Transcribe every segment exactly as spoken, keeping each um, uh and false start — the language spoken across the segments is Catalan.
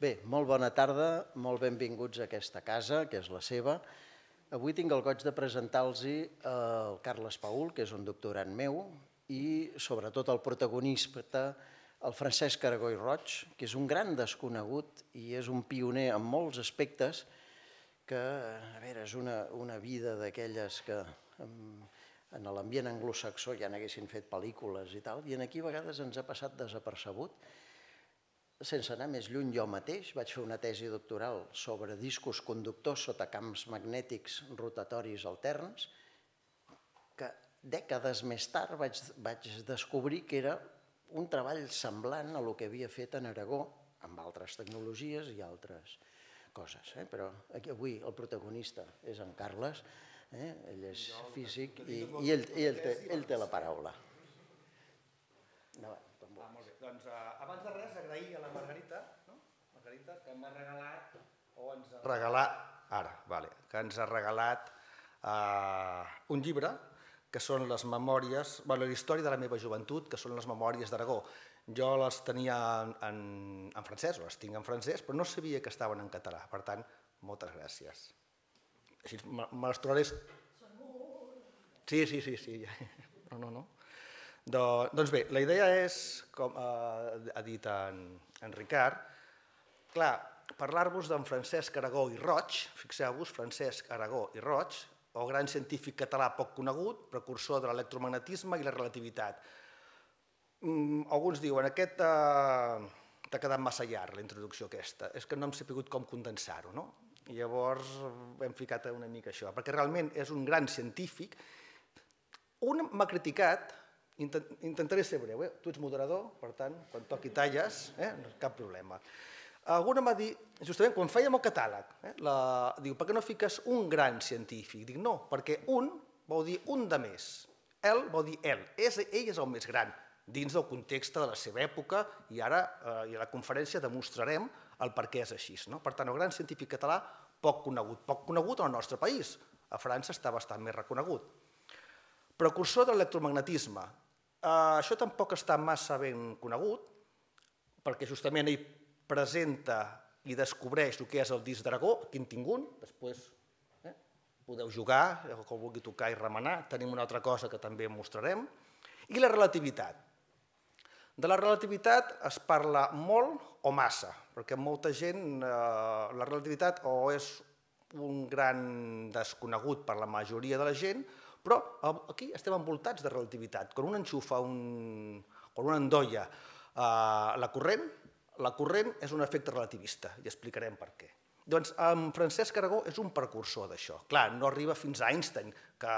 Bé, molt bona tarda, molt benvinguts a aquesta casa, que és la seva. Avui tinc el goig de presentar-los el Carles Paul, que és un doctorand meu, i sobretot el protagonista, el Francesc Aragó Roig, que és un gran desconegut i és un pioner en molts aspectes, que a veure, és una, una vida d'aquelles que en, en l'ambient anglosaxó ja n'haguessin fet pel·lícules i tal, i aquí a vegades ens ha passat desapercebut. Sense anar més lluny, jo mateix vaig fer una tesi doctoral sobre discos conductors sota camps magnètics rotatoris alterns, que dècades més tard vaig, vaig descobrir que era un treball semblant a el que havia fet en Aragó, amb altres tecnologies i altres coses. Eh? Però aquí, avui el protagonista és en Carles, eh? Ell és físic i, i ell, ell, ell, té, ell té la paraula. Endavant. Ah, molt bé. Doncs eh, abans de res agrair a la Margarita, no? Margarita que m'ha regalat o ens ha regalat ara, vale, que ens ha regalat eh, un llibre que són les memòries, bueno, la història de la meva joventut, que són les memòries d'Aragó. Jo les tenia en, en, en francès, o les tinc en francès, però no sabia que estaven en català. Per tant, moltes gràcies. Així me, me les trobaré. Sí, sí, sí, sí. No, no, no. Doncs bé, la idea és, com ha dit en Ricard, clar, parlar-vos d'en Francesc Aragó i Roig, fixeu-vos, Francesc Aragó i Roig, o gran científic català poc conegut, precursor de l'electromagnetisme i la relativitat. Alguns diuen, aquest t'ha quedat massa llarg, la introducció aquesta, és que no hem sabut com condensar-ho, no? I llavors hem ficat una mica això, perquè realment és un gran científic. Un m'ha criticat. Intentaré ser breu, eh? Tu ets moderador, per tant, quan toqui talles, eh? Cap problema. Alguna m'ha dit, justament, quan fèiem el catàleg, eh? La... diu, per què no fiques un gran científic? Dic, no, perquè un vol dir un de més, el vol dir el, és, ell és el més gran, dins del context de la seva època, i ara eh, i a la conferència demostrarem el per què és així. No? Per tant, el gran científic català poc conegut, poc conegut al nostre país, a França està bastant més reconegut. Precursor de l'electromagnetisme. Uh, això tampoc està massa ben conegut, perquè justament ell presenta i descobreix el que és el disc d'Aragó, Quintingun, després eh, podeu jugar, el que vulgui tocar i remenar, tenim una altra cosa que també mostrarem, i la relativitat. De la relativitat es parla molt o massa, perquè molta gent, eh, la relativitat o és un gran desconegut per la majoria de la gent, però aquí estem envoltats de relativitat. Quan un enxufa, un, quan un endolla eh, la corrent, la corrent és un efecte relativista, i explicarem per què. Doncs en Francesc Aragó és un precursor d'això. Clar, no arriba fins a Einstein, que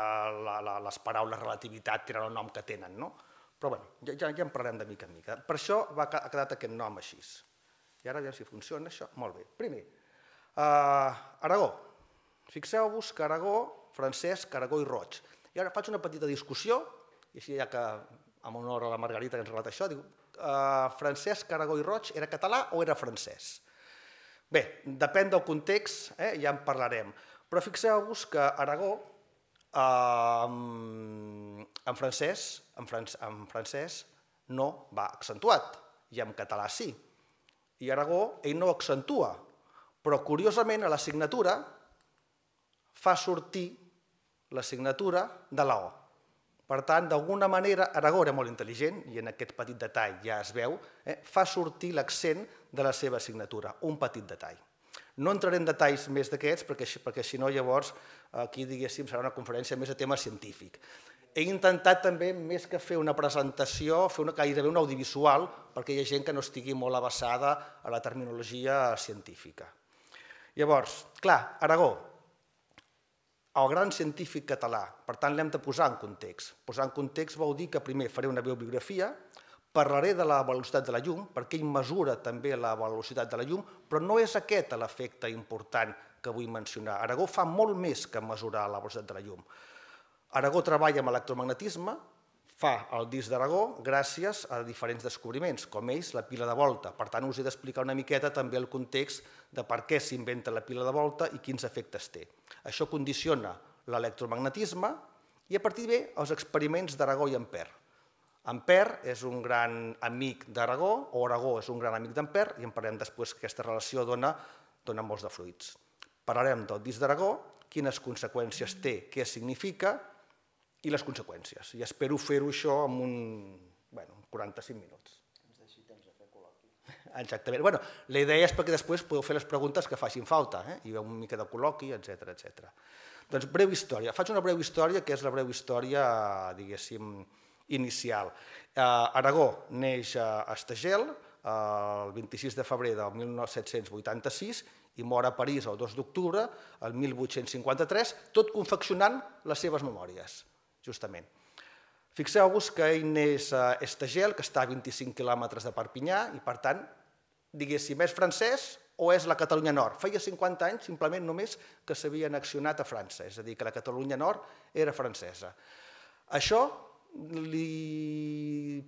la, la, les paraules relativitat tenen el nom que tenen, no? Però bueno, ja, ja, ja en parlarem de mica en mica. Per això va, ha quedat aquest nom així. I ara veiem si funciona això. Molt bé. Primer, eh, Aragó. Fixeu-vos que Aragó, Francesc Aragó i Roig. I ara faig una petita discussió, i així ja que, amb honor a la Margarita que ens relata això, diu, eh, Francesc Aragó i Roig era català o era francès? Bé, depèn del context, eh, ja en parlarem. Però fixeu-vos que Aragó, eh, en francès, en, franc, en francès no va accentuat, i en català sí. I Aragó, ell no accentua, però curiosament a la signatura fa sortir la signatura de la O. Per tant, d'alguna manera, Aragó era molt intel·ligent, i en aquest petit detall ja es veu, eh, fa sortir l'accent de la seva signatura, un petit detall. No entraré en detalls més d'aquests, perquè, perquè si no, llavors, aquí, diguéssim, serà una conferència més de tema científic. He intentat també, més que fer una presentació, fer una, gairebé un audiovisual, perquè hi ha gent que no estigui molt avessada a la terminologia científica. Llavors, clar, Aragó, el gran científic català, per tant l'hem de posar en context. Posar en context vol dir que primer faré una biografia, parlaré de la velocitat de la llum, perquè ell mesura també la velocitat de la llum, però no és aquest l'efecte important que vull mencionar. Aragó fa molt més que mesurar la velocitat de la llum. Aragó treballa amb electromagnetisme, fa el disc d'Aragó gràcies a diferents descobriments, com ells, la pila de Volta. Per tant, us he d'explicar una miqueta també el context de per què s'inventa la pila de Volta i quins efectes té. Això condiciona l'electromagnetisme i a partir d'ell els experiments d'Aragó i Ampère. Ampère és un gran amic d'Aragó, o Aragó és un gran amic d'Ampère, i en parlem després que aquesta relació dona molts de fruits. Parlarem del disc d'Aragó, quines conseqüències té, què significa i les conseqüències. I espero fer-ho això en quaranta-cinc minuts. Ens deixi temps a fer col·loqui. Exactament. La idea és perquè després podeu fer les preguntes que facin falta, i una mica de col·loqui, etcètera. Doncs breu història. Faig una breu història que és la breu història, diguéssim, inicial. Aragó neix a Estagel el vint-i-sis de febrer del mil set-cents vuitanta-sis i mor a París el dos d'octubre, el mil vuit-cents cinquanta-tres, tot confeccionant les seves memòries, justament. Fixeu-vos que ell neix a Estagel, que està a vint-i-cinc quilòmetres de Perpinyà, i per tant, diguéssim, és francès o és la Catalunya Nord. Feia cinquanta anys simplement només que s'havia annexionat a França, és a dir, que la Catalunya Nord era francesa. Això li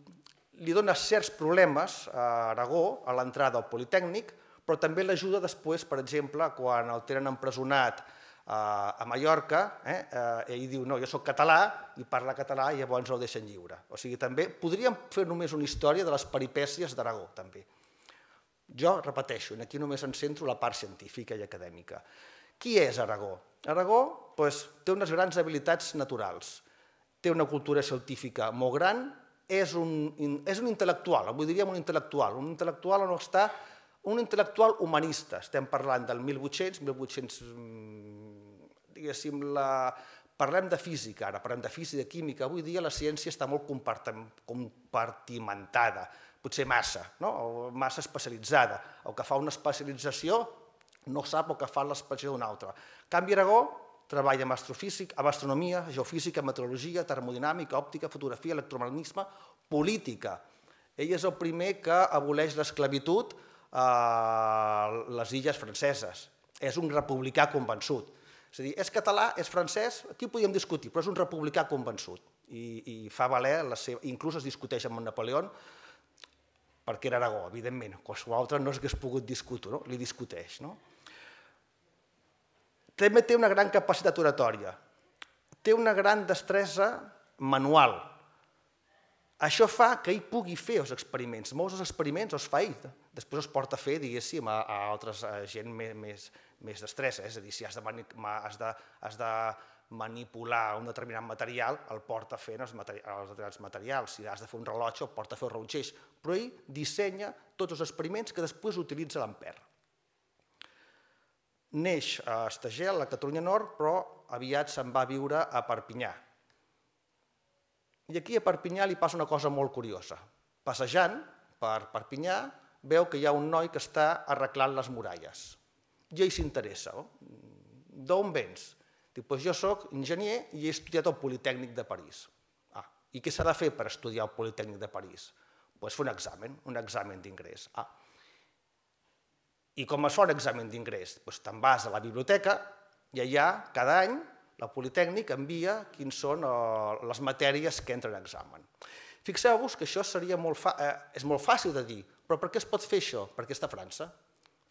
dona certs problemes a Aragó a l'entrada al Politècnic, però també l'ajuda després, per exemple, quan el tenen empresonat a Mallorca, ell diu, no, jo soc català i parla català i llavors el deixen lliure. O sigui, també podríem fer només una història de les peripècies d'Aragó, també. Jo repeteixo, aquí només em centro la part científica i acadèmica. Qui és Aragó? Aragó té unes grans habilitats naturals, té una cultura científica molt gran, és un intel·lectual, avui diríem un intel·lectual, un intel·lectual on està, un intel·lectual humanista, estem parlant del mil vuit-cents, diguéssim, parlem de física ara, parlem de física i de química, avui dia la ciència està molt compartimentada, potser massa, o massa especialitzada, el que fa una especialització no sap el que fa l'especialització d'una altra. En canvi, Aragó treballa en astronomia, geofísica, meteorologia, termodinàmica, òptica, fotografia, electromagnetisme, política. Ell és el primer que aboleix l'esclavitud a les illes franceses. És un republicà convençut. És a dir, és català, és francès, aquí podíem discutir, però és un republicà convençut. I fa valer, inclús es discuteix amb Napoleó, perquè era Aragó, evidentment. Qualsevol altre no s'hagués pogut discutir, li discuteix. També té una gran capacitat oratòria, té una gran destresa manual. Això fa que ell pugui fer els experiments. Molts dels experiments els fa ell, després els porta a fer, diguéssim, a altres gent més destresa. És a dir, si has de manipular un determinat material, el porta a fer els determinats materials. Si has de fer un rellotge, el porta a fer els rellotgers. Però ell dissenya tots els experiments que després utilitza l'Ampère. Neix a Estagel, a Catalunya Nord, però aviat se'n va a viure a Perpinyà. I aquí a Perpinyà li passa una cosa molt curiosa. Passejant per Perpinyà veu que hi ha un noi que està arreglant les muralles. I ell s'interessa. D'on vens? Diu, doncs jo soc enginyer i he estudiat al Politècnic de París. Ah, i què s'ha de fer per estudiar al Politècnic de París? Doncs fer un examen, un examen d'ingrés. Ah, i com es fa un examen d'ingrés? Doncs te'n vas a la biblioteca i allà, cada any, la Politècnic envia quines són les matèries que entren a examen. Fixeu-vos que això és molt fàcil de dir, però per què es pot fer això? Perquè està a França.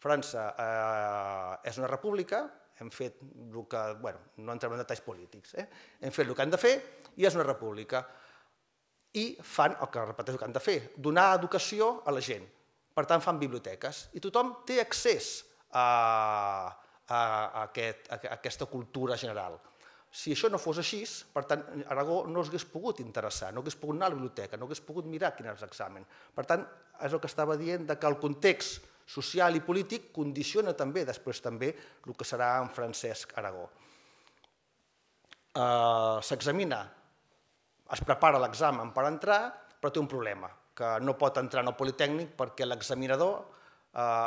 França és una república, hem fet el que... Bé, no entrem en detalls polítics, eh? Hem fet el que han de fer i és una república. I fan el que, repeteixo, que han de fer, donar educació a la gent. Per tant, fan biblioteques i tothom té accés a aquesta cultura general. Si això no fos així, per tant, Aragó no s'hagués pogut interessar, no hagués pogut anar a la biblioteca, no hagués pogut mirar quin era l'examen. Per tant, és el que estava dient, que el context social i polític condiciona també, després també, el que serà en Francesc Aragó. S'examina, es prepara l'examen per entrar, però té un problema, que no pot entrar en el Politècnic perquè l'examinador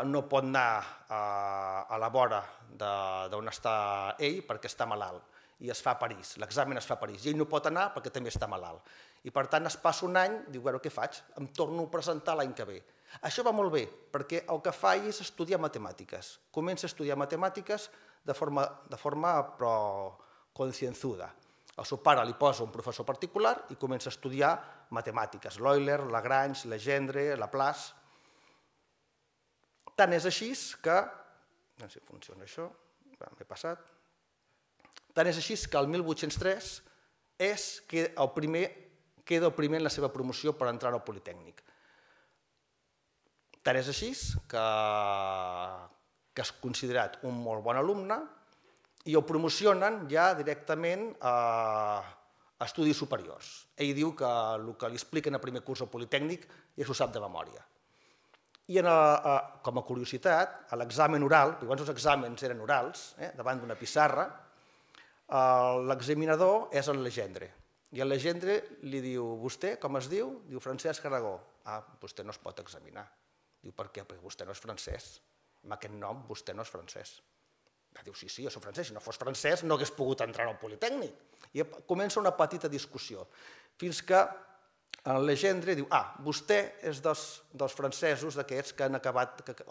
no pot anar a la vora d'on està ell perquè està malalt i es fa a París, l'examen es fa a París, i ell no pot anar perquè també està malalt. I per tant es passa un any, diu, bueno, què faig? Em torno a presentar l'any que ve. Això va molt bé perquè el que fa ell és estudiar matemàtiques, comença a estudiar matemàtiques de forma conscienzuda. El seu pare li posa un professor particular i comença a estudiar matemàtiques, l'Euler, Lagrange, Legendre, Laplace. Tant és així que... No sé si funciona això, m'he passat. Tant és així que el mil vuit-cents tres és el primer queda el primer en la seva promoció per entrar al Politècnic. Tant és així que, que és considerat un molt bon alumne i el promocionen ja directament a estudis superiors. Ell diu que el que li expliquen a primer curs al Politècnic ja s'ho sap de memòria. I com a curiositat, a l'examen oral, perquè abans els exàmens eren orals, davant d'una pissarra, l'examinador és el Legendre. I el Legendre li diu, vostè com es diu? Diu, Francesc Aragó. Ah, vostè no es pot examinar. Diu, per què? Perquè vostè no és francès. Amb aquest nom, vostè no és francès. Diu, sí, sí, jo soc francès. Si no fos francès, no hagués pogut entrar al Politècnic. I comença una petita discussió, fins que el Legendre diu, ah, vostè és dels francesos d'aquests que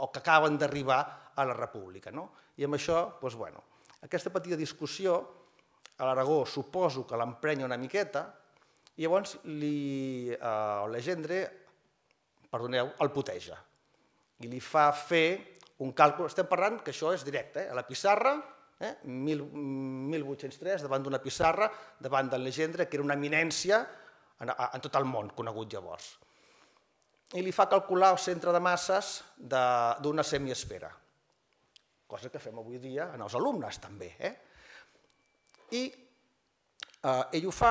acaben d'arribar a la República. I amb això, doncs, bueno, aquesta petita discussió, a l'Aragó suposo que l'emprenya una miqueta, i llavors el Legendre, perdoneu, el puteja. I li fa fer un càlcul, estem parlant que això és directe, a la pissarra, mil vuit-cents tres, davant d'una pissarra, davant del Legendre, que era una eminència en tot el món conegut llavors. I li fa calcular el centre de masses d'una semiesfera, cosa que fem avui dia en els alumnes també. I ell ho fa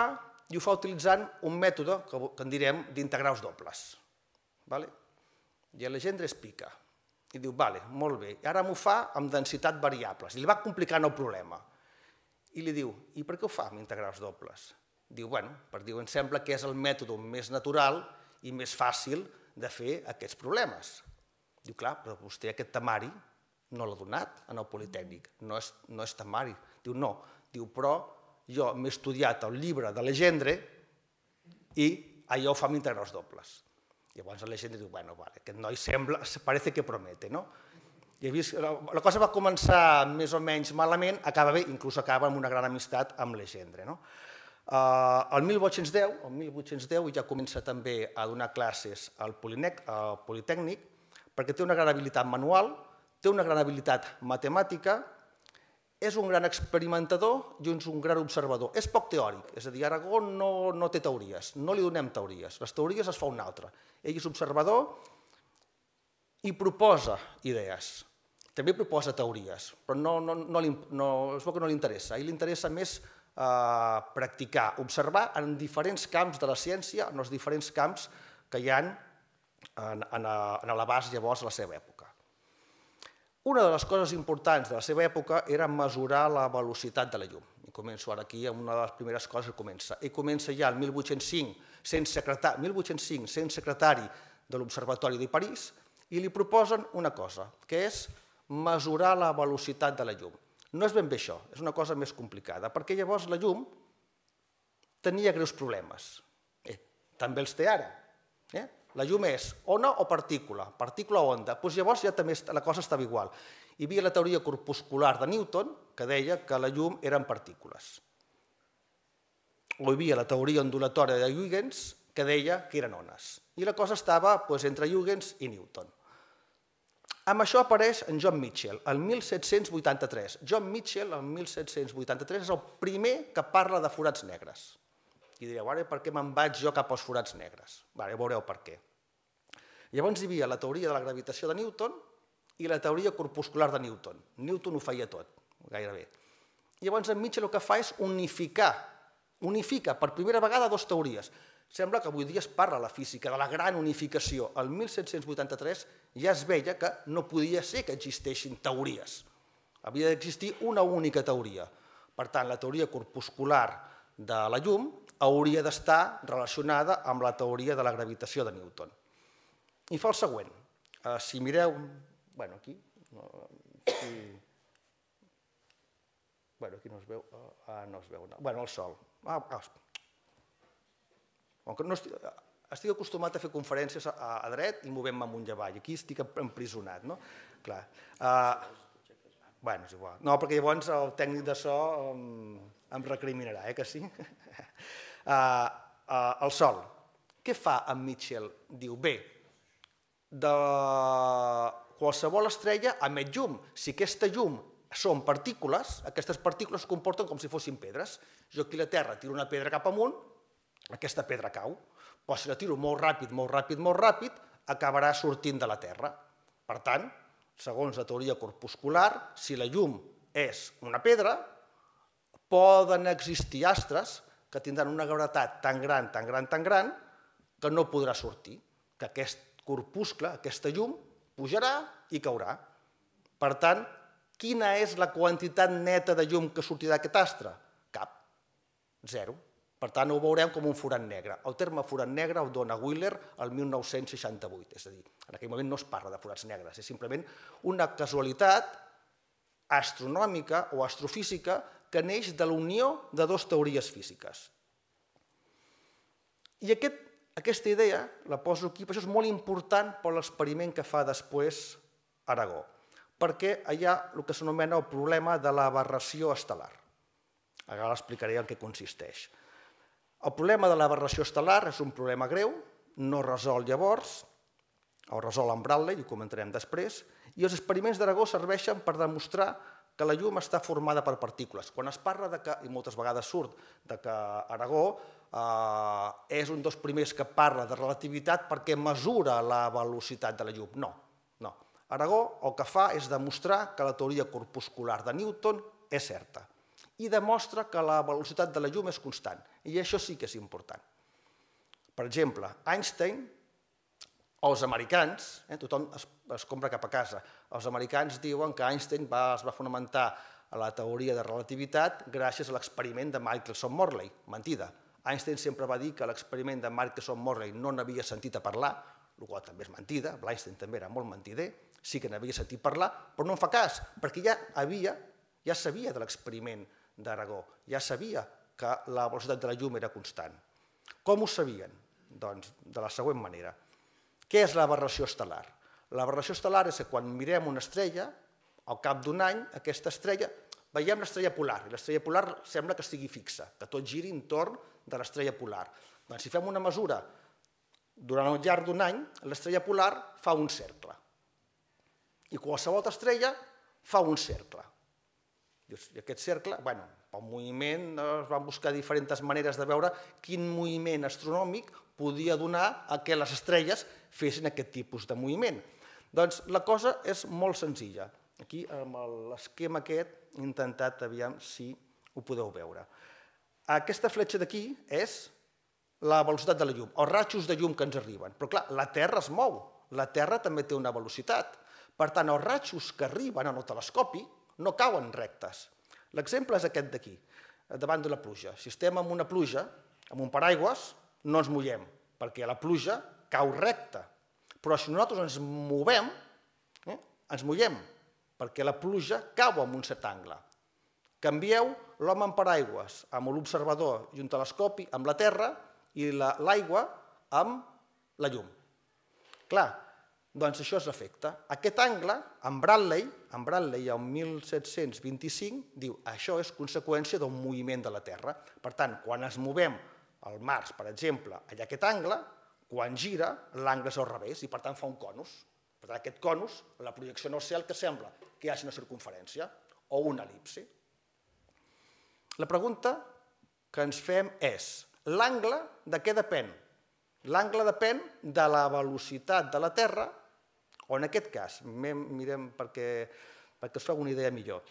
i ho fa utilitzant un mètode que en direm d'integrals dobles. I la gent explica i diu, vale, molt bé, ara m'ho fa amb densitat variables. I li va complicant el problema. I li diu, i per què ho fa amb integrals dobles? Diu, bueno, per dir-ho, em sembla que és el mètode més natural i més fàcil de fer aquests problemes. Diu, clar, però vostè aquest temari no l'ha donat en el Politècnic, no és temari. Diu, no, diu, però jo m'he estudiat el llibre de Legendre i allò ho fa amb integrals dobles. Llavors el Legendre diu, bueno, aquest noi sembla, parece que promete, no? La cosa va començar més o menys malament, acaba bé, inclús acaba amb una gran amistat amb Legendre, no? El mil vuit-cents deu ja comença també a donar classes al Politècnic perquè té una gran habilitat manual, té una gran habilitat matemàtica, és un gran experimentador i un gran observador. És poc teòric, és a dir, Aragó no té teories, no li donem teories, les teories es fa un altre. Ell és observador i proposa idees. També proposa teories, però es veu que no li interessa. A ell li interessa més practicar, observar en diferents camps de la ciència, en els diferents camps que hi ha en l'abast llavors a la seva època. Una de les coses importants de la seva època era mesurar la velocitat de la llum. I començo ara aquí amb una de les primeres coses que comença. I comença ja el mil vuit-cents cinc sent secretari de l'Observatori de París i li proposen una cosa, que és mesurar la velocitat de la llum. No és ben bé això, és una cosa més complicada, perquè llavors la llum tenia greus problemes. També els té ara. La llum és ona o partícula, partícula o onda. Llavors ja també la cosa estava igual. Hi havia la teoria corpuscular de Newton que deia que la llum eren partícules. O hi havia la teoria ondulatòria de Huygens que deia que eren ones. I la cosa estava entre Huygens i Newton. Amb això apareix en John Michell, el mil set-cents vuitanta-tres. John Michell, el mil set-cents vuitanta-tres, és el primer que parla de forats negres. I direu, ara per què me'n vaig jo cap als forats negres? Bé, veureu per què. Llavors hi havia la teoria de la gravitació de Newton i la teoria corpuscular de Newton. Newton ho feia tot, gairebé. Llavors en Michell el que fa és unificar, unifica per primera vegada dues teories. Sembla que avui dia es parla de la física, de la gran unificació. El mil set-cents vuitanta-tres ja es veia que no podia ser que existeixin teories. Havia d'existir una única teoria. Per tant, la teoria corpuscular de la llum hauria d'estar relacionada amb la teoria de la gravitació de Newton. I fa el següent. Si mireu... Bueno, aquí... Bueno, aquí no es veu... Ah, no es veu... Bueno, el sol. Ah, espera. Estic acostumat a fer conferències a dret i movent-me amunt i avall. Aquí estic empresonat, no? Clar. Bé, és igual. No, perquè llavors el tècnic de so em recriminarà, eh, que sí? El sol. Què fa en Michell? Diu, bé, de qualsevol estrella emet llum. Si aquesta llum són partícules, aquestes partícules es comporten com si fossin pedres. Jo aquí a la Terra tiro una pedra cap amunt, aquesta pedra cau, però si la tiro molt ràpid, molt ràpid, molt ràpid, acabarà sortint de la Terra. Per tant, segons la teoria corpuscular, si la llum és una pedra, poden existir astres que tindran una gravetat tan gran, tan gran, tan gran, que no podrà sortir, que aquest corpuscle, aquesta llum, pujarà i caurà. Per tant, quina és la quantitat neta de llum que sortirà d'aquest astre? Cap. Zero. Per tant, ho veurem com un forat negre. El terme forat negre el dona Wheeler el mil nou-cents seixanta-vuit. És a dir, en aquell moment no es parla de forats negres, és simplement una casualitat astronòmica o astrofísica que neix de la unió de dues teories físiques. I aquesta idea la poso aquí, per això és molt important per l'experiment que fa després Aragó, perquè hi ha el que s'anomena el problema de l'aberració estel·lar. Ara l'explicaré en què consisteix. El problema de l'aberració estel·lar és un problema greu, no resol llavors, el resol en Bradley, ho comentarem després, i els experiments d'Aragó serveixen per demostrar que la llum està formada per partícules. Quan es parla, de que, i moltes vegades surt, de que Aragó eh, és un dels primers que parla de relativitat perquè mesura la velocitat de la llum. No, no. Aragó el que fa és demostrar que la teoria corpuscular de Newton és certa i demostra que la velocitat de la llum és constant, i això sí que és important. Per exemple, Einstein, els americans, tothom es compra cap a casa, els americans diuen que Einstein es va fonamentar la teoria de relativitat gràcies a l'experiment de Michelson-Morley. Mentida. Einstein sempre va dir que l'experiment de Michelson-Morley no n'havia sentit a parlar, el qual també és mentida, Einstein també era molt mentider, sí que n'havia sentit parlar, però no en fa cas, perquè ja havia, ja sabia de l'experiment d'Aragó, ja sabia que la velocitat de la llum era constant. Com ho sabien? Doncs de la següent manera. Què és l'aberració estel·lar? L'aberració estel·lar és que quan mirem una estrella, al cap d'un any, aquesta estrella, veiem l'estrella polar, i l'estrella polar sembla que estigui fixa, que tot giri entorn de l'estrella polar. Doncs si fem una mesura, durant el llarg d'un any, l'estrella polar fa un cercle. I qualsevol altra estrella fa un cercle. I aquest cercle, bueno, pel moviment es van buscar diferents maneres de veure quin moviment astronòmic podia donar a que les estrelles fessin aquest tipus de moviment. Doncs la cosa és molt senzilla. Aquí, amb l'esquema aquest, he intentat, aviam si ho podeu veure. Aquesta fletxa d'aquí és la velocitat de la llum, els rajos de llum que ens arriben. Però clar, la Terra es mou, la Terra també té una velocitat. Per tant, els rajos que arriben en el telescopi no cauen rectes. L'exemple és aquest d'aquí, davant de la pluja. Si estem amb una pluja, amb un paraigües, no ens mullem, perquè la pluja cau recta. Però si nosaltres ens movem, ens mullem, perquè la pluja cau amb un cert angle. Canvieu l'home amb paraigües, amb l'observador i un telescopi, amb la Terra, i l'aigua amb la llum. Clar, doncs això és l'efecte. Aquest angle, en Bradley, en Bradley el mil set-cents vint-i-cinc, diu que això és conseqüència d'un moviment de la Terra. Per tant, quan ens movem al Mars, per exemple, hi ha aquest angle, quan gira, l'angle és al revés i, per tant, fa un conus. Per tant, aquest conus, la projecció en el cel, que sembla que hi hagi una circumferència o una el·lipsi. La pregunta que ens fem és, l'angle de què depèn? L'angle depèn de la velocitat de la Terra, o en aquest cas, mirem perquè us faig una idea millor,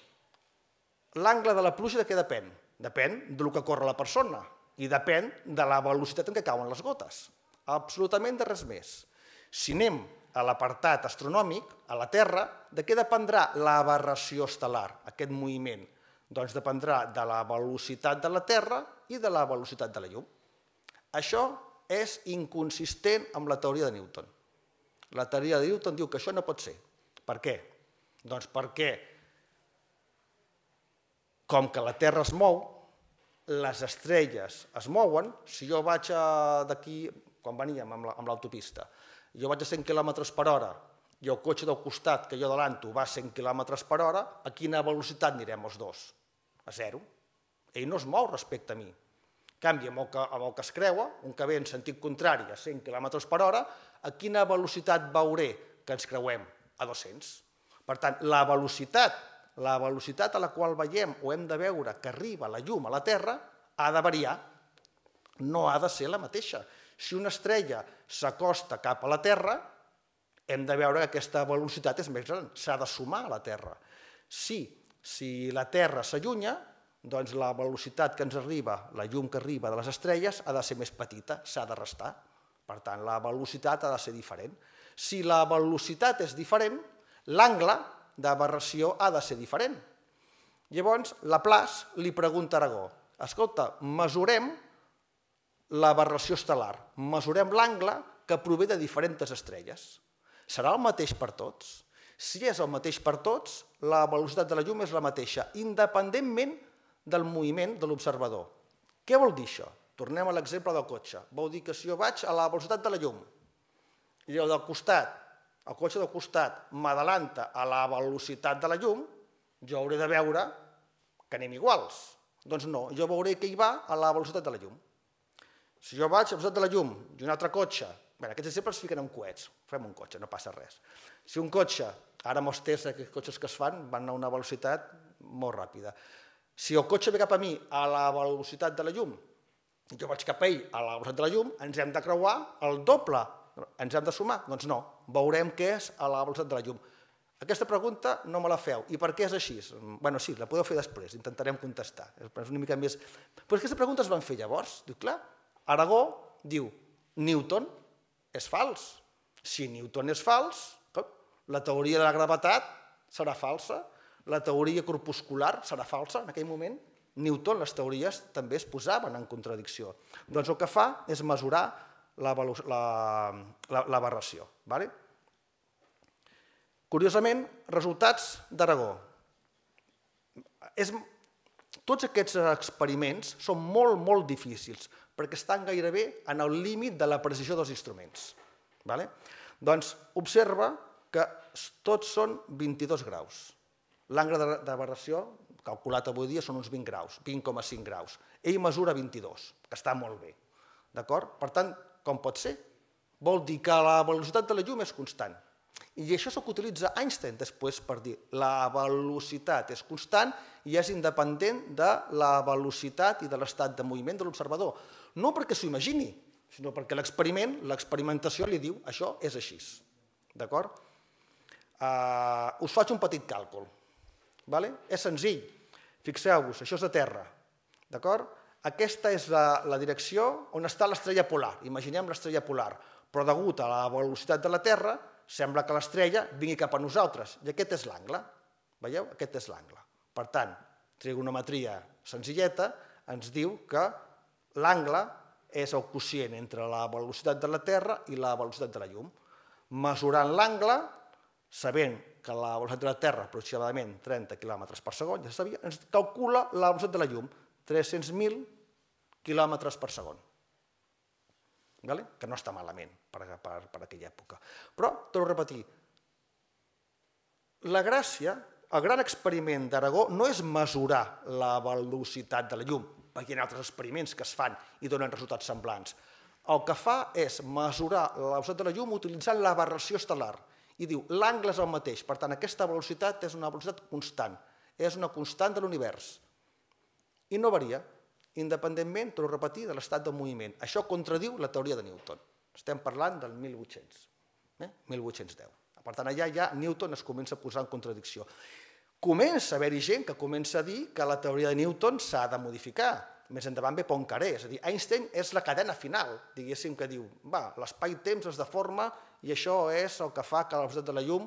l'angle de la pluja de què depèn? Depèn del que corre la persona i depèn de la velocitat en què cauen les gotes. Absolutament de res més. Si anem a l'apartat astronòmic, a la Terra, de què dependrà l'aberració estel·lar, aquest moviment? Doncs dependrà de la velocitat de la Terra i de la velocitat de la llum. Això és inconsistent amb la teoria de Newton. La teoria de Newton diu que això no pot ser. Per què? Doncs perquè, com que la Terra es mou, les estrelles es mouen. Si jo vaig d'aquí, quan veníem amb l'autopista, jo vaig a cent quilòmetres per hora i el cotxe del costat que jo davanto va a cent quilòmetres per hora, a quina velocitat anirem els dos? A zero. Ell no es mou respecte a mi. En canvi, amb el que es creua, un que ve en sentit contrari a cent quilòmetres per hora, a quina velocitat veuré que ens creuem? A dos-cents. Per tant, la velocitat, la velocitat a la qual veiem o hem de veure que arriba la llum a la Terra ha de variar. no ha de ser la mateixa. Si una estrella s'acosta cap a la Terra, hem de veure que aquesta velocitat és més gran, s'ha de sumar a la Terra. Si la Terra s'allunya, doncs la velocitat que ens arriba, la llum que arriba de les estrelles, ha de ser més petita, s'ha de restar. Per tant, la velocitat ha de ser diferent. Si la velocitat és diferent, l'angle d'aberració ha de ser diferent. Llavors, Laplace li pregunta a Aragó, escolta, mesurem l'aberració estel·lar, mesurem l'angle que prové de diferents estrelles. Serà el mateix per tots? Si és el mateix per tots, la velocitat de la llum és la mateixa, independentment del moviment de l'observador. Què vol dir això? Tornem a l'exemple del cotxe. Vau dir que si jo vaig a la velocitat de la llum i el del costat, el cotxe del costat m'adelanta a la velocitat de la llum, jo hauré de veure que anem iguals. Doncs no, jo veuré que hi va a la velocitat de la llum. Si jo vaig a la velocitat de la llum i un altre cotxe, bé, aquests exemples es fiquen en coets, fem un cotxe, no passa res. Si un cotxe, ara amb els tests d'aquests cotxes que es fan, van a una velocitat molt ràpida. Si el cotxe ve cap a mi a la velocitat de la llum, jo vaig cap a ell a la velocitat de la llum, ens hem de creuar el doble, ens hem de sumar? Doncs no, veurem què és a la velocitat de la llum. Aquesta pregunta no me la feu. I per què és així? Bé, sí, la podeu fer després, intentarem contestar. És una mica més... Però aquesta pregunta es van fer llavors. Diu, clar, Aragó diu, Newton és fals. Si Newton és fals, la teoria de la gravetat serà falsa, la teoria corpuscular serà falsa en aquell moment. Newton, les teories també es posaven en contradicció. Doncs el que fa és mesurar l'aberració. Curiosament, resultats d'Aragó. Tots aquests experiments són molt, molt difícils perquè estan gairebé en el límit de la precisió dels instruments. Doncs observa que tots són vint-i-dos graus. L'angle d'aberració calculat avui dia són uns vint graus, vint coma cinc graus. Ell mesura vint-i-dos, que està molt bé. D'acord? Per tant, com pot ser? Vol dir que la velocitat de la llum és constant. I això és el que utilitza Einstein després per dir la velocitat és constant i és independent de la velocitat i de l'estat de moviment de l'observador. No perquè s'ho imagini, sinó perquè l'experiment, l'experimentació li diu això és així. D'acord? Us faig un petit càlcul. És senzill, fixeu-vos, això és la Terra, d'acord? Aquesta és la direcció on està l'estrella polar, imaginem l'estrella polar, però degut a la velocitat de la Terra sembla que l'estrella vingui cap a nosaltres, i aquest és l'angle, veieu? Aquest és l'angle. Per tant, trigonometria senzilleta ens diu que l'angle és el quocient entre la velocitat de la Terra i la velocitat de la llum. Mesurant l'angle, sabent que la velocitat de la Terra, aproximadament trenta quilòmetres per segon, ja se sabia, ens calcula la velocitat de la llum, tres-cents mil quilòmetres per segon. Que no està malament per aquella època. Però, torno a repetir, la gràcia, el gran experiment d'Aragó no és mesurar la velocitat de la llum, perquè hi ha altres experiments que es fan i donen resultats semblants. El que fa és mesurar la velocitat de la llum utilitzant l'aberració estel·lar. I diu, l'angle és el mateix, per tant, aquesta velocitat és una velocitat constant, és una constant de l'univers. I no varia, independentment, torno a repetir, de l'estat del moviment. Això contradiu la teoria de Newton. Estem parlant del mil vuit-cents, mil vuit-cents deu. Per tant, allà ja Newton es comença a posar en contradicció. Comença a haver-hi gent que comença a dir que la teoria de Newton s'ha de modificar. Més endavant ve Poincaré, és a dir, Einstein és la cadena final, diguéssim, que diu, va, l'espai-temps es deforma i això és el que fa que la velocitat de la llum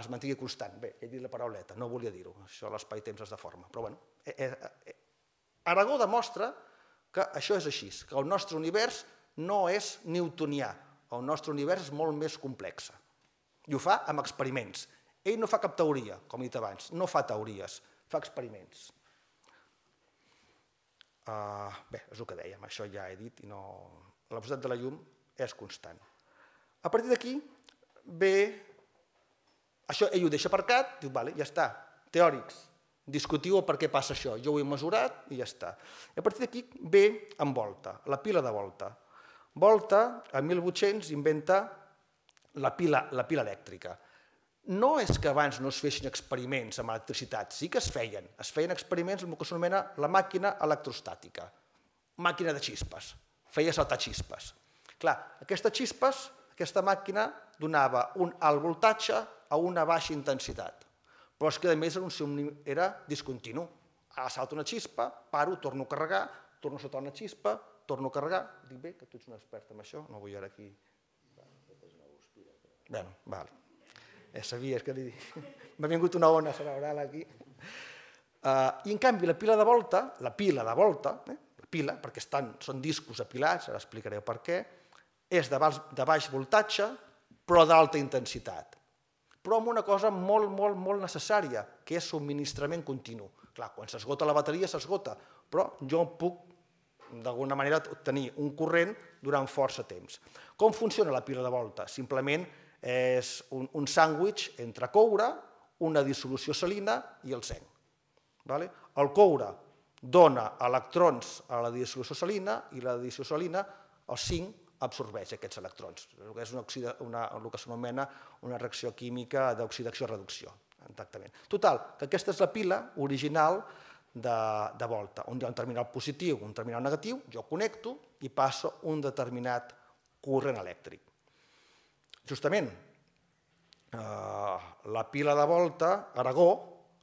es mantingui constant. Bé, he dit la parauleta, no volia dir-ho, això l'espai-temps es deforma, però bé. Aragó demostra que això és així, que el nostre univers no és newtonià, el nostre univers és molt més complex. I ho fa amb experiments. Ell no fa cap teoria, com he dit abans, no fa teories, fa experiments. Bé, és el que dèiem, això ja he dit, i no... la velocitat de la llum és constant. A partir d'aquí, bé, això ell ho deixa aparcat, diu, vale, ja està, teòrics, discutiu per què passa això, jo ho he mesurat i ja està. I a partir d'aquí ve en Volta, la pila de Volta. Volta, el mil vuit-cents, inventa la pila elèctrica. No és que abans no es fessin experiments amb electricitat, sí que es feien. Es feien experiments amb el que s'anomena la màquina electrostàtica. màquina de xispes, feia saltar xispes. Clar, aquestes xispes, aquesta màquina donava un alt voltatge a una baixa intensitat, però és que a més era discontinu. Salta una xispa, paro, torno a carregar, torno a saltar una xispa, torno a carregar... Dic bé que tu ets un expert en això, no vull ara aquí... Bé, val. Sabies que li dic... M'ha vingut una ona cerebral aquí. I en canvi la pila de volta, la pila de volta, la pila, perquè són discos apilats, ara explicaré per què, és de baix voltatge, però d'alta intensitat. Però amb una cosa molt, molt, molt necessària, que és subministrament continu. Clar, quan s'esgota la bateria, s'esgota, però jo puc, d'alguna manera, obtenir un corrent durant força temps. Com funciona la pila de volta? Simplement és un sàndwich entre coure, una dissolució salina i el zinc. El coure dona electrons a la dissolució salina i la dissolució salina, el zinc, absorbeix aquests electrons, el que s'anomena una reacció química d'oxidació-reducció. Total, que aquesta és la pila original de volta, on hi ha un terminal positiu, un terminal negatiu, jo connecto i passo un determinat corrent elèctric. Justament, la pila de volta, Aragó,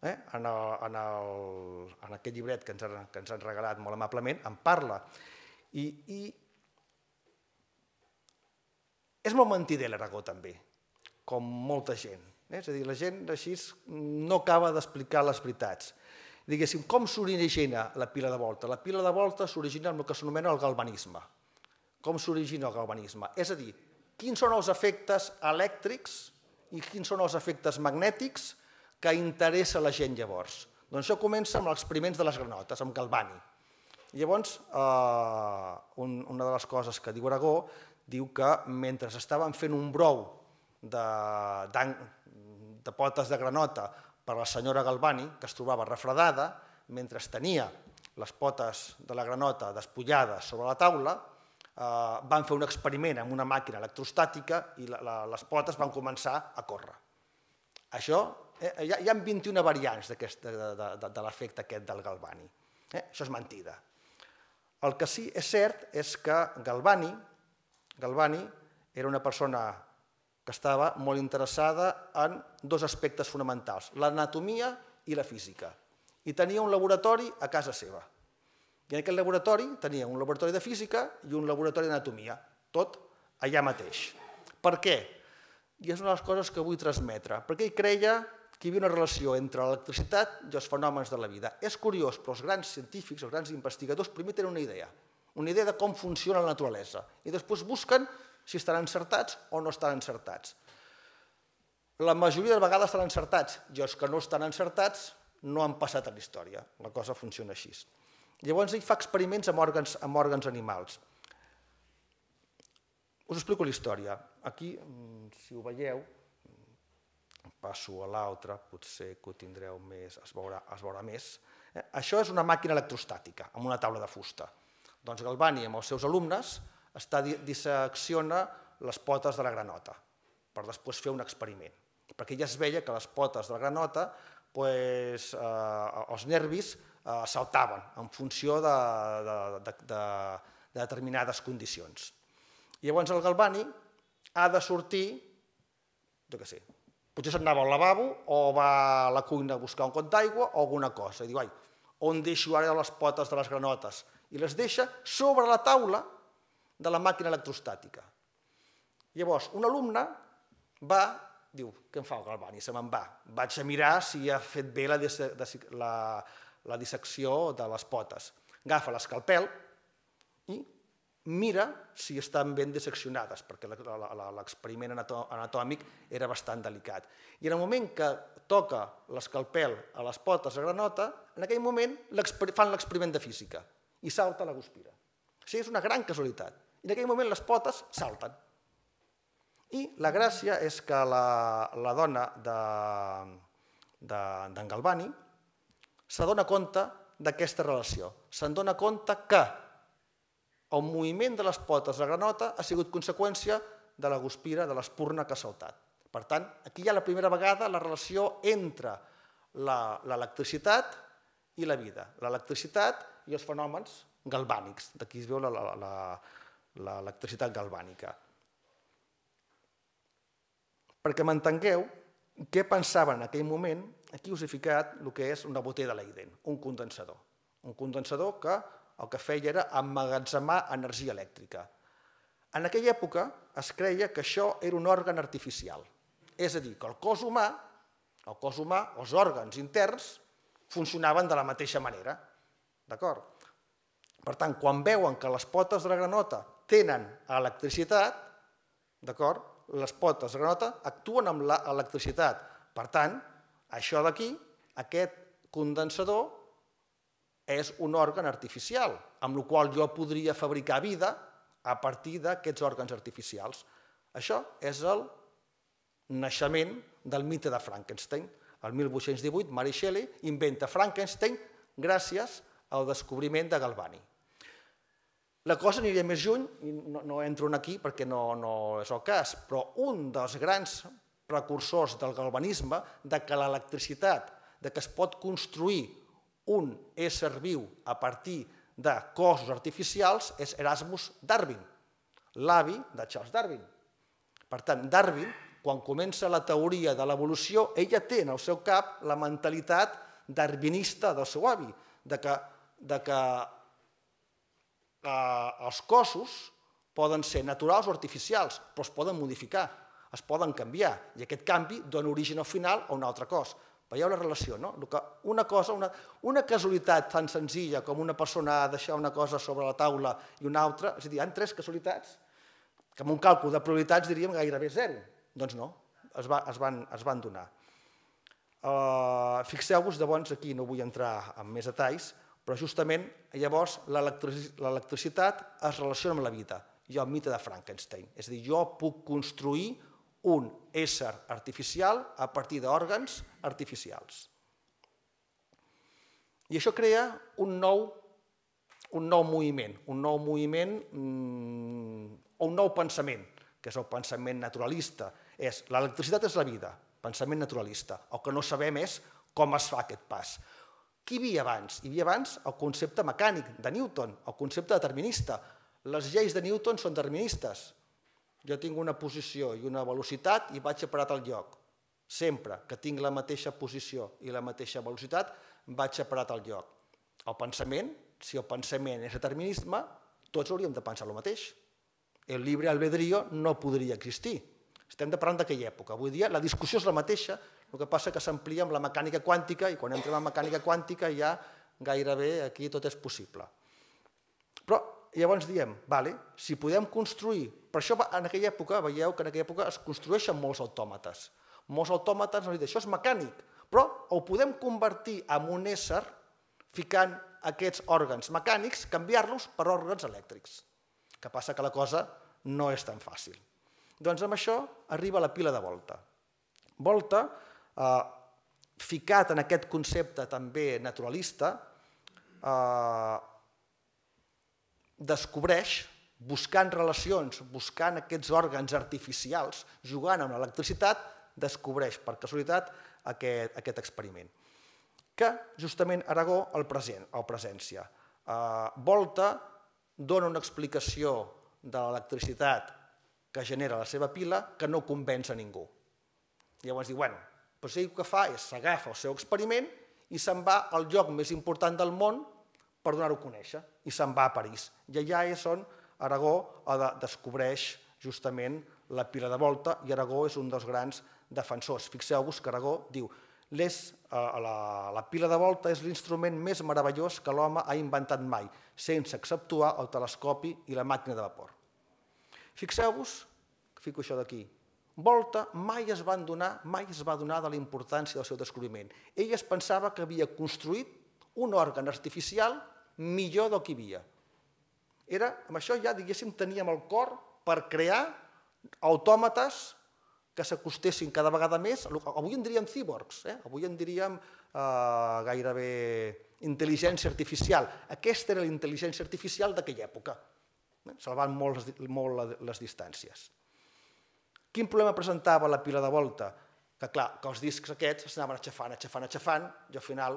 en aquest llibret que ens han regalat molt amablement, en parla, i és molt mentider l'Aragó també, com molta gent. És a dir, la gent així no acaba d'explicar les veritats. Diguéssim, com s'origina la pila de volta? La pila de volta s'origina en el que s'anomena el galvanisme. Com s'origina el galvanisme? És a dir, quins són els efectes elèctrics i quins són els efectes magnètics que interessa la gent llavors? Doncs això comença amb els experiments de les granotes, amb Galvani. Llavors, una de les coses que diu Aragó diu que mentre estaven fent un brou de potes de granota per la senyora Galvani, que es trobava refredada, mentre tenia les potes de la granota despullades sobre la taula, van fer un experiment amb una màquina electrostàtica i les potes van començar a córrer. Això, hi ha vint-i-una variants de l'efecte aquest del Galvani. Això és mentida. El que sí que és cert és que Galvani Galvani era una persona que estava molt interessada en dos aspectes fonamentals, l'anatomia i la física. I tenia un laboratori a casa seva. I en aquest laboratori tenia un laboratori de física i un laboratori d'anatomia, tot allà mateix. Per què? I és una de les coses que vull transmetre, perquè ell creia que hi havia una relació entre l'electricitat i els fenòmens de la vida. És curiós, però els grans científics, els grans investigadors, primer tenen una idea, una idea de com funciona la naturalesa, i després busquen si estan encertats o no estan encertats. La majoria de vegades estan encertats, i els que no estan encertats no han passat a la història, la cosa funciona així. Llavors ell fa experiments amb òrgans animals. Us explico la història. Aquí, si ho veieu, passo a l'altre, potser que ho tindreu més, es veurà més. Això és una màquina electrostàtica, amb una taula de fusta. Doncs Galvani, amb els seus alumnes, dissecciona les potes de la granota per després fer un experiment. Perquè ja es veia que les potes de la granota, els nervis saltaven en funció de determinades condicions. Llavors el Galvani ha de sortir, jo què sé, potser se'n anava al lavabo o va a la cuina a buscar un cop d'aigua o alguna cosa. I diu, ai, on deixo ara les potes de les granotes? I les deixa sobre la taula de la màquina electrostàtica. Llavors, un alumne va, diu, què em fa el Galvani? Se me'n va. Vaig a mirar si ha fet bé la dissecció de les potes. Agafa l'escalpel i mira si estan ben disseccionades, perquè l'experiment anatòmic era bastant delicat. I en el moment que toca l'escalpel a les potes de granota, en aquell moment fan l'experiment de física i salta la guspira. O sigui, és una gran casualitat. I en aquell moment les potes salten. I la gràcia és que la dona d'en Galvani s'adona compte d'aquesta relació. Se'n dona compte que el moviment de les potes de la granota ha sigut conseqüència de la guspira, de l'espurna que ha saltat. Per tant, aquí hi ha la primera vegada la relació entre l'electricitat i la vida. L'electricitat i els fenòmens galvànics. D'aquí es veu l'electricitat galvànica. Perquè m'entengueu què pensava en aquell moment, aquí us he ficat el que és una botella de Leyden, un condensador. Un condensador que el que feia era emmagatzemar energia elèctrica. En aquella època es creia que això era un òrgan artificial. És a dir, que el cos humà, el cos humà, els òrgans interns, funcionaven de la mateixa manera. D'acord? Per tant, quan veuen que les potes de la granota tenen electricitat, d'acord? Les potes de la granota actuen amb l'electricitat. Per tant, això d'aquí, aquest condensador, és un òrgan artificial, amb el qual jo podria fabricar vida a partir d'aquests òrgans artificials. Això és el naixement del mite de Frankenstein. El mil vuit-cents divuit, Mary Shelley inventa Frankenstein gràcies al descobriment de Galvani. La cosa aniria més lluny, no entro aquí perquè no és el cas, però un dels grans precursors del galvanisme, que l'electricitat, que es pot construir un ésser viu a partir de cossos artificials, és Erasmus Darwin, l'avi de Charles Darwin. Per tant, Darwin, quan comença la teoria de l'evolució, ella té en el seu cap la mentalitat darwinista del seu avi, de que els cossos poden ser naturals o artificials, però es poden modificar, es poden canviar, i aquest canvi dona origen al final a un altre cos. Veieu la relació, no? Una cosa, una casualitat tan senzilla com una persona deixar una cosa sobre la taula i una altra, és a dir, hi ha tres casualitats que amb un càlcul de probabilitats diríem gairebé zero. Doncs no, es van donar. Fixeu-vos, llavors, aquí no vull entrar en més detalls, però justament llavors l'electricitat es relaciona amb la vida i el mite de Frankenstein. És a dir, jo puc construir un ésser artificial a partir d'òrgans artificials. I això crea un nou moviment, un nou moviment o un nou pensament, que és el pensament naturalista. L'electricitat és la vida, pensament naturalista. El que no sabem és com es fa aquest pas. Què hi havia abans? Hi havia abans el concepte mecànic de Newton, el concepte determinista. Les lleis de Newton són deterministes. Jo tinc una posició i una velocitat i vaig a parar al lloc. Sempre que tinc la mateixa posició i la mateixa velocitat, vaig a parar al lloc. El pensament, si el pensament és determinisme, tots hauríem de pensar el mateix. El lliure albedrío no podria existir. Estem parlant d'aquella època. Avui dia la discussió és la mateixa, el que passa que s'amplia amb la mecànica quàntica i quan entrem en mecànica quàntica ja gairebé aquí tot és possible. Però llavors diem, si podem construir... Per això en aquella època, veieu que en aquella època es construeixen molts autòmates. Molts autòmates, això és mecànic, però ho podem convertir en un ésser ficant aquests òrgans mecànics, canviar-los per òrgans elèctrics. Que passa que la cosa no és tan fàcil. Doncs amb això arriba la pila de Volta. Volta, ficat en aquest concepte també naturalista, descobreix, buscant relacions, buscant aquests òrgans artificials, jugant amb l'electricitat, descobreix per casualitat aquest experiment, que justament Aragó el presència. Volta dona una explicació de l'electricitat que genera la seva pila que no convenç a ningú. Llavors diu, bueno, doncs ell el que fa és s'agafa el seu experiment i se'n va al lloc més important del món per donar-ho a conèixer, i se'n va a París. I allà és on Aragó descobreix justament la pila de Volta, i Aragó és un dels grans defensors. Fixeu-vos que Aragó diu, la pila de Volta és l'instrument més meravellós que l'home ha inventat mai, sense exceptuar el telescopi i la màquina de vapor. Fixeu-vos, fico això d'aquí, Volta mai es va adonar de la importància del seu descobriment. Ell es pensava que havia construït un òrgan artificial millor del que hi havia. Amb això ja, diguéssim, teníem el cor per crear autòmates que s'acostessin cada vegada més. Avui en diríem cíborgs, avui en diríem gairebé intel·ligència artificial. Aquesta era la intel·ligència artificial d'aquella època, salvant molt les distàncies. Quin problema presentava la pila de Volta? Que clar, que els discs aquests s'anaven aixafant, aixafant, aixafant, i al final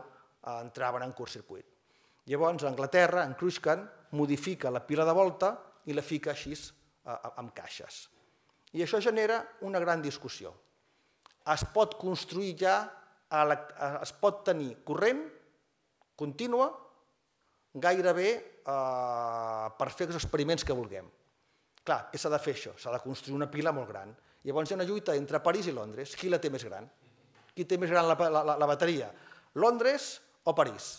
entraven en curt circuit. Llavors, a Anglaterra, en Cruikshank, modifica la pila de Volta i la fica així amb caixes. I això genera una gran discussió. Es pot construir ja, es pot tenir corrent contínua gairebé per fer els experiments que vulguem. Clar, què s'ha de fer això? S'ha de construir una pila molt gran. Llavors hi ha una lluita entre París i Londres. Qui la té més gran? Qui té més gran la bateria? Londres o París?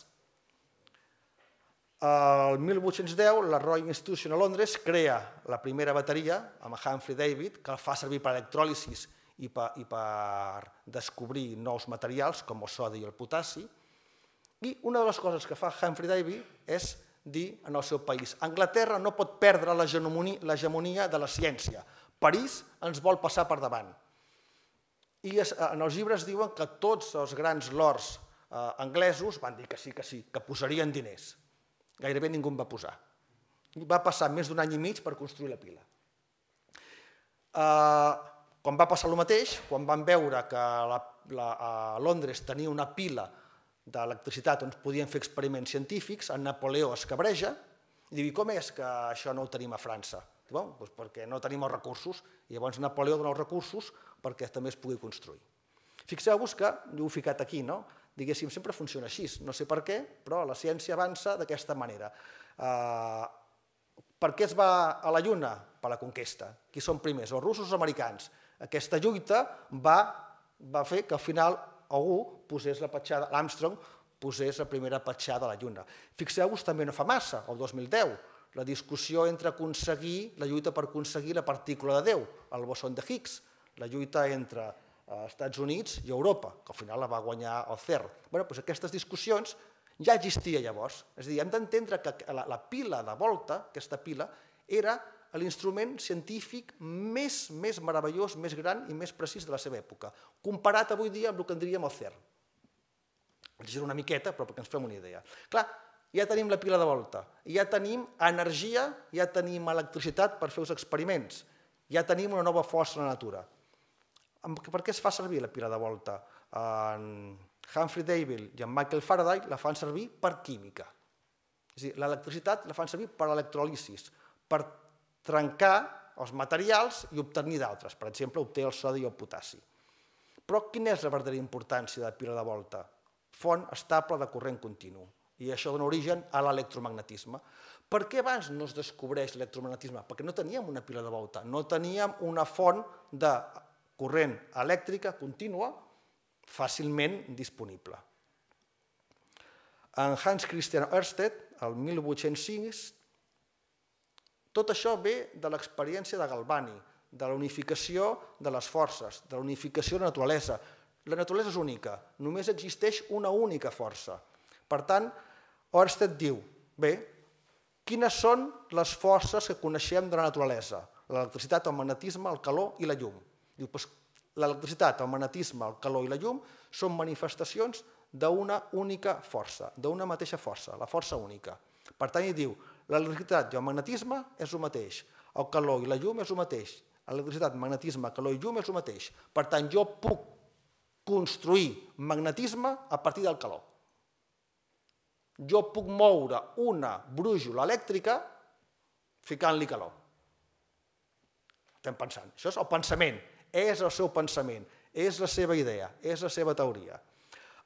El mil vuit-cents deu, la Royal Institution a Londres crea la primera bateria amb Humphry Davy, que el fa servir per electròlisis i per descobrir nous materials, com el sodi i el potassi. I una de les coses que fa Humphry Davy és dir en el seu país: Anglaterra no pot perdre l'hegemonia de la ciència. París ens vol passar per davant. I en els llibres diuen que tots els grans lords anglesos van dir que sí, que sí, que posarien diners. Gairebé ningú en va posar. Va passar més d'un any i mig per construir la pila. Quan va passar el mateix, quan van veure que a Londres tenia una pila d'electricitat on podien fer experiments científics, en Napoleó es cabreja i diu: com és que això no ho tenim a França? Doncs perquè no tenim els recursos. I llavors Napoleó dona els recursos perquè també es pugui construir. Fixeu-vos que, ho he ficat aquí, no? Diguéssim, sempre funciona així, no sé per què, però la ciència avança d'aquesta manera. Per què es va a la Lluna? Per la conquesta. Qui són primers, els russos o els americans? Aquesta lluita va fer que al final algú posés la petjada, l'Armstrong posés la primera petjada a la Lluna. Fixeu-vos, també no fa massa, el dos mil deu, la discussió entre aconseguir, la lluita per aconseguir la partícula de Déu, el bosó de Higgs, la lluita entre Estats Units i Europa, que al final la va guanyar el C E R N. Bé, doncs aquestes discussions ja existia llavors. És a dir, hem d'entendre que la pila de Volta, aquesta pila, era l'instrument científic més meravellós, més gran i més precís de la seva època, comparat avui dia amb el que en diríem el C E R N. Llegiré una miqueta, però perquè ens fem una idea. Clar, ja tenim la pila de Volta, ja tenim energia, ja tenim electricitat per fer els experiments, ja tenim una nova força a la natura. Per què es fa servir la pila de Volta? En Humphry Davy i en Michael Faraday la fan servir per química. És a dir, l'electricitat la fan servir per electròlisis, per trencar els materials i obtenir d'altres. Per exemple, obté el sodi o el potassi. Però quina és la verdadera importància de la pila de Volta? Font estable de corrent continu. I això dona origen a l'electromagnetisme. Per què abans no es descobreix l'electromagnetisme? Perquè no teníem una pila de Volta, no teníem una font de corrent elèctrica contínua fàcilment disponible. En Hans Christian Ørsted, el mil vuit-cents sis, tot això ve de l'experiència de Galvani, de la unificació de les forces, de la unificació de la naturalesa. La naturalesa és única, només existeix una única força. Per tant, Ørsted diu: bé, quines són les forces que coneixem de la naturalesa? L'electricitat, el magnetisme, el calor i la llum. Diu: l'electricitat, el magnetisme, el calor i la llum són manifestacions d'una única força, d'una mateixa força, la força única. Per tant, ell diu: l'electricitat i el magnetisme és el mateix, el calor i la llum és el mateix, l'electricitat, magnetisme, calor i llum és el mateix. Per tant, jo puc construir magnetisme a partir del calor. Jo puc moure una brúixola elèctrica ficant-li calor. Estem pensant, això és el pensament, és el seu pensament, és la seva idea, és la seva teoria.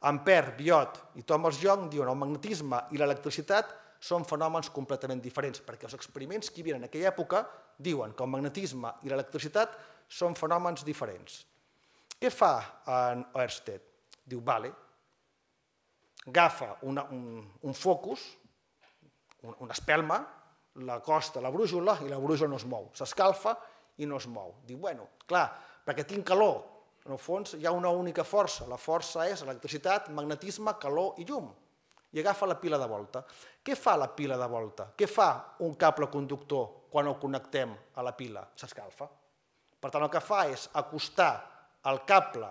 Ampère, Biot i Thomas Young diuen que el magnetisme i l'electricitat són fenòmens completament diferents, perquè els experiments que hi havia en aquella època diuen que el magnetisme i l'electricitat són fenòmens diferents. Què fa en Ørsted? Diu: vale, agafa un focus, una espelma, l'acosta a la brúixola i la brúixola no es mou, s'escalfa i no es mou. Diu: bueno, clar, perquè tinc calor, en el fons hi ha una única força, la força és electricitat, magnetisme, calor i llum. I agafa la pila de Volta. Què fa la pila de Volta? Què fa un cable conductor quan el connectem a la pila? S'escalfa. Per tant, el que fa és acostar el cable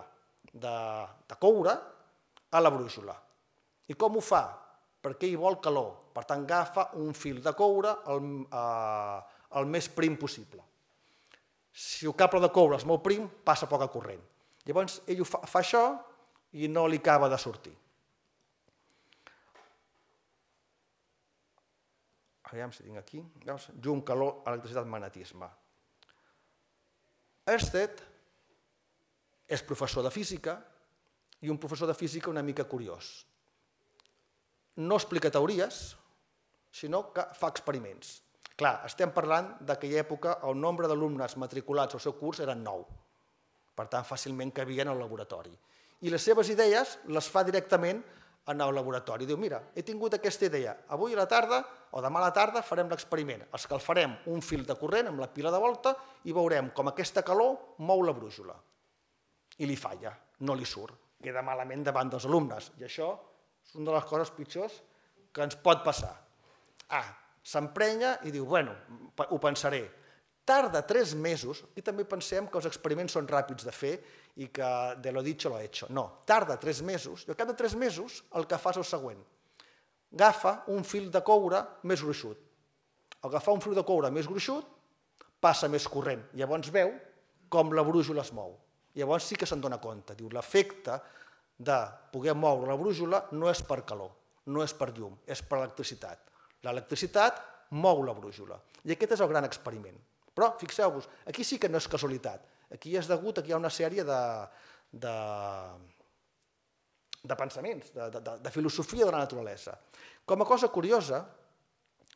de coure a la brúixola. I com ho fa? Perquè hi vol calor. Per tant, agafa un fil de coure el més prim possible. Si el cable de coure és molt prim, passa poca corrent. Llavors, ell fa això i no li acaba de sortir. aviam si tinc aquí, veus? Llum, calor, electricitat, magnetisme. Ørsted és professor de física i un professor de física una mica curiós. No explica teories, sinó que fa experiments. Clar, estem parlant d'aquella època on el nombre d'alumnes matriculats al seu curs eren nou. Per tant, fàcilment cabien al laboratori. I les seves idees les fa directament anar al laboratori. Diu, mira, he tingut aquesta idea, avui a la tarda o demà a la tarda farem l'experiment. Escalfarem un fil de corrent amb la pila de volta i veurem com aquesta calor mou la brúixola. I li falla, no li surt, queda malament davant dels alumnes. I això és una de les coses pitjors que ens pot passar. Ah, s'emprenya i diu, bueno, ho pensaré. Tarda tres mesos, i també pensem que els experiments són ràpids de fer i que de lo dicho lo hecho. No, tarda tres mesos, i al cap de tres mesos el que fa és el següent. Agafa un fil de coure més gruixut. Agafar un fil de coure més gruixut passa més corrent. Llavors veu com la brúixola es mou. Llavors sí que se'n dona compte. Diu, l'efecte de poder moure la brúixola no és per calor, no és per llum, és per electricitat. L'electricitat mou la brúixola. I aquest és el gran experiment. Però, fixeu-vos, aquí sí que no és casualitat. Aquí és degut, aquí hi ha una sèrie de, de, de pensaments, de, de, de filosofia de la naturalesa. Com a cosa curiosa,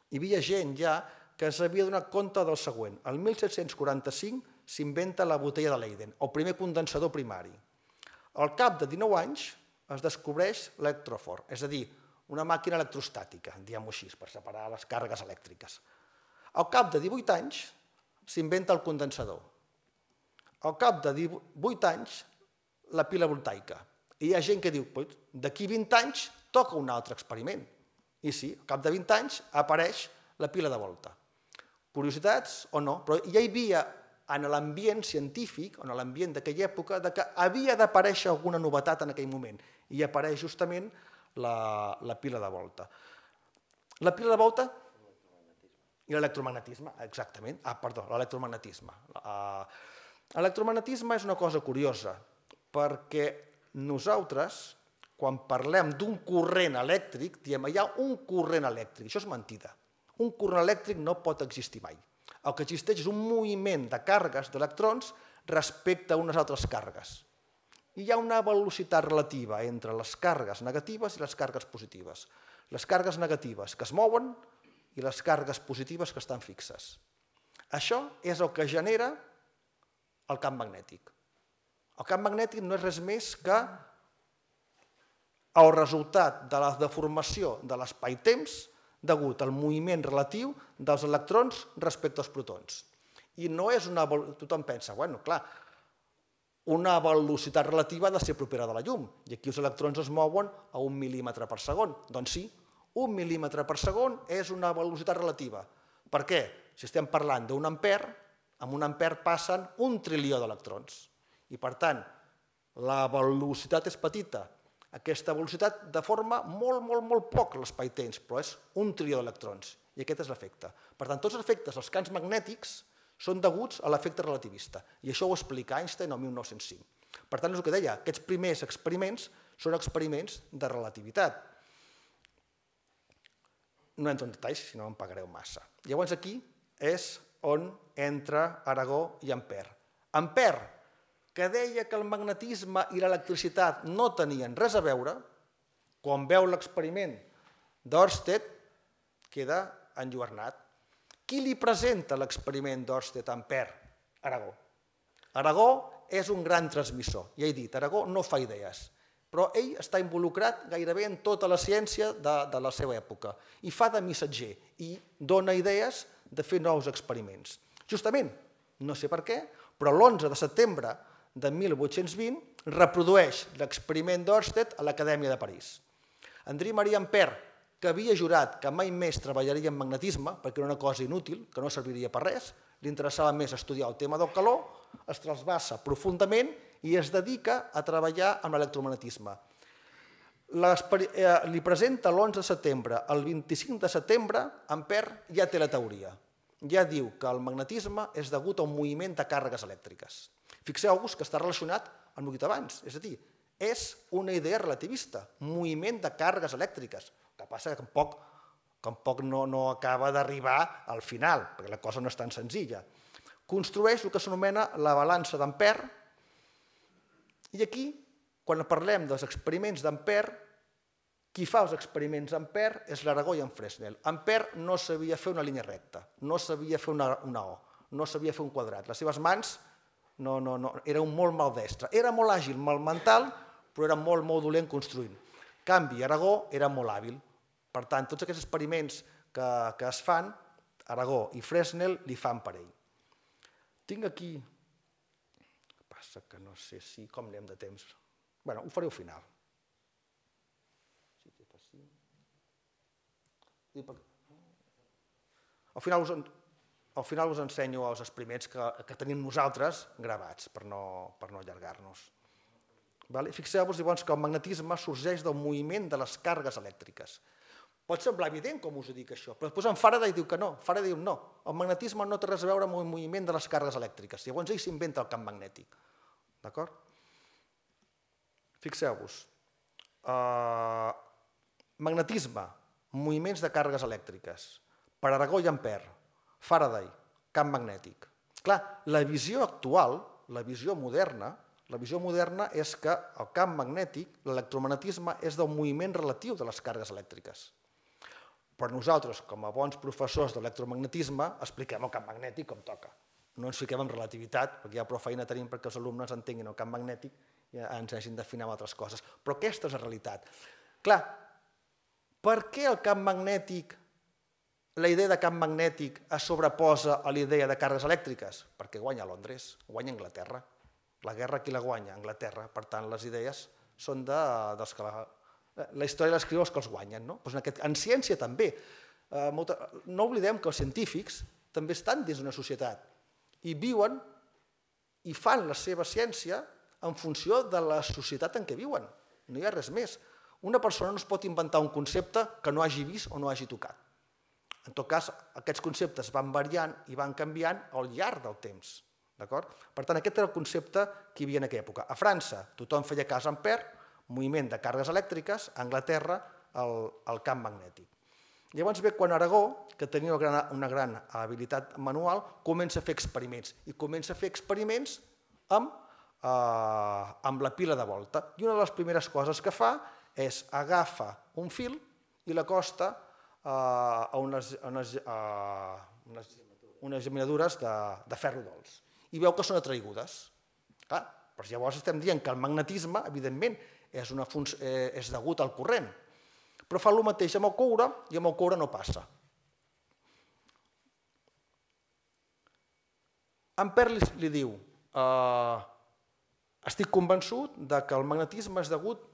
hi havia gent ja que s'havia donat compte del següent. El mil set-cents quaranta-cinc s'inventa la botella de Leyden, el primer condensador primari. Al cap de dinou anys es descobreix l'electròfor, és a dir, una màquina electrostàtica, diguem-ho així, per separar les càrregues elèctriques. Al cap de divuit anys s'inventa el condensador. Al cap de divuit anys, la pila voltaica. I hi ha gent que diu, d'aquí vint anys toca un altre experiment. I sí, al cap de vint anys apareix la pila de volta. Curiositats o no, però ja hi havia en l'ambient científic, en l'ambient d'aquella època, que havia d'aparèixer alguna novetat en aquell moment. I apareix justament la pila de volta. La pila de volta... I l'electromagnetisme, exactament. Ah, perdó, l'electromagnetisme. L'electromagnetisme és una cosa curiosa, perquè nosaltres, quan parlem d'un corrent elèctric, diem, hi ha un corrent elèctric. Això és mentida. Un corrent elèctric no pot existir mai. El que existeix és un moviment de càrregues d'electrons respecte a unes altres càrregues. I hi ha una velocitat relativa entre les càrregues negatives i les càrregues positives. Les càrregues negatives que es mouen i les càrregues positives que estan fixes. Això és el que genera el camp magnètic. El camp magnètic no és res més que el resultat de la deformació de l'espai-temps degut al moviment relatiu dels electrons respecte als protons. I no és una... Tothom pensa, bueno, clar, una velocitat relativa ha de ser propera de la llum, i aquí els electrons es mouen a un mil·límetre per segon. Doncs sí, un mil·límetre per segon és una velocitat relativa. Per què? Si estem parlant d'un ampère, amb un ampère passen un trilió d'electrons. I per tant, la velocitat és petita. Aquesta velocitat deforma molt, molt, molt poc l'espai-temps, però és un trilió d'electrons. I aquest és l'efecte. Per tant, tots els efectes dels camps magnètics són deguts a l'efecte relativista. I això ho explica Einstein el mil nou-cents cinc. Per tant, és el que deia, aquests primers experiments són experiments de relativitat. No entro en detalls, si no em pagareu massa. Llavors aquí és on entra Aragó i Ampère. Ampère, que deia que el magnetisme i l'electricitat no tenien res a veure, quan veu l'experiment d'Ørsted, queda enlluernat. Qui li presenta l'experiment d'Ørsted a Ampère? Aragó. Aragó és un gran transmissor. Ja he dit, Aragó no fa idees. Però ell està involucrat gairebé en tota la ciència de la seva època i fa de missatger i dona idees de fer nous experiments. Justament, no sé per què, però l'onze de setembre de mil vuit-cents vint reprodueix l'experiment d'Ørsted a l'Acadèmia de París. André Marie Ampère, que havia jurat que mai més treballaria en magnetisme perquè era una cosa inútil, que no serviria per res, li interessava més estudiar el tema del calor, es trasbassa profundament i es dedica a treballar amb l'electromagnetisme. Li presenta l'onze de setembre, el vint-i-cinc de setembre, Ampère ja té la teoria. Ja diu que el magnetisme és degut a un moviment de càrregues elèctriques. Fixeu-vos que està relacionat amb el que he dit abans, és a dir, és una idea relativista, moviment de càrregues elèctriques, que passa que tampoc no acaba d'arribar al final, perquè la cosa no és tan senzilla. Construeix el que s'anomena la balança d'Ampère, i aquí, quan parlem dels experiments d'Ampère, qui fa els experiments d'Ampère és l'Aragó i en Fresnel. Ampère no sabia fer una línia recta, no sabia fer una O, no sabia fer un quadrat. Les seves mans era un molt maldestre. Era molt àgil, molt mental, però era molt molt dolent construint. En canvi, Aragó era molt hàbil. Per tant, tots aquests experiments que es fan, Aragó i Fresnel li fan per ell. Tinc aquí... Què passa que no sé si... Com anem de temps? Bé, ho faré al final. Al final us ensenyo els experiments que tenim nosaltres gravats, per no allargar-nos. Fixeu-vos, llavors, que el magnetisme sorgeix del moviment de les càrregues elèctriques. Pot semblar evident com us ho dic això, però després en Faraday diu que no. Faraday diu no, el magnetisme no té res a veure amb el moviment de les càrregues elèctriques. Llavors ell s'inventa el camp magnètic. D'acord? Fixeu-vos. Magnetisme, moviments de càrregues elèctriques. Per Aragó i Ampère, Faraday, camp magnètic. Clar, la visió actual, la visió moderna, La visió moderna és que el camp magnètic, l'electromagnetisme, és del moviment relatiu de les càrregues elèctriques. Però nosaltres, com a bons professors d'electromagnetisme, expliquem el camp magnètic com toca. No ens fiquem en relativitat, perquè ja prou feina tenim perquè els alumnes entenguin el camp magnètic i ens hagin d'afinar amb altres coses. Però aquesta és la realitat. Clar, per què el camp magnètic, la idea de camp magnètic, es sobreposa a la idea de càrregues elèctriques? Perquè guanya Londres, guanya Anglaterra. La guerra qui la guanya? Anglaterra. Per tant, les idees són dels que la història l'escriu els que els guanyen. En ciència també. No oblidem que els científics també estan dins d'una societat i viuen i fan la seva ciència en funció de la societat en què viuen. No hi ha res més. Una persona no es pot inventar un concepte que no hagi vist o no hagi tocat. En tot cas, aquests conceptes van variant i van canviant al llarg del temps. Per tant, aquest era el concepte que hi havia en aquella època. A França, tothom feia cas a Ampère, moviment de càrregues elèctriques, a Anglaterra, el camp magnètic. Llavors ve quan Aragó, que tenia una gran habilitat manual, comença a fer experiments, i comença a fer experiments amb la pila de Volta. I una de les primeres coses que fa és agafa un fil i l'acosta a unes geminadures de ferro dolç. I veu que són atraigudes. Però llavors estem dient que el magnetisme, evidentment, és degut al corrent. Però fa el mateix amb el coure i amb el coure no passa. Ampère li diu, estic convençut que el magnetisme és degut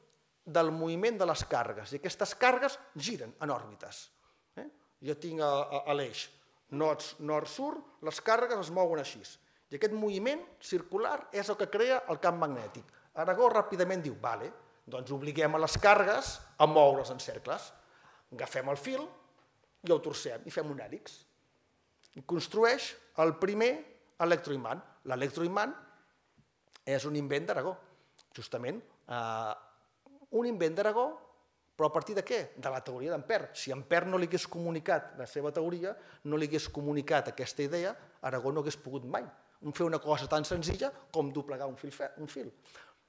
del moviment de les càrregues i aquestes càrregues giren en òrbites. Jo tinc a l'eix nord-sud, les càrregues es mouen així. I aquest moviment circular és el que crea el camp magnètic. Aragó ràpidament diu, vale, doncs obliguem a les càrregues a moure's en cercles. Agafem el fil i el torcem i fem un hèlix. I construeix el primer electroimant. L'electroimant és un invent d'Aragó, justament. Un invent d'Aragó, però a partir de què? De la teoria d'Ampère. Si Ampère no li hagués comunicat la seva teoria, no li hagués comunicat aquesta idea, Aragó no hagués pogut mai fer una cosa tan senzilla com doblegar un fil.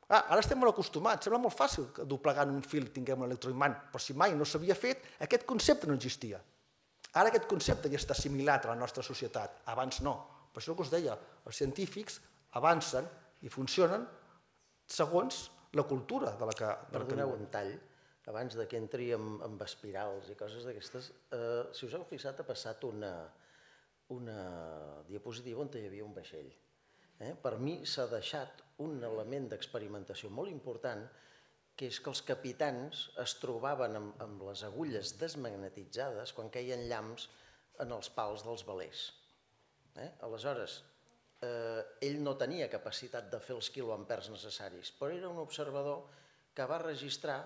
Ara estem molt acostumats, sembla molt fàcil que doblegant un fil tinguem un electroimant, però si mai no s'havia fet, aquest concepte no existia. Ara aquest concepte ja està assimilat a la nostra societat, abans no. Per això que us deia, els científics avancen i funcionen segons la cultura de la que... Perdoneu un tall, abans que entri amb espirals i coses d'aquestes, si us heu fixat ha passat una... una diapositiva on hi havia un vaixell. Per mi s'ha deixat un element d'experimentació molt important, que és que els capitans es trobaven amb les agulles desmagnetitzades quan queien llamps en els pals dels velers. Aleshores, ell no tenia capacitat de fer els quiloamperes necessaris, però era un observador que va registrar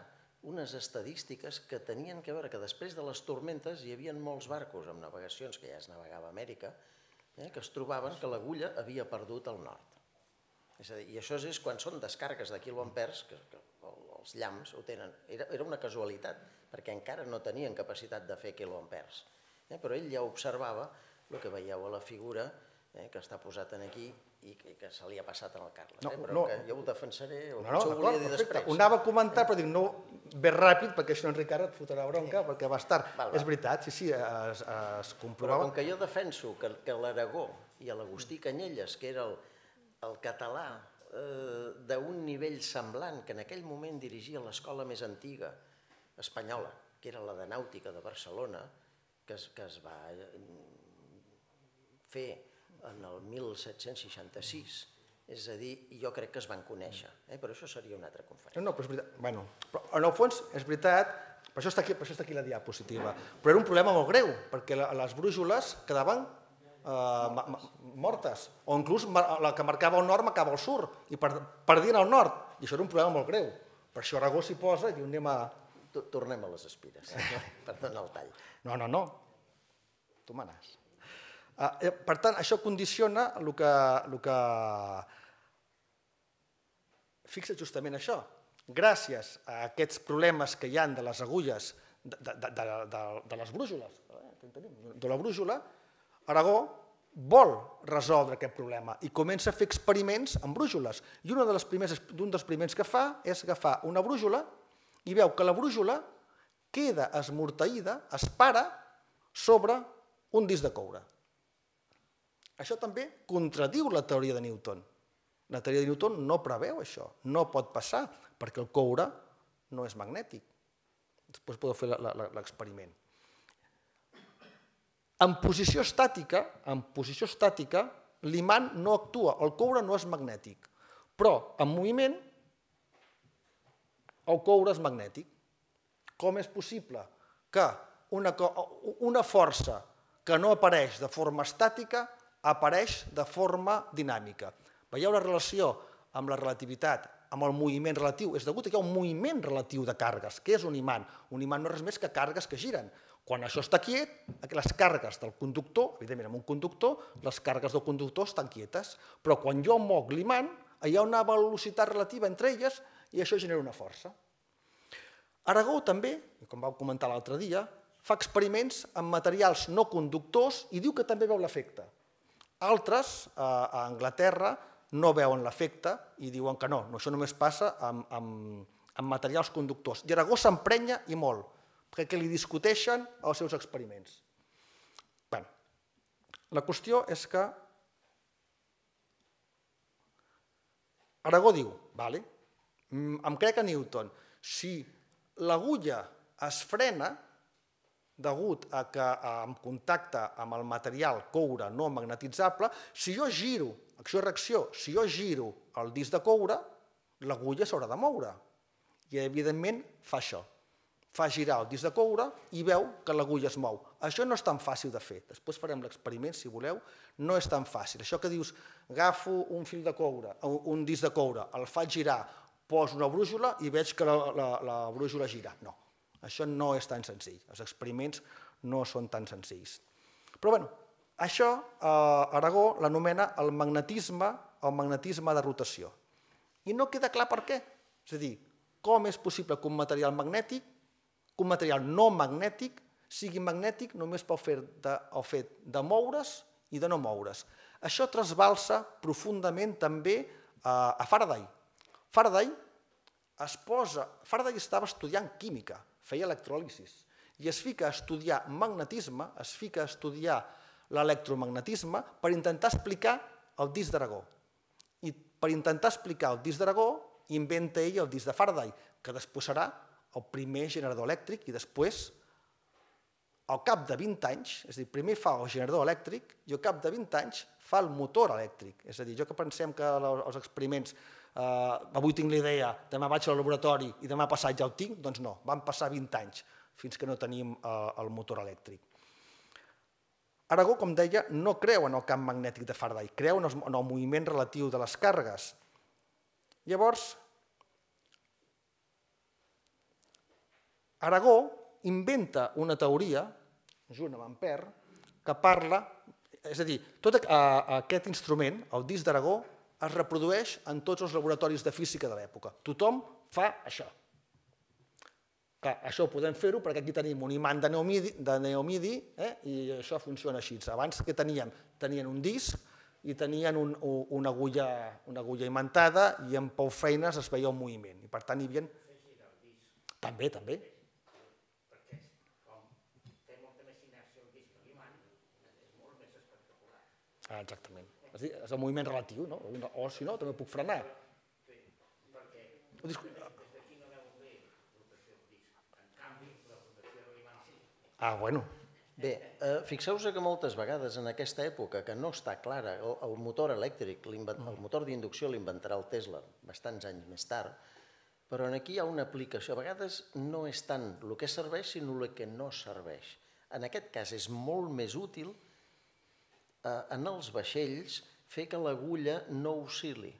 unes estadístiques que tenien que veure que després de les tormentes hi havia molts barcos amb navegacions, que ja es navegava a Amèrica, que es trobaven que l'agulla havia perdut al nord. És a dir, i això és quan són descàrregues de quiloamperes, que els llamps ho tenen. Era una casualitat, perquè encara no tenien capacitat de fer quiloamperes. Però ell ja observava el que veieu a la figura que està posat aquí i que se li ha passat al Carles. Però jo ho defensaré, o potser ho volia dir després. Ho anava a comentar, però dic, no, ve ràpid, perquè això en Ricard et fotrà bronca, perquè va estar. És veritat, sí, sí, es comprovava. Però com que jo defenso que l'Aragó i l'Agustí Canyelles, que era el català d'un nivell semblant, que en aquell moment dirigia l'escola més antiga espanyola, que era la de Nàutica de Barcelona, que es va fer en el mil set-cents seixanta-sis, és a dir, jo crec que es van conèixer, però això seria una altra conferència. No, però és veritat, bueno, en el fons és veritat, per això està aquí la diapositiva, però era un problema molt greu, perquè les brúixoles quedaven mortes, o inclús la que marcava el nord marcava el sud, i perdien el nord, i això era un problema molt greu, per això Aragó s'hi posa i ho anem a... Tornem a les espires, per donar el tall. No, no, no, tu manes. Per tant, això condiciona el que... Fixa justament això. Gràcies a aquests problemes que hi ha de les agulles, de les brúixoles, de la brúixola, Aragó vol resoldre aquest problema i comença a fer experiments amb brúixoles. I un dels primers que fa és agafar una brúixola i veu que la brúixola queda esmorteïda, es para sobre un disc de coure. Això també contradiu la teoria de Newton. La teoria de Newton no preveu això, no pot passar, perquè el coure no és magnètic. Després podeu fer l'experiment. En posició estàtica, en posició estàtica, l'imant no actua, el coure no és magnètic, però en moviment el coure és magnètic. Com és possible que una força que no apareix de forma estàtica apareix de forma dinàmica? Veieu la relació amb la relativitat, amb el moviment relatiu? És degut a que hi ha un moviment relatiu de càrregues, que és un imant. Un imant no és res més que càrregues que giren. Quan això està quiet, les càrregues del conductor, evidentment amb un conductor, les càrregues del conductor estan quietes, però quan jo moc l'imant, hi ha una velocitat relativa entre elles i això genera una força. Aragó també, com vau comentar l'altre dia, fa experiments amb materials no conductors i diu que també veu l'efecte. Altres, a Anglaterra, no veuen l'efecte i diuen que no, això només passa amb materials conductors. I Aragó s'emprenya i molt, perquè li discuteixen els seus experiments. Bé, la qüestió és que Aragó diu, vale, em crec a Newton, si l'agulla es frena degut a que en contacte amb el material coure no magnetitzable, si jo giro, acció-reacció, si jo giro el disc de coure, l'agulla s'haurà de moure. I, evidentment, fa això. Fa girar el disc de coure i veu que l'agulla es mou. Això no és tan fàcil de fer. Després farem l'experiment, si voleu. No és tan fàcil. Això que dius, agafo un fil de coure, un disc de coure, el faig girar, poso una brúixola i veig que la brúixola gira. No. Això no és tan senzill, els experiments no són tan senzills. Però bé, això Aragó l'anomena el magnetisme el magnetisme de rotació. I no queda clar per què. És a dir, com és possible que un material magnètic, que un material no magnètic, sigui magnètic només pel fet de moure's i de no moure's. Això trasbalsa profundament també a Faraday. Faraday es posa... Faraday estava estudiant química, feia electròlisis, i es fica a estudiar magnetisme, es fica a estudiar l'electromagnetisme per intentar explicar el disc d'Aragó. I per intentar explicar el disc d'Aragó inventa ell el disc de Faraday, que després serà el primer generador elèctric i després, al cap de vint anys, és a dir, primer fa el generador elèctric i al cap de vint anys fa el motor elèctric. És a dir, jo que pensem que els experiments avui tinc la idea, demà vaig al laboratori i demà passat ja ho tinc, doncs no, van passar vint anys fins que no tenim el motor elèctric. Aragó, com deia, no creu en el camp magnètic de Faraday, creu en el moviment relatiu de les càrregues. Llavors, Aragó inventa una teoria, junt amb Ampère, que parla, és a dir, tot aquest instrument, el disc d'Aragó, es reprodueix en tots els laboratoris de física de l'època. Tothom fa això. Això podem fer-ho perquè aquí tenim un imant de neomidi i això funciona així. Abans que teníem? Tenien un disc i tenien una agulla imantada i amb prou feines es veia un moviment. I per tant hi havia... També, també. Perquè com té molta més inèrcia el disc de l'imant, és molt més espectacular. Exactament. És el moviment relatiu, no? O si no, també puc frenar. Sí, perquè des d'aquí no veu bé rotació del disc. En canvi, la rotació de l'imant sí. Ah, bueno. Bé, fixeu-vos que moltes vegades en aquesta època, que no està clara, el motor elèctric, el motor d'inducció l'inventarà el Tesla bastants anys més tard, però aquí hi ha una aplicació. A vegades no és tant el que serveix, sinó el que no serveix. En aquest cas és molt més útil en els vaixells fer que l'agulla no oscil·li.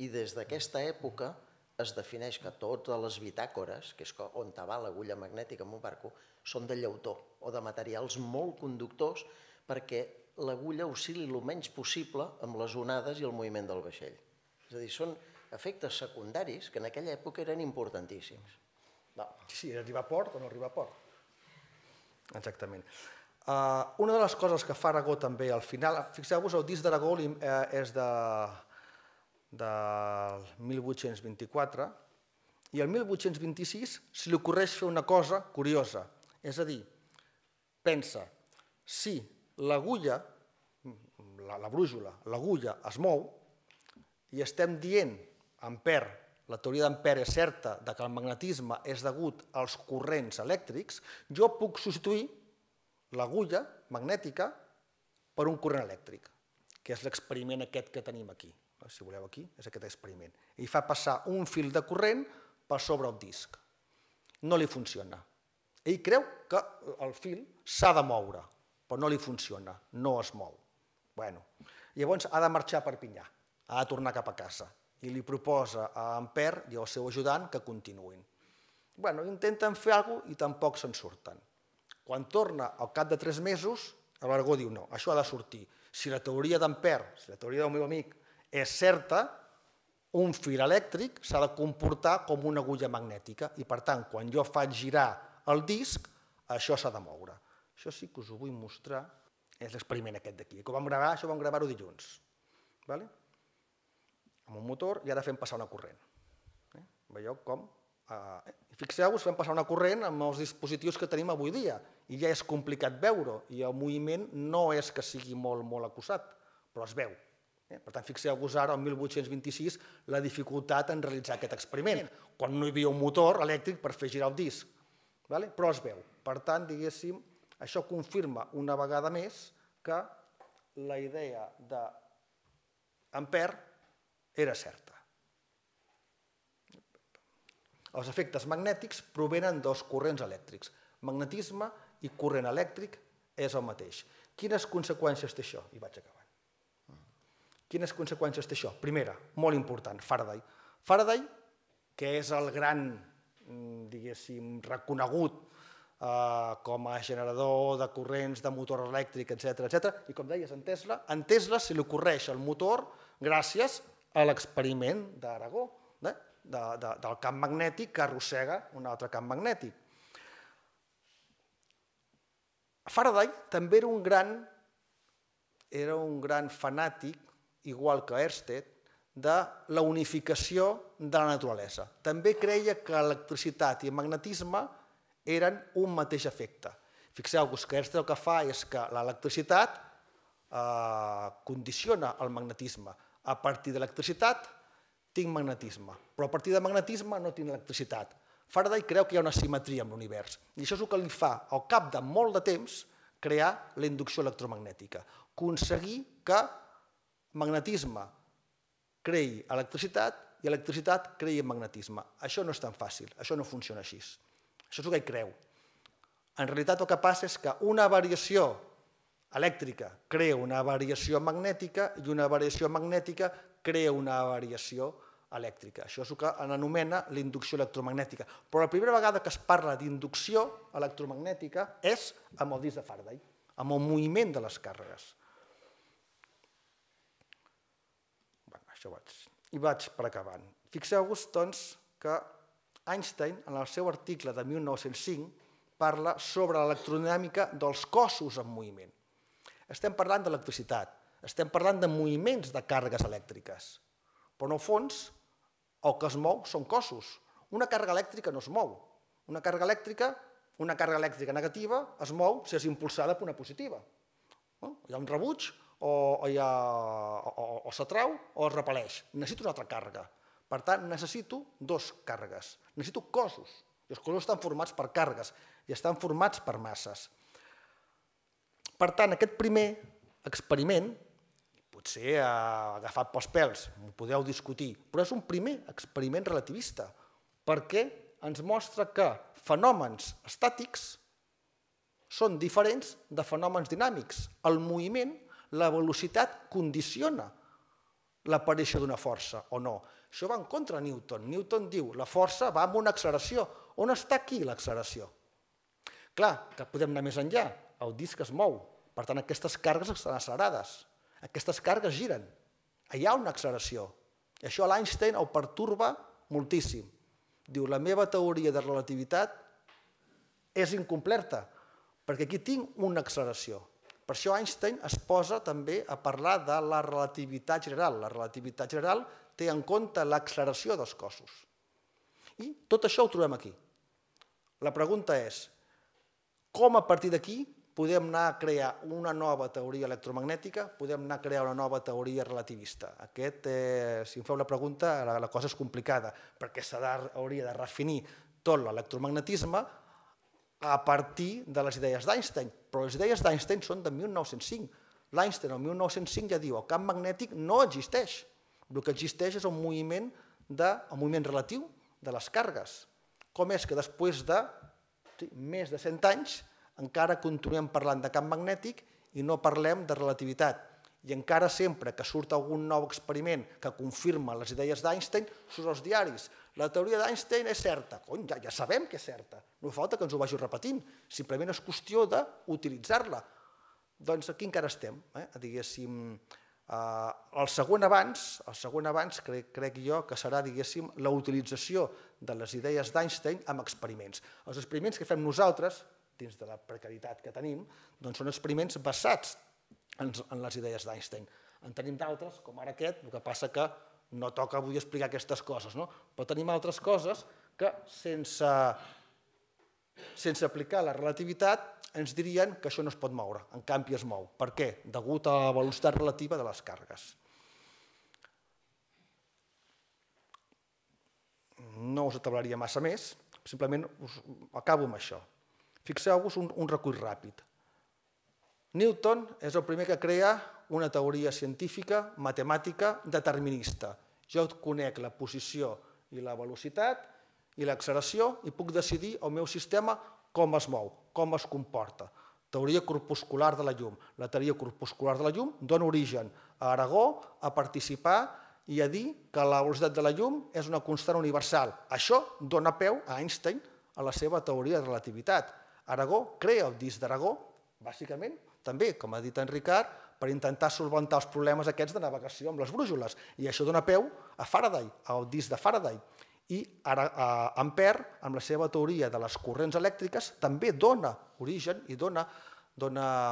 I des d'aquesta època es defineix que totes les bitàcores, que és on va l'agulla magnètica en un barco, són de llautó o de materials molt conductors perquè l'agulla oscil·li el menys possible amb les onades i el moviment del vaixell. És a dir, són efectes secundaris que en aquella època eren importantíssims. Sí, arribar a port o no arribar a port. Exactament. Una de les coses que fa Aragó també al final, fixeu-vos, el disc d'Aragó és del mil vuit-cents vint-i-quatre i el mil vuit-cents vint-i-sis se li ocorreix fer una cosa curiosa. És a dir, pensa, si l'agulla, la brúixola, l'agulla es mou i estem dient Ampère, la teoria d'Ampère és certa que el magnetisme és degut als corrents elèctrics, jo puc substituir l'agulla magnètica per un corrent elèctric, que és l'experiment aquest que tenim aquí. Si voleu aquí, és aquest experiment. I fa passar un fil de corrent per sobre el disc. No li funciona. Ell creu que el fil s'ha de moure, però no li funciona, no es mou. Llavors ha de marxar a Perpinyà, ha de tornar cap a casa. I li proposa a Ampère i al seu ajudant que continuïn. Bé, intenten fer alguna cosa i tampoc se'n surten. Quan torna al cap de tres mesos, l'Aragó diu no, això ha de sortir. Si la teoria d'Ampère, si la teoria del meu amic, és certa, un fil elèctric s'ha de comportar com una agulla magnètica i, per tant, quan jo faig girar el disc, això s'ha de moure. Això sí que us ho vull mostrar, és l'experiment aquest d'aquí. Això vam gravar-ho dilluns. D'acord? Amb un motor i ara fem passar una corrent. Veieu com? Fixeu-vos, fem passar una corrent amb els dispositius que tenim avui dia i ja és complicat veure-ho i el moviment no és que sigui molt, molt acusat, però es veu. Per tant, fixeu-vos ara, el mil vuit-cents vint-i-sis, la dificultat en realitzar aquest experiment, quan no hi havia un motor elèctric per fer girar el disc, però es veu. Per tant, diguéssim, això confirma una vegada més que la idea d'Ampère era certa. Els efectes magnètics provenen dels corrents elèctrics. Magnetisme i corrent elèctric és el mateix. Quines conseqüències té això? I vaig acabant. Quines conseqüències té això? Primera, molt important, Faraday. Faraday, que és el gran, diguéssim, reconegut com a generador de corrents, de motor elèctric, etcètera, etcètera. I com deies, en Tesla, en Tesla se li ocorreix el motor gràcies a l'experiment d'Aragó, del camp magnètic que arrossega un altre camp magnètic. Faraday també era un gran, era un gran fanàtic, igual que Ørsted, de la unificació de la naturalesa. També creia que electricitat i magnetisme eren un mateix efecte. Fixeu-vos que Ørsted el que fa és que l'electricitat condiciona el magnetisme. A partir de l'electricitat tinc magnetisme, però a partir de magnetisme no tinc electricitat. Faraday creu que hi ha una simetria en l'univers i això és el que li fa al cap de molt de temps crear la inducció electromagnètica, aconseguir que magnetisme creï electricitat i electricitat creï magnetisme. Això no és tan fàcil, això no funciona així. Això és el que ell creu. En realitat el que passa és que una variació elèctrica crea una variació magnètica i una variació magnètica crea una variació elèctrica. Això és el que anomena l'inducció electromagnètica. Però la primera vegada que es parla d'inducció electromagnètica és amb el disc de Faraday, amb el moviment de les càrregues. Això vaig. I vaig per acabant. Fixeu-vos, doncs, que Einstein, en el seu article de mil nou-cents cinc, parla sobre l'electrodinàmica dels cossos en moviment. Estem parlant d'electricitat, estem parlant de moviments de càrregues elèctriques, però en el fons el que es mou són cossos. Una càrrega elèctrica no es mou. Una càrrega elèctrica, una càrrega elèctrica negativa es mou si és impulsada per una positiva. Hi ha un rebuig, o s'atrau o es repel·leix. Necessito una altra càrrega. Per tant, necessito dos càrregues. Necessito cossos. I els cossos estan formats per càrregues i estan formats per masses. Per tant, aquest primer experiment, potser agafat pels pèls, ho podeu discutir, però és un primer experiment relativista, perquè ens mostra que fenòmens estàtics són diferents de fenòmens dinàmics. El moviment, la velocitat, condiciona l'aparició d'una força, o no. Això va en contra de Newton. Newton diu que la força va amb una acceleració. On està aquí l'acceleració? Clar, que podem anar més enllà. El disc es mou. Per tant, aquestes càrregues estan accelerades. Aquestes càrregues giren. Hi ha una acceleració. I això a l'Einstein el pertorba moltíssim. Diu, la meva teoria de relativitat és incompleta, perquè aquí tinc una acceleració. Per això Einstein es posa també a parlar de la relativitat general. La relativitat general té en compte l'acceleració dels cossos. I tot això ho trobem aquí. La pregunta és, com a partir d'aquí podem anar a crear una nova teoria electromagnètica, podem anar a crear una nova teoria relativista? Aquest, si em feu la pregunta, la cosa és complicada, perquè s'hauria de refinir tot l'electromagnetisme a partir de les idees d'Einstein. Però les idees d'Einstein són de mil nou-cents cinc. L'Einstein, el mil nou-cents cinc, ja diu que el camp magnètic no existeix. El que existeix és el moviment relatiu de les càrregues. Com és que després de més de cent anys encara continuem parlant de camp magnètic i no parlem de relativitat? I encara sempre que surt algun nou experiment que confirma les idees d'Einstein, surt als diaris. La teoria d'Einstein és certa. Cony, ja sabem que és certa. No falta que ens ho vagi repetint. Simplement és qüestió d'utilitzar-la. Doncs aquí encara estem. Diguéssim, el següent abans crec jo que serà, diguéssim, la utilització de les idees d'Einstein amb experiments. Els experiments que fem nosaltres, dins de la precarietat que tenim, doncs són experiments basats en les idees d'Einstein. En tenim d'altres, com ara aquest, el que passa que no toca avui explicar aquestes coses, però tenim altres coses que, sense aplicar la relativitat, ens dirien que això no es pot moure, en canvi es mou. Per què? Degut a la velocitat relativa de les càrregues. No us atablaria massa més, simplement acabo amb això. Fixeu-vos un recull ràpid. Newton és el primer que crea una teoria científica, matemàtica, determinista. Jo conec la posició i la velocitat i l'acceleració i puc decidir el meu sistema com es mou, com es comporta. Teoria corpuscular de la llum. La teoria corpuscular de la llum dona origen a Aragó a participar i a dir que la velocitat de la llum és una constant universal. Això dona peu a Einstein a la seva teoria de relativitat. Aragó crea el disc d'Aragó, bàsicament, també, com ha dit en Ricard, per intentar solventar els problemes aquests de navegació amb les brúixoles. I això dona peu a Faraday, al disc de Faraday. I Ampère, amb la seva teoria de les corrents elèctriques, també dona origen i dona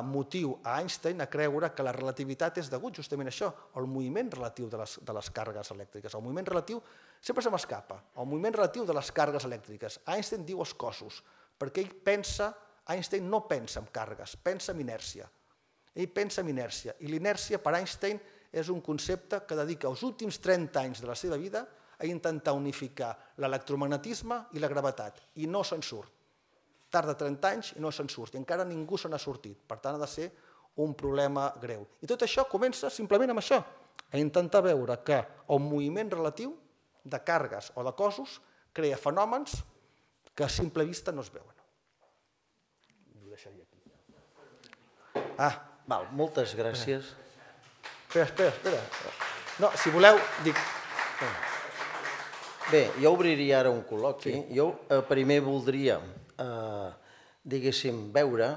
motiu a Einstein a creure que la relativitat és degut justament a això, al moviment relatiu de les càrregues elèctriques. El moviment relatiu sempre se m'escapa. El moviment relatiu de les càrregues elèctriques. Einstein diu els cossos, perquè ell pensa... Einstein no pensa en càrregues, pensa en inèrcia. Ell pensa en inèrcia. I l'inèrcia per Einstein és un concepte que dedica els últims trenta anys de la seva vida a intentar unificar l'electromagnetisme i la gravetat. I no se'n surt. Tarda trenta anys i no se'n surt. I encara ningú se n'ha sortit. Per tant, ha de ser un problema greu. I tot això comença simplement amb això. A intentar veure que el moviment relatiu de càrregues o de cossos crea fenòmens que a simple vista no es veuen. Ah, val, moltes gràcies. Espera, espera, espera. No, si voleu, dic... Bé, jo obriria ara un col·loqui. Jo primer voldria, diguéssim, veure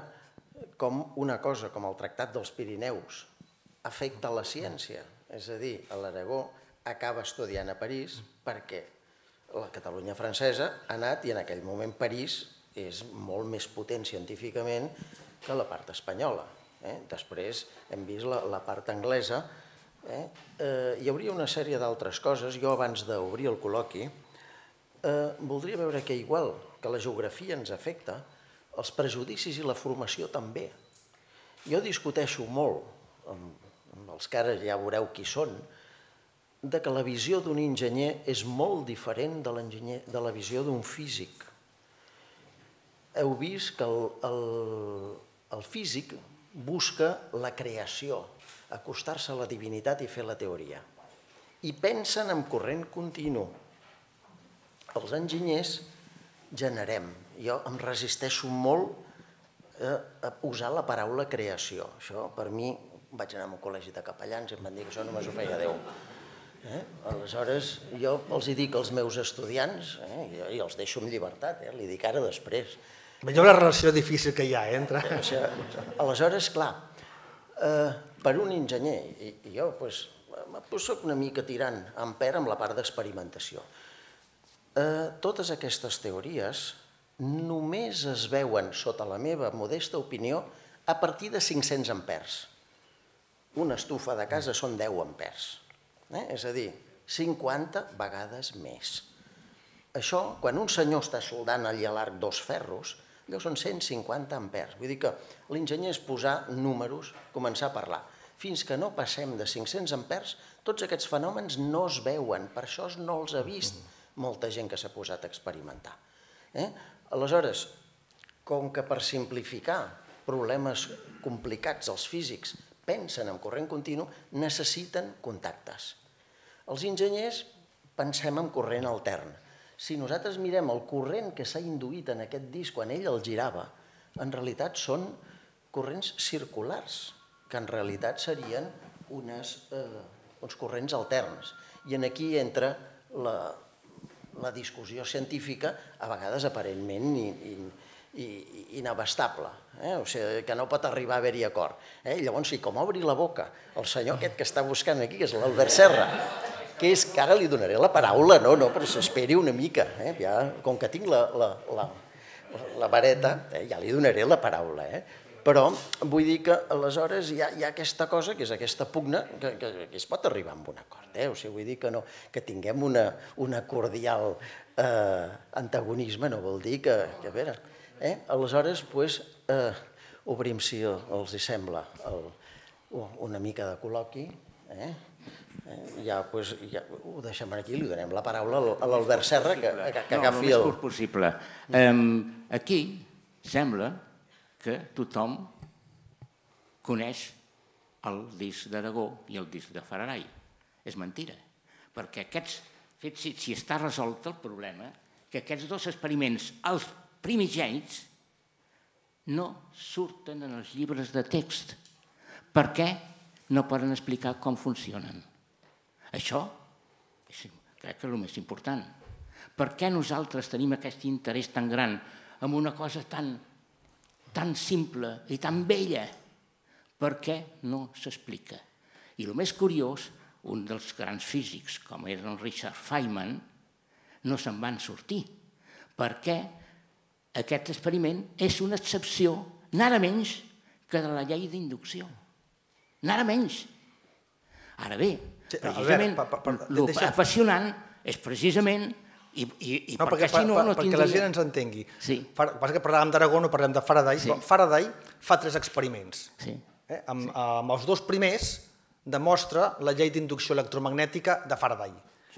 com una cosa, com el Tractat dels Pirineus, afecta la ciència. És a dir, a l'Aragó acaba estudiant a París perquè la Catalunya francesa ha anat i en aquell moment París és molt més potent científicament que la part espanyola. Després hem vist la part anglesa. Hi hauria una sèrie d'altres coses. Jo abans d'obrir el col·loqui voldria veure que igual que la geografia ens afecta, els prejudicis i la formació també. Jo discuteixo molt amb els que ara ja veureu qui són, de que la visió d'un enginyer és molt diferent de la visió d'un físic. Heu vist que el físic busca la creació, acostar-se a la divinitat i fer la teoria. I pensen en corrent continu. Els enginyers generem. Jo em resisteixo molt a usar la paraula creació. Això per mi, vaig anar a un col·legi de capellans i em van dir que això només ho feia Déu. Aleshores, jo els dic als meus estudiants, i els deixo amb llibertat, li dic ara després. Hi ha una relació difícil que hi ha entre... Aleshores, clar, per un enginyer, i jo soc una mica tirant Ampère amb la part d'experimentació, totes aquestes teories només es veuen, sota la meva modesta opinió, a partir de cinc-cents ampères. Una estufa de casa són deu ampères. És a dir, cinquanta vegades més. Això, quan un senyor està soldant allà a l'arc dos ferros, allò són cent cinquanta ampères. Vull dir que l'enginyer és posar números, començar a parlar. Fins que no passem de cinc-cents ampères, tots aquests fenòmens no es veuen. Per això no els ha vist molta gent que s'ha posat a experimentar. Aleshores, com que per simplificar problemes complicats els físics pensen en corrent continu, necessiten contactes. Els enginyers pensem en corrent altern. Si nosaltres mirem el corrent que s'ha induït en aquest disc quan ell el girava, en realitat són corrents circulars, que en realitat serien uns corrents alterns. I aquí entra la discussió científica, a vegades aparentment inabastable, que no pot arribar a haver-hi acord. Llavors, si com obri la boca el senyor aquest que està buscant aquí, que és l'Albert Serra, que és que ara li donaré la paraula, no, no, però s'esperi una mica. Com que tinc la vareta, ja li donaré la paraula. Però vull dir que aleshores hi ha aquesta cosa, que és aquesta pugna, que es pot arribar amb un acord. Vull dir que tinguem una cordial antagonisme, no vol dir que... Aleshores, obrim, si els hi sembla, una mica de col·loqui. Ja ho deixem aquí i li donem la paraula a l'Albert Serra que agafi el... No, el més curt possible. Aquí sembla que tothom coneix el disc d'Aragó i el disc de Faraday. És mentira, perquè aquests... Si està resolt el problema, que aquests dos experiments, els primigents, no surten en els llibres de text perquè no poden explicar com funcionen. Això crec que és el més important. Per què nosaltres tenim aquest interès tan gran en una cosa tan simple i tan vella? Perquè no s'explica. I el més curiós, un dels grans físics, com era el Richard Feynman, no se'n van sortir perquè aquest experiment és una excepció, nada menys que de la llei d'inducció. Nada menys. Ara bé, precisament, apassionant és precisament... Perquè la gent ens entengui. Parlàvem d'Aragó, no parlàvem de Faraday. Faraday fa tres experiments. Amb els dos primers demostra la llei d'inducció electromagnètica de Faraday.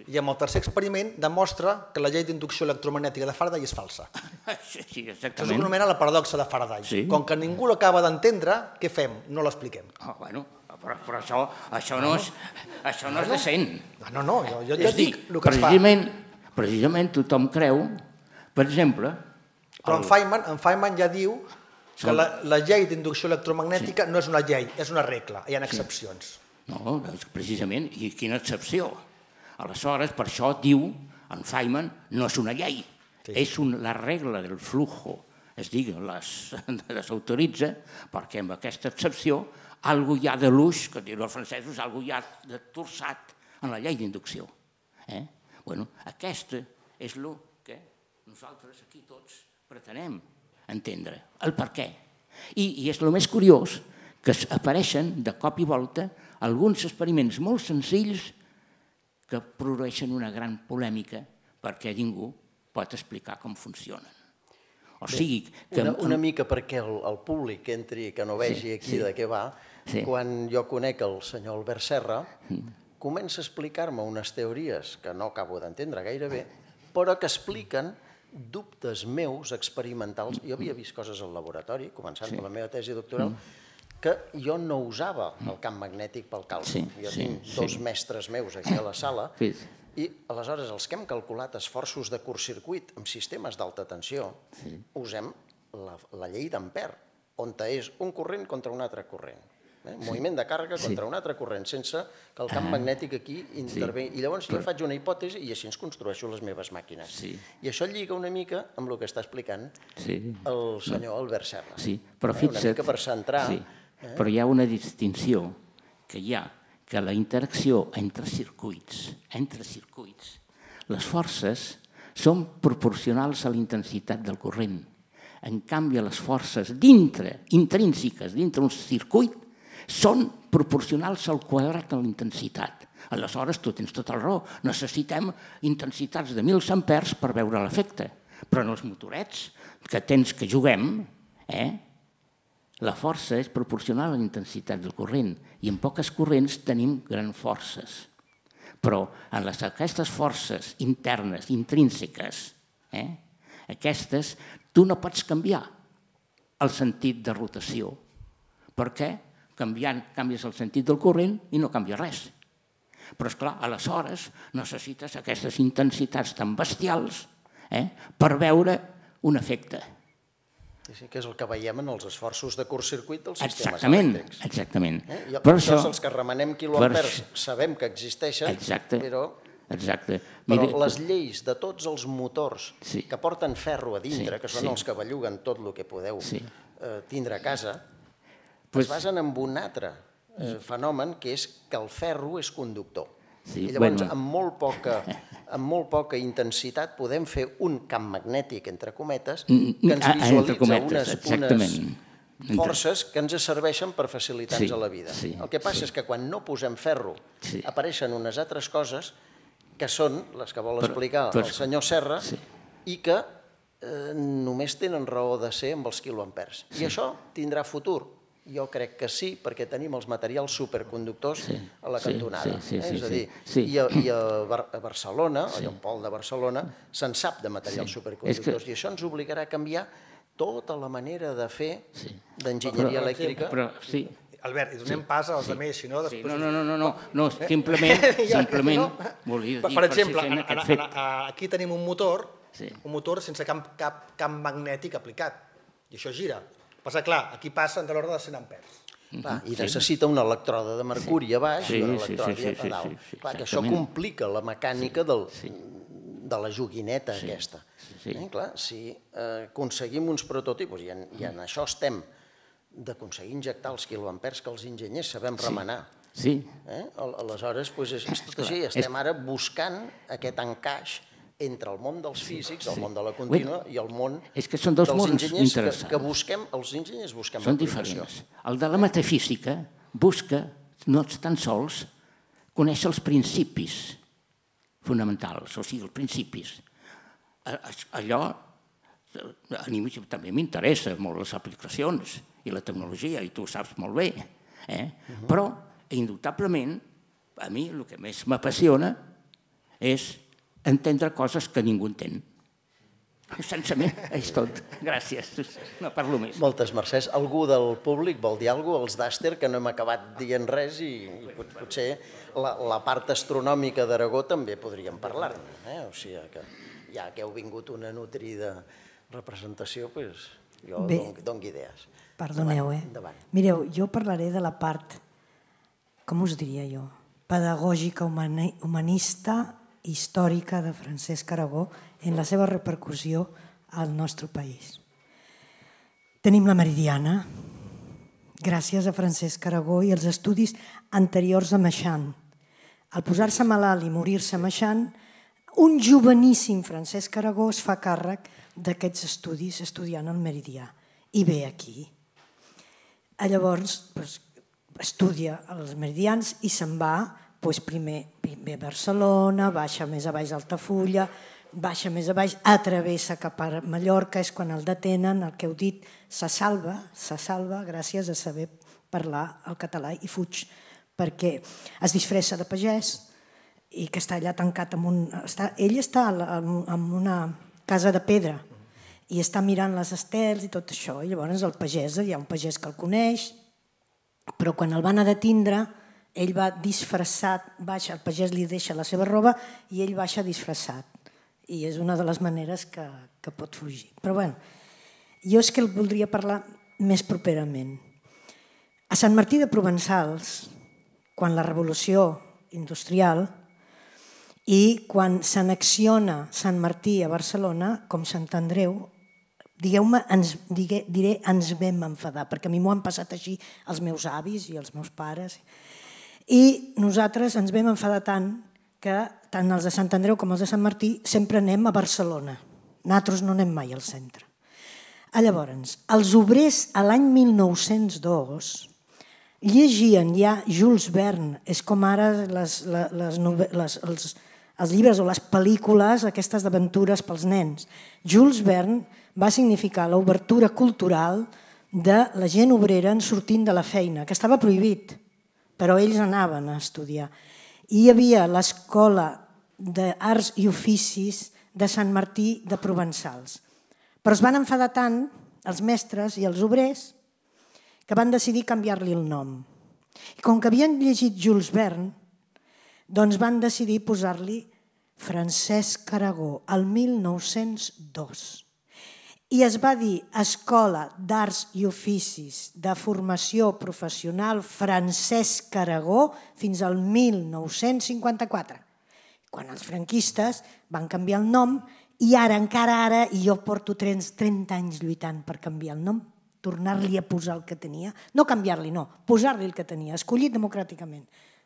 I amb el tercer experiment demostra que la llei d'inducció electromagnètica de Faraday és falsa. Això és una mena la paradoxa de Faraday. Com que ningú l'acaba d'entendre, què fem? No l'expliquem. Però això no és decent. No, no, jo ja dic el que es fa. Precisament tothom creu, per exemple... Però en Feynman ja diu que la llei d'inducció electromagnètica no és una llei, és una regla, hi ha excepcions. No, precisament, i quina excepció. Aleshores, per això diu, en Feynman, no és una llei, és la regla del flujo, és a dir, desautoritza, perquè amb aquesta excepció, alguna cosa hi ha de luix, que diuen els francesos, alguna cosa hi ha de torçat en la llei d'inducció. Aquesta és el que nosaltres aquí tots pretenem entendre, el per què. I és el més curiós que apareixen de cop i volta alguns experiments molt senzills que produeixen una gran polèmica perquè ningú pot explicar com funcionen. Una mica perquè el públic entri i que no vegi aquí de què va, quan jo conec el senyor Albert Serra, comença a explicar-me unes teories que no acabo d'entendre gaire bé, però que expliquen dubtes meus experimentals. Jo havia vist coses al laboratori, començant per la meva tesi doctoral, que jo no usava el camp magnètic pel càlcul. Jo tinc dos mestres meus aquí a la sala i aleshores els que hem calculat esforços de curtcircuit amb sistemes d'alta tensió usem la llei d'Ampère, on és un corrent contra un altre corrent. Moviment de càrrega contra un altre corrent, sense que el camp magnètic aquí intervingui. I llavors jo faig una hipòtesi i així ens construeixo les meves màquines. I això lliga una mica amb el que està explicant el senyor Albert Serra. Una mica per centrar... Però hi ha una distinció que hi ha, que la interacció entre circuits, entre circuits, les forces són proporcionals a la intensitat del corrent. En canvi, les forces dintre, intrínseques, dintre un circuit, són proporcionals al quadrat de la intensitat. Aleshores, tu tens tota la raó, necessitem intensitats de mil amperes per veure l'efecte. Però en els motorets que tens que juguem, eh? La força és proporcional a la intensitat del corrent i en poques corrents tenim grans forces. Però en aquestes forces internes, intrínseques, aquestes, tu no pots canviar el sentit de rotació. Per què? Canvies el sentit del corrent i no canvia res. Però, esclar, aleshores necessites aquestes intensitats tan bestials per veure un efecte. Que és el que veiem en els esforços de curtcircuit dels sistemes elèctrics. Exactament. Per això els que remenem quiloamperes sabem que existeixen, però les lleis de tots els motors que porten ferro a dintre, que són els que belluguen tot el que podeu tindre a casa, es basen en un altre fenomen, que és que el ferro és conductor. I llavors, amb molt poca intensitat, podem fer un camp magnètic, entre cometes, que ens visualitza unes forces que ens serveixen per facilitar-nos la vida. El que passa és que quan no posem ferro apareixen unes altres coses que són les que vol explicar el senyor Serra i que només tenen raó de ser amb els quiloamperes. I això tindrà futur. Jo crec que sí, perquè tenim els materials superconductors a la cantonada. És a dir, i a Barcelona, a Llampol de Barcelona, se'n sap de materials superconductors i això ens obligarà a canviar tota la manera de fer d'enginyeria elèctrica. Albert, i donem pas als altres, si no... No, no, no, no, simplement, simplement... Per exemple, aquí tenim un motor, un motor sense cap camp magnètic aplicat, i això gira. Passa clar, aquí passen de l'ordre de cent amperes. I necessita una elèctrode de mercuri a baix i una elèctrode a dalt. Això complica la mecànica de la joguineta aquesta. Si aconseguim uns prototipus, i en això estem, d'aconseguir injectar els quiloamperes que els enginyers sabem remenar. Aleshores, és tot així. Estem ara buscant aquest encaix entre el món dels físics, el món de la contínua i el món dels enginyers que busquem, els enginyers busquem aplicació. El de la metafísica busca, no tan sols, conèixer els principis fonamentals, o sigui, els principis. Allò a mi també m'interessa molt les aplicacions i la tecnologia, i tu ho saps molt bé, però, indubtablement, a mi el que més m'apassiona és entendre coses que ningú entén. Senzament, és tot. Gràcies. No parlo més. Moltes mercès. Algú del públic vol dir alguna cosa? Els d'Àster, que no hem acabat dient res i potser la part astronòmica d'Aragó també podríem parlar-ne. O sigui que ja que heu vingut una nutrida representació, doncs jo dono idees. Perdoneu, eh? Mireu, jo parlaré de la part, com us diria jo, pedagògica, humanista, històrica de Francesc Aragó en la seva repercussió al nostre país. Tenim la Meridiana, gràcies a Francesc Aragó i els estudis anteriors a Marchand, al posar-se malalt i morir-se maixant, un joveníssim Francesc Aragó es fa càrrec d'aquests estudis estudiant el Meridià i ve aquí. Llavors estudia els meridians i se'n va, primer ve a Barcelona, baixa més a baix d'Altafulla, baixa més a baix, travessa cap a Mallorca, és quan el detenen, el que heu dit, se salva, se salva gràcies a saber parlar el català i fuig, perquè es disfressa de pagès i que està allà tancat amb un... Ell està en una casa de pedra i està mirant les estels i tot això, i llavors el pagès, hi ha un pagès que el coneix, però quan el van a detindre, ell va disfressat, baixa, el pagès li deixa la seva roba i ell baixa disfressat. I és una de les maneres que, que pot fugir. Però bé, jo és que el voldria parlar més properament. A Sant Martí de Provençals, quan la revolució industrial i quan s'anacciona Sant Martí a Barcelona, com Sant Andreu, digueu-me, diré, ens vam enfadar, perquè a mi m'ho han passat així els meus avis i els meus pares. I nosaltres ens vam enfadar tant que tant els de Sant Andreu com els de Sant Martí sempre anem a Barcelona. Nosaltres no anem mai al centre. Llavors, els obrers a l'any mil nou-cents dos llegien ja Jules Verne, és com ara les, les, les, els, els llibres o les pel·lícules, aquestes d'aventures pels nens. Jules Verne va significar l'obertura cultural de la gent obrera en sortint de la feina, que estava prohibit, però ells anaven a estudiar. I hi havia l'Escola d'Arts i Oficis de Sant Martí de Provençals. Però es van enfadar tant els mestres i els obrers que van decidir canviar-li el nom. I com que havien llegit Jules Verne, doncs van decidir posar-li Francesc Aragó, el mil nou-cents dos. I es va dir Escola d'Arts i Oficis de Formació Professional Francesc Aragó fins al mil nou-cents cinquanta-quatre, quan els franquistes van canviar el nom i ara, encara ara, i jo porto trenta anys lluitant per canviar el nom, tornar-li a posar el que tenia, no canviar-li, no, posar-li el que tenia, escollit democràticament,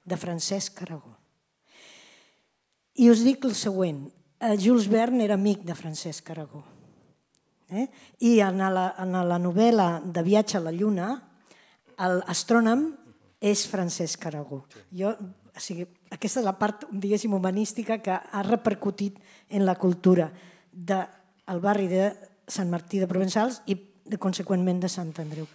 de Francesc Aragó. I us dic el següent, Jules Verne era amic de Francesc Aragó. I en la, en la novel·la de Viatge a la Lluna, l'astrònom és Francesc Aragó. Jo, o sigui, aquesta és la part, diguéssim, humanística que ha repercutit en la cultura del barri de Sant Martí de Provençals i, conseqüentment, de Sant Andreu.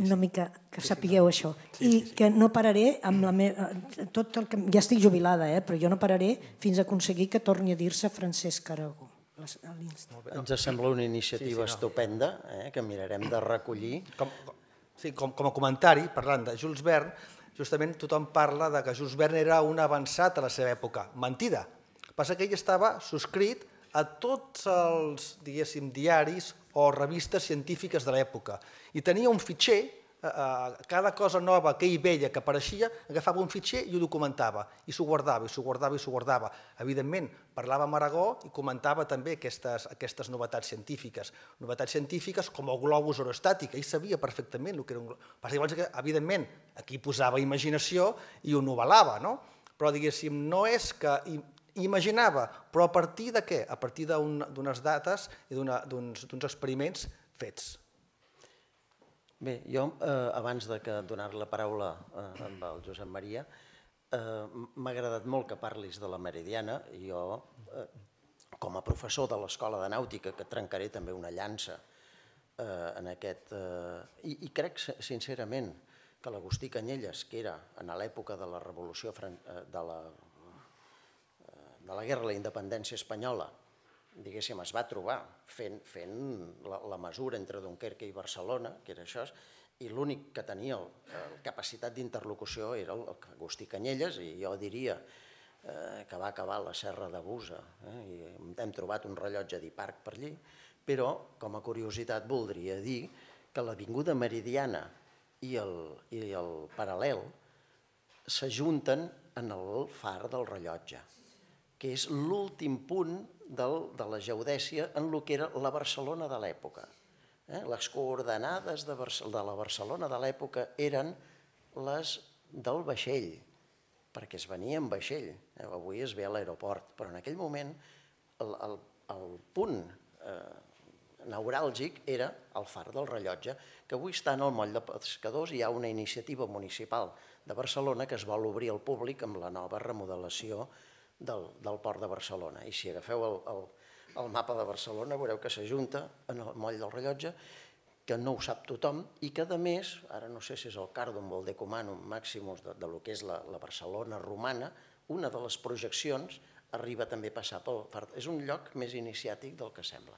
Una mica que sapigueu això. I que no pararé amb la meva... Ja estic jubilada, eh? Però jo no pararé fins a aconseguir que torni a dir-se Francesc Aragó. Ens sembla una iniciativa estupenda que mirarem de recollir. Com a comentari, parlant de Jules Verne, justament tothom parla que Jules Verne era un avançat a la seva època. Mentida. El que passa és que ell estava subscrit a tots els diaris o revistes científiques de l'època i tenia un fitxer. Cada cosa nova que ell veia que apareixia, agafava un fitxer i ho documentava, i s'ho guardava, i s'ho guardava, i s'ho guardava. Evidentment, parlava amb Aragó i comentava també aquestes novetats científiques. Novetats científiques com el globus aerostàtic, ell sabia perfectament el que era un globus. Evidentment, aquí posava imaginació i ho novel·lava, no? Però, diguéssim, no és que... Imaginava, però a partir de què? A partir d'unes dates i d'uns experiments fets. Bé, jo, abans de donar la paraula al Josep Maria, m'ha agradat molt que parlis de la Meridiana. Jo, com a professor de l'Escola de Nàutica, que trencaré també una llança en aquest... I crec, sincerament, que l'Agustí Canyelles, que era en l'època de la Revolució de la Guerra de la Independència Espanyola, diguéssim, es va trobar fent la mesura entre Dunkerque i Barcelona, que era això, i l'únic que tenia capacitat d'interlocució era el Agustí Canyelles, i jo diria que va acabar la Serra de Busa, i hem trobat un rellotge d'Hiparc per allí, però, com a curiositat, voldria dir que l'Avinguda Meridiana i el Paral·lel s'ajunten en el far del rellotge, que és l'últim punt de la geodèsia en el que era la Barcelona de l'època. Les coordenades de la Barcelona de l'època eren les del vaixell, perquè es venia en vaixell. Avui es ve a l'aeroport, però en aquell moment el punt neuràlgic era el far del rellotge, que avui està en el Moll de Pescadors i hi ha una iniciativa municipal de Barcelona que es vol obrir al públic amb la nova remodelació del port de Barcelona. I si agafeu el mapa de Barcelona veureu que s'ajunta en el Moll del Rellotge, que no ho sap tothom i que, a més, ara no sé si és el Cardum o el Decumanum Maximus del que és la Barcelona romana, una de les projeccions arriba també a passar pel... És un lloc més iniciàtic del que sembla.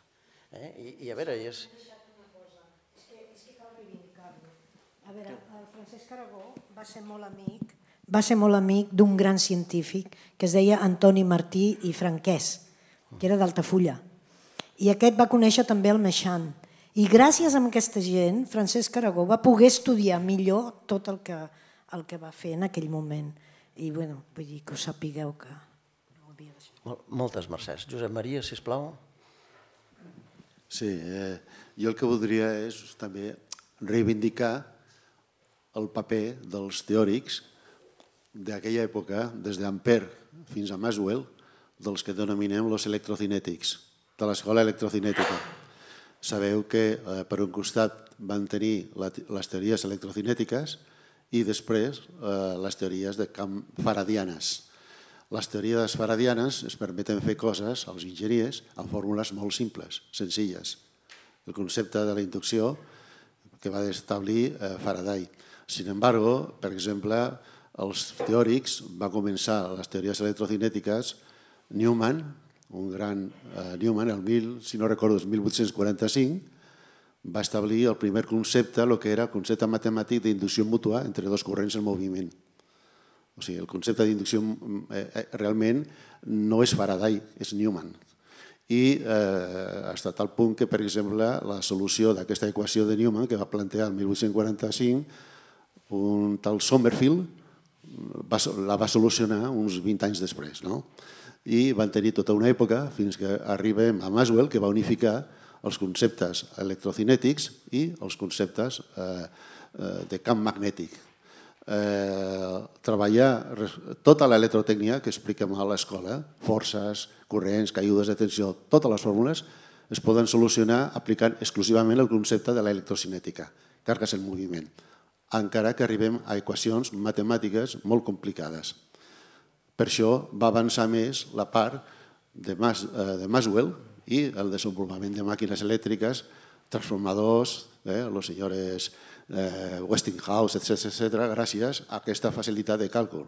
I a veure... M'he deixat una cosa, és que cal reivindicar-lo. A veure, el Francesc Aragó va ser molt amic, va ser molt amic d'un gran científic que es deia Antoni Martí i Franquès, que era d'Altafulla. I aquest va conèixer també el Meixant. I gràcies a aquesta gent, Francesc Aragó va poder estudiar millor tot el que va fer en aquell moment. I bé, vull dir que ho sapigueu que ho havia deixat. Moltes mercès. Josep Maria, sisplau. Sí, jo el que voldria és també reivindicar el paper dels teòrics d'aquella època, des d'Ampère fins a Maxwell, dels que denominem els electrocinètics, de l'escola electrocinètica. Sabeu que per un costat van tenir les teories electrocinètiques i després les teories de camp faradianes. Les teories faradianes es permeten fer coses als enginyers amb fórmules molt simples, senzilles. El concepte de la inducció que va establir Faraday. Sin embargo, per exemple, els teòrics van començar les teories electrocinètiques Newman, un gran Newman, el mil vuit-cents quaranta-cinc, va establir el primer concepte, el que era el concepte matemàtic d'inducció mútua entre dos corrents en moviment. O sigui, el concepte d'inducció realment no és Faraday, és Newman. I ha estat al punt que, per exemple, la solució d'aquesta equació de Newman, que va plantejar el mil vuit-cents quaranta-cinc, un tal Sommerfield la va solucionar uns vint anys després, no? I van tenir tota una època fins que arribem a Maxwell, que va unificar els conceptes electrocinètics i els conceptes de camp magnètic. Treballar tota l'electrotècnia que expliquem a l'escola, forces, corrents, caigudes de tensió, totes les fórmules es poden solucionar aplicant exclusivament el concepte de l'electrocinètica, cargues en moviment, encara que arribem a equacions matemàtiques molt complicades. Per això va avançar més la part de Maxwell i el desenvolupament de màquines elèctriques, transformadors, los senyores Westinghouse, etcètera, gràcies a aquesta facilitat de càlcul.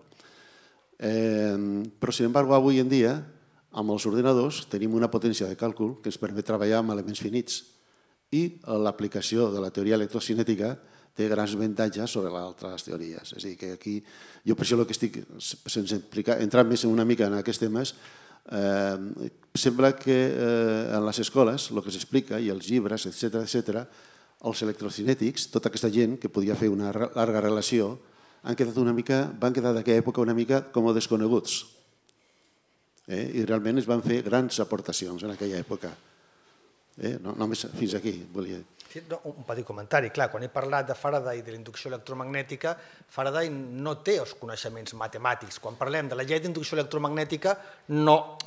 Però, sin embargo, avui en dia, amb els ordinadors, tenim una potència de càlcul que ens permet treballar amb elements finits i l'aplicació de la teoria electrocinètica té grans avantatges sobre les altres teories. És a dir, que aquí, jo per això el que estic, sense entrar més una mica en aquests temes, sembla que en les escoles el que s'explica, i els llibres, etcètera, etcètera, els electrocinètics, tota aquesta gent que podia fer una llarga relació, han quedat una mica, van quedar d'aquella època una mica com a desconeguts. I realment es van fer grans aportacions en aquella època. Només fins aquí, volia dir. Un petit comentari, clar, quan he parlat de Faraday i de l'inducció electromagnètica, Faraday no té els coneixements matemàtics. Quan parlem de la llei d'inducció electromagnètica, no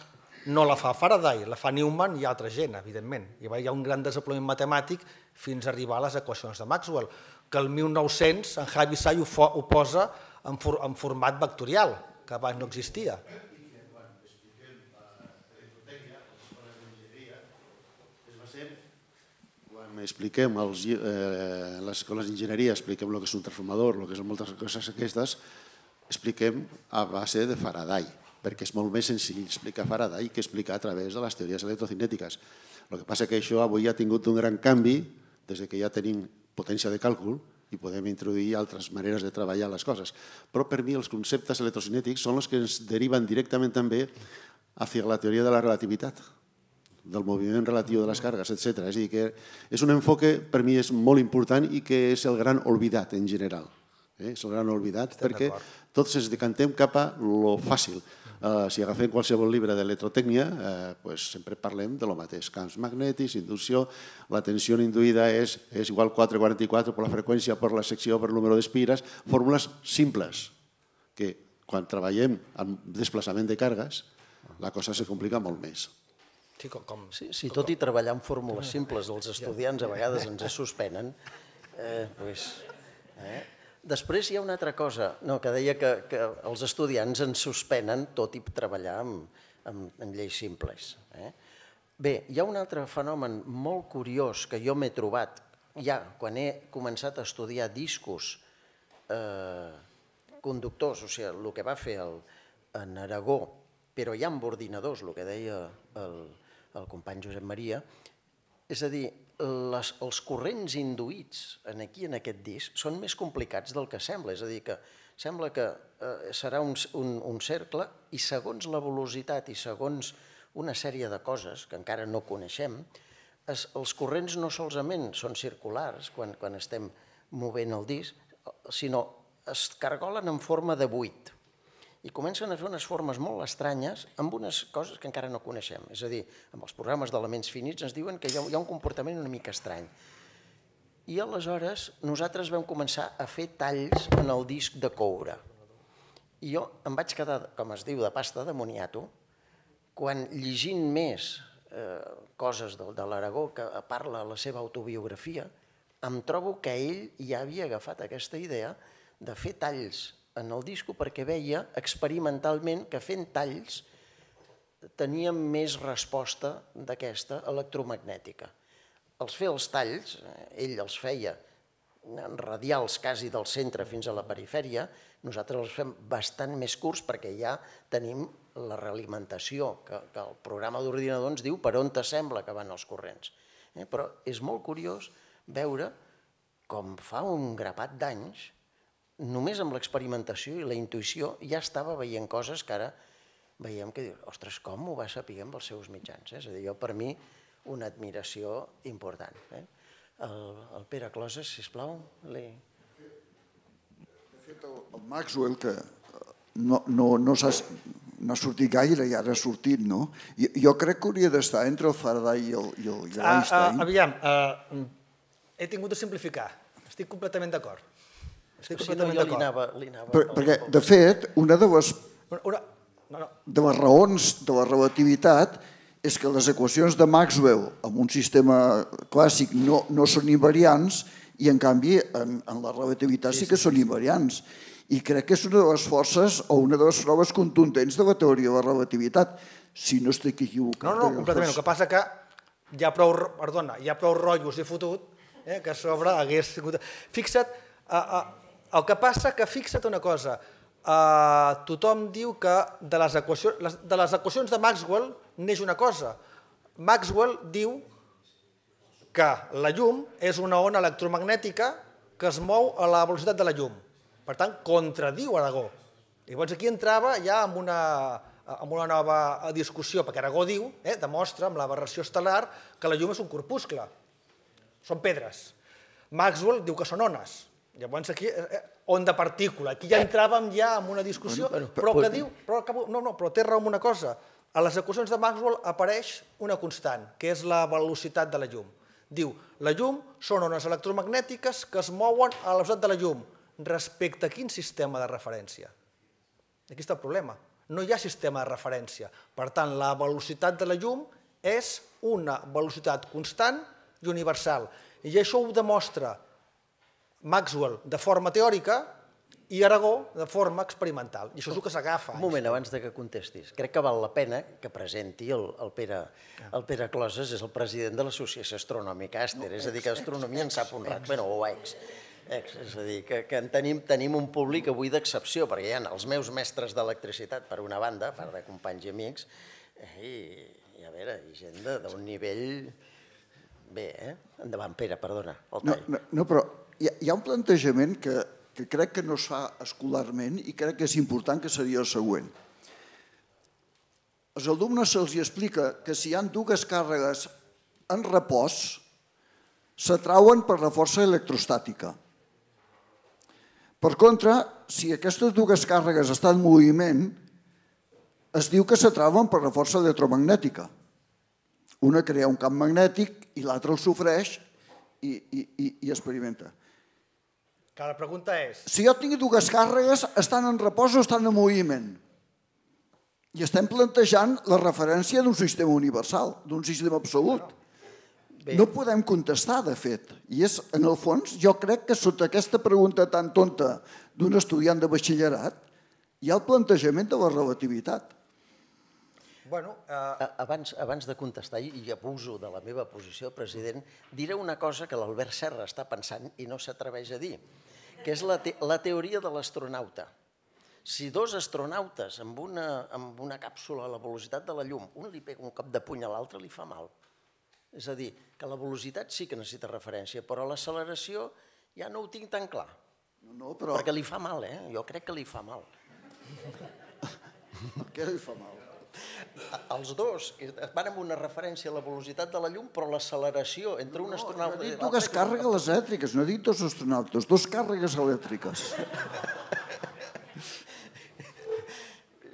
la fa Faraday, la fa Newman i altra gent, evidentment. Hi va haver un gran desenvolupament matemàtic fins a arribar a les equacions de Maxwell, que el mil nou-cents en Havissay ho posa en format vectorial, que abans no existia. Expliquem a les escoles d'enginyeria, expliquem el que és un transformador, el que són moltes coses aquestes, expliquem a base de Faraday, perquè és molt més senzill explicar Faraday que explicar a través de les teories electrocinètiques. El que passa és que això avui ha tingut un gran canvi, des que ja tenim potència de càlcul i podem introduir altres maneres de treballar les coses. Però per mi els conceptes electrocinètics són els que ens deriven directament també hacia la teoria de la relativitat, del moviment relatiu de les càrregues, etcètera. És a dir, que és un enfoque que per mi és molt important i que és el gran oblidat en general. És el gran oblidat perquè tots ens decantem cap a lo fàcil. Si agafem qualsevol llibre d'electrotècnia, sempre parlem de lo mateix. Camps magnètics, inducció, la tensió induïda és igual a quatre quaranta-quatre per la freqüència, per la secció, per el número d'espires, fórmules simples que quan treballem amb desplaçament de càrregues, la cosa se complica molt més. Si tot i treballar amb fórmules simples dels estudiants a vegades ens suspenen, doncs... Després hi ha una altra cosa, que deia que els estudiants ens suspenen tot i treballar amb lleis simples. Bé, hi ha un altre fenomen molt curiós que jo m'he trobat ja quan he començat a estudiar discos conductors, o sigui, el que va fer en Aragó, però ja amb ordinadors, el que deia el company Josep Maria, és a dir, els corrents induïts aquí en aquest disc són més complicats del que sembla, és a dir, que sembla que serà un cercle i segons la velocitat i segons una sèrie de coses que encara no coneixem, els corrents no solament són circulars quan estem movent el disc, sinó es cargolen en forma de buit i comencen a fer unes formes molt estranyes amb unes coses que encara no coneixem. És a dir, amb els programes d'elements finits ens diuen que hi ha un comportament una mica estrany. I aleshores nosaltres vam començar a fer talls en el disc de coure. I jo em vaig quedar, com es diu, de pasta de moniato, quan llegint més coses de l'Aragó que parla a la seva autobiografia, em trobo que ell ja havia agafat aquesta idea de fer talls en el disco perquè veia experimentalment que fent talls teníem més resposta d'aquesta electromagnètica. Els fer els talls, ell els feia radials quasi del centre fins a la perifèria, nosaltres els fem bastant més curts perquè ja tenim la realimentació que el programa d'ordinador ens diu per on sembla que van els corrents. Però és molt curiós veure com fa un grapat d'anys només amb l'experimentació i la intuïció ja estava veient coses que ara veiem que dius, ostres, com ho va saber amb els seus mitjans? És a dir, jo per mi una admiració important. El Pere Closes, sisplau. De fet, el Maxwell, que no ha sortit gaire i ara ha sortit, no? Jo crec que hauria d'estar entre el Faraday i l'Einstein. Aviam, he tingut de simplificar. Estic completament d'acord. Perquè, de fet, una de les raons de la relativitat és que les equacions de Maxwell en un sistema clàssic no són invariants i, en canvi, en la relativitat sí que són invariants. I crec que és una de les forces o una de les proves contundents de la teoria de la relativitat, si no estic equivocat. No, no, completament. El que passa és que hi ha prou rotllos i fotut que a sobre hagués sigut... Fixa't... El que passa és que, fixa't una cosa, tothom diu que de les equacions de Maxwell neix una cosa. Maxwell diu que la llum és una ona electromagnètica que es mou a la velocitat de la llum. Per tant, contradiu Aragó. Llavors aquí entrava ja en una nova discussió, perquè Aragó diu, demostra amb l'aberració estel·lar, que la llum és un corpuscle, són pedres. Maxwell diu que són ones. Llavors aquí, on de partícula, aquí ja entràvem ja en una discussió, però que diu, però té raó en una cosa, a les equacions de Maxwell apareix una constant, que és la velocitat de la llum. Diu, la llum són ones electromagnètiques que es mouen a la velocitat de la llum, respecte a quin sistema de referència? Aquí està el problema, no hi ha sistema de referència, per tant, la velocitat de la llum és una velocitat constant i universal, i això ho demostra Maxwell de forma teòrica i Aragó de forma experimental. I això és el que s'agafa. Un moment, abans que contestis. Crec que val la pena que presenti el Pere Closes, és el president de l'Associació Astronòmica Aster, és a dir, que l'astronomia en sap un rac, o ex. És a dir, que tenim un públic avui d'excepció, perquè hi ha els meus mestres d'electricitat, per una banda, a part de companys i amics, i a veure, gent d'un nivell... Bé, eh? Endavant, Pere, perdona. No, però... Hi ha un plantejament que crec que no es fa escolarment i crec que és important, que seria el següent. Als alumnes se'ls explica que si hi ha dues càrregues en repòs, s'atrauen per la força electrostàtica. Per contra, si aquestes dues càrregues estan en moviment, es diu que s'atrauen per la força electromagnètica. Una crea un camp magnètic i l'altra el sofreix i experimenta. Que la pregunta és... Si jo tinc dues càrregues, estan en repòs o estan en moviment? I estem plantejant la referència d'un sistema universal, d'un sistema absolut. No podem contestar, de fet. I és, en el fons, jo crec que sota aquesta pregunta tan tonta d'un estudiant de batxillerat hi ha el plantejament de la relativitat. Abans de contestar, i abuso de la meva posició, president, diré una cosa que l'Albert Serra està pensant i no s'atreveix a dir, que és la teoria de l'astronauta. Si dos astronautes amb una càpsula a la velocitat de la llum, un li pega un cop de puny a l'altre, li fa mal. És a dir, que la velocitat sí que necessita referència, però l'acceleració ja no ho tinc tan clar. Perquè li fa mal, eh? Jo crec que li fa mal. Per què li fa mal? Els dos van amb una referència a la velocitat de la llum, però l'acceleració entre un astronauta... No, he dit dues càrregues elèctriques, no he dit dos astronautes, dos càrregues elèctriques.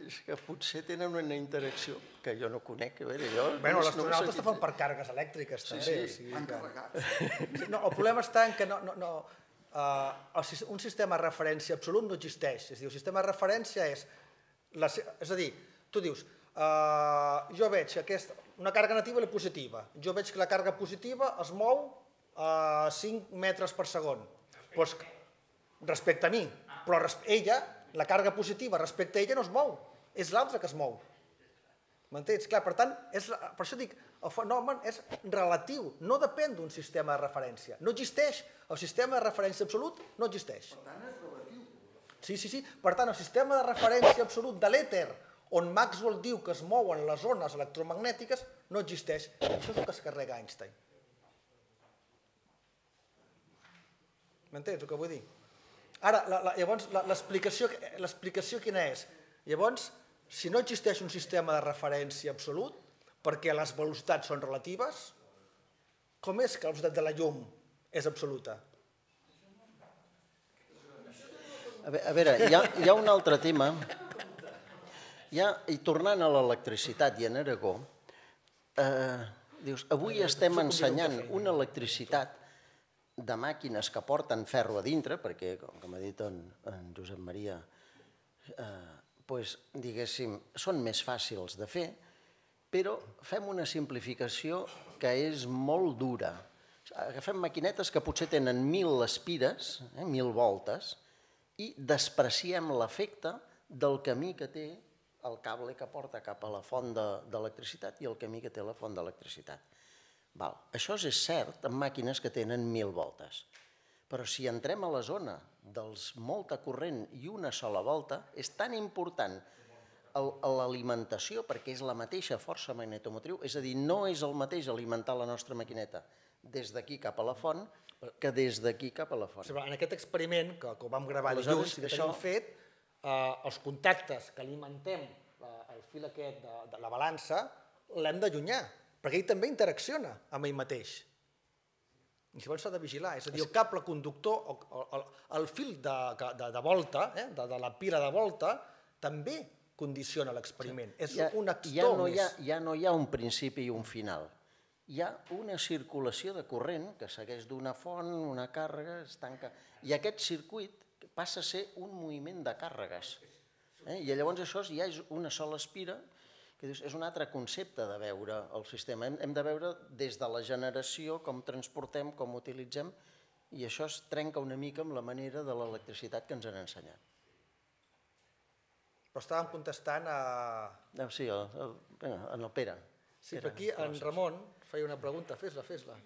És que potser tenen una interacció que jo no conec. Bé, l'astronauta està fent per càrregues elèctriques, també. Sí, sí. El problema està en que un sistema de referència absolut no existeix. És a dir, el sistema de referència és... És a dir, tu dius... Jo veig una càrrega negativa i la positiva. Jo veig que la càrrega positiva es mou a cinc metres per segon. Respecte a mi. Però ella, la càrrega positiva respecte a ella no es mou. És l'altra que es mou. M'entens? Per tant, per això dic, el fenomen és relatiu. No depèn d'un sistema de referència. No existeix. El sistema de referència absolut no existeix. Per tant, és relatiu. Sí, sí, sí. Per tant, el sistema de referència absolut de l'èter on Maxwell diu que es mouen les zones electromagnètiques, no existeix. Això és el que es carrega Einstein. M'entens el que vull dir? Ara, llavors, l'explicació quina és? Llavors, si no existeix un sistema de referència absolut, perquè les velocitats són relatives, com és que la velocitat de la llum és absoluta? A veure, hi ha un altre tema... I tornant a l'electricitat i en Aragó, avui estem ensenyant una electricitat de màquines que porten ferro a dintre, perquè, com ha dit en Josep Maria, diguéssim, són més fàcils de fer, però fem una simplificació que és molt dura. Agafem maquinetes que potser tenen mil espires, mil voltes, i despreciem l'efecte del camí que té el cable que porta cap a la font d'electricitat i el camí que té la font d'electricitat. Això és cert en màquines que tenen mil voltes, però si entrem a la zona dels molta corrent i una sola volta, és tan important l'alimentació, perquè és la mateixa força magnetomotriu, és a dir, no és el mateix alimentar la nostra maquineta des d'aquí cap a la font que des d'aquí cap a la font. En aquest experiment, que vam gravar dilluns, que tenim fet, els contactes que alimentem el fil aquest de la balança l'hem d'allunyar, perquè ell també interacciona amb ell mateix. I llavors s'ha de vigilar, és a dir, el cable conductor, el fil de volta, de la pila de volta, també condiciona l'experiment. És un actor més. Ja no hi ha un principi i un final. Hi ha una circulació de corrent que segueix d'una font, una càrrega, es tanca... I aquest circuit passa a ser un moviment de càrregues. I llavors això ja és una sola espira, que és un altre concepte de veure el sistema. Hem de veure des de la generació com transportem, com utilitzem, i això es trenca una mica amb la manera de l'electricitat que ens han ensenyat. Però estàvem contestant a... Sí, en el Pere. Sí, però aquí en Ramon feia una pregunta, fes-la, fes-la.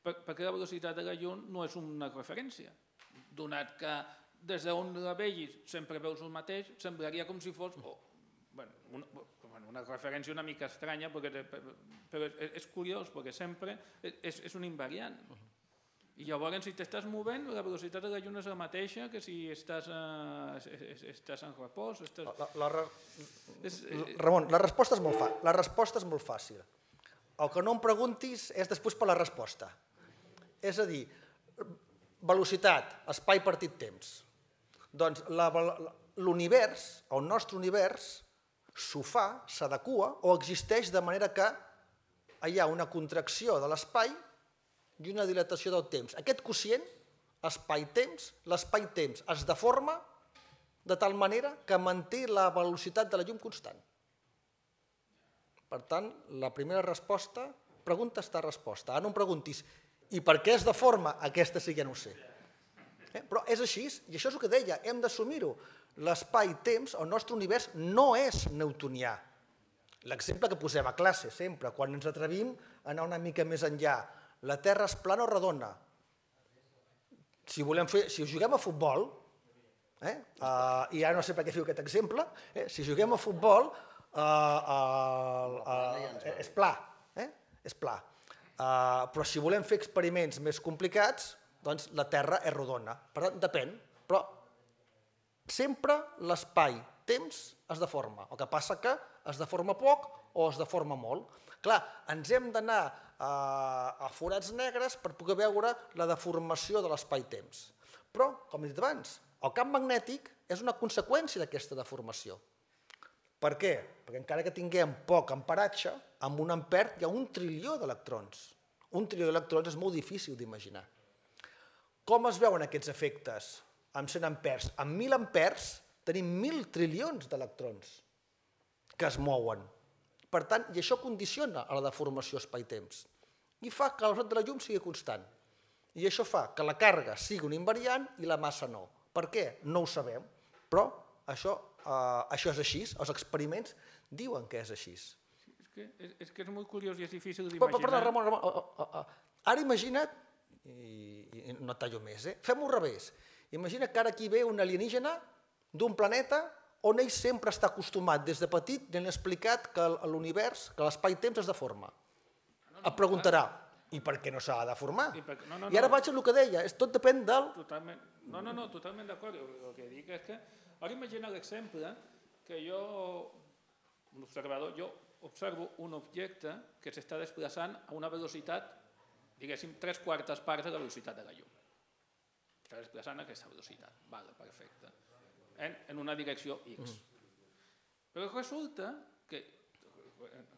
Perquè la velocitat de la llum no és una referència, donat que des d'on la veguis sempre veus el mateix, semblaria com si fos una referència una mica estranya, però és curiós perquè sempre és un invariant. I llavors, si t'estàs movent, la velocitat de la llum és la mateixa que si estàs en repòs. Ramon, la resposta és molt fàcil. El que no em preguntis és després per la resposta. És a dir, velocitat, espai, partit, temps. Doncs l'univers, el nostre univers, s'ho fa, s'adequa o existeix de manera que hi ha una contracció de l'espai i una dilatació del temps. Aquest quocient, espai-temps, l'espai-temps es deforma de tal manera que manté la velocitat de la llum constant. Per tant, la primera resposta, pregunta està resposta. Ara no em preguntis, i per què es deforma? Aquesta sí que no ho sé. Però és així, i això és el que deia, hem d'assumir-ho. L'espai-temps, el nostre univers, no és newtonià. L'exemple que posem a classe sempre, quan ens atrevim a anar una mica més enllà. La Terra és plana o redona? Si juguem a futbol, i ara no sé per què fico aquest exemple, si juguem a futbol és pla, és pla. Però si volem fer experiments més complicats, doncs la Terra és rodona. Per tant, depèn, però sempre l'espai-temps es deforma. El que passa que es deforma poc o es deforma molt. Clar, ens hem d'anar a forats negres per poder veure la deformació de l'espai-temps. Però, com he dit abans, el camp magnètic és una conseqüència d'aquesta deformació. Per què? Perquè encara que tinguem poc amperatge, amb un ampère hi ha un trilió d'electrons. Un trilió d'electrons és molt difícil d'imaginar. Com es veuen aquests efectes amb cent ampères? Amb mil ampères tenim mil trilions d'electrons que es mouen. Per tant, i això condiciona la deformació espai-temps i fa que la velocitat de la llum sigui constant. I això fa que la càrrega sigui un invariant i la massa no. Per què? No ho sabem, però això és així, els experiments diuen que és així. És que és molt curiós i és difícil d'imaginar. Perdona, Ramon, Ramon, ara imagina't, i no tallo més, fem-ho al revés. Imagina que ara aquí ve un alienígena d'un planeta on ell sempre està acostumat, des de petit, li han explicat que l'univers, que l'espai-temps es deforma. Et preguntarà, i per què no s'ha de deformar? I ara vaig a el que deia, tot depèn del... No, no, no, totalment d'acord. El que dic és que... Ara imagina l'exemple que jo, un observador, jo observo un objecte que s'està desplaçant a una velocitat, diguéssim, tres quartes parts de la velocitat de la llum. Està desplaçant a aquesta velocitat. Vale, perfecte. En una direcció X. Però resulta que,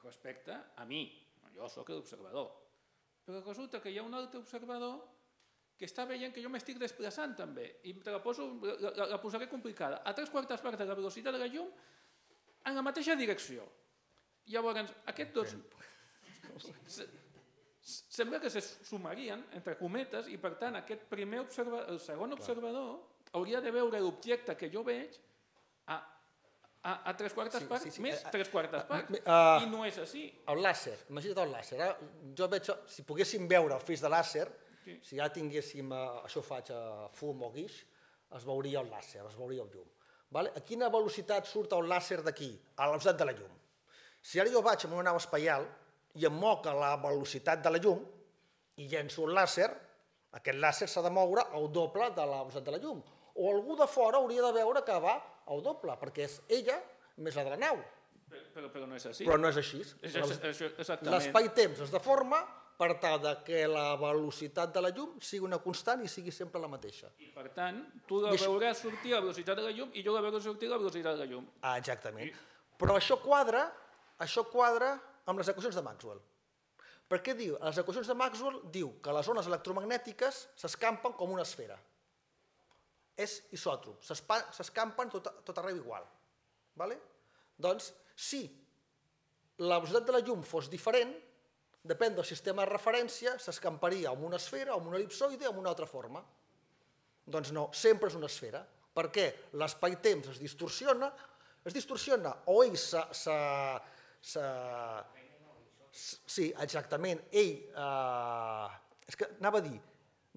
respecte a mi, jo sóc l'observador, però resulta que hi ha un altre observador que està veient que jo m'estic desplaçant també, i la posaré complicada, a tres quartes parts de la velocitat de la llum, en la mateixa direcció. Llavors, aquests dos... Sembla que se sumarien, entre cometes, i per tant aquest primer observador, el segon observador, hauria de veure l'objecte que jo veig a tres quartes parts, més tres quartes parts, i no és així. El làser, imagina't el làser. Jo veig, si poguéssim veure el feix de làser, si ja tinguéssim, això ho faig a fum o guix, es veuria el làser, es veuria el llum. A quina velocitat surt el làser d'aquí? A la velocitat de la llum. Si ara jo vaig amb una nau espaial, i em moc a la velocitat de la llum i llenço un làser, aquest làser s'ha de moure al doble de la velocitat de la llum. O algú de fora hauria de veure que va al doble, perquè és ella més la de la nau. Però no és així. Però no és així. L'espai-temps es deforma per tal que la velocitat de la llum sigui una constant i sigui sempre la mateixa. I per tant, tu la veuràs sortir a la velocitat de la llum i jo la veuré sortir a la velocitat de la llum. Exactament. Però això quadra, això quadra... amb les equacions de Maxwell. Per què diu? Les equacions de Maxwell diu que les ones electromagnètiques s'escampen com una esfera. És isòtrop, s'escampen tot arreu igual. Doncs, si la velocitat de la llum fos diferent, depèn del sistema de referència, s'escamparia amb una esfera, amb un elipsoide, amb una altra forma. Doncs no, sempre és una esfera. Per què? L'espai-temps es distorsiona, es distorsiona o ell s'ha... Sí, exactament. Ell, és que anava a dir,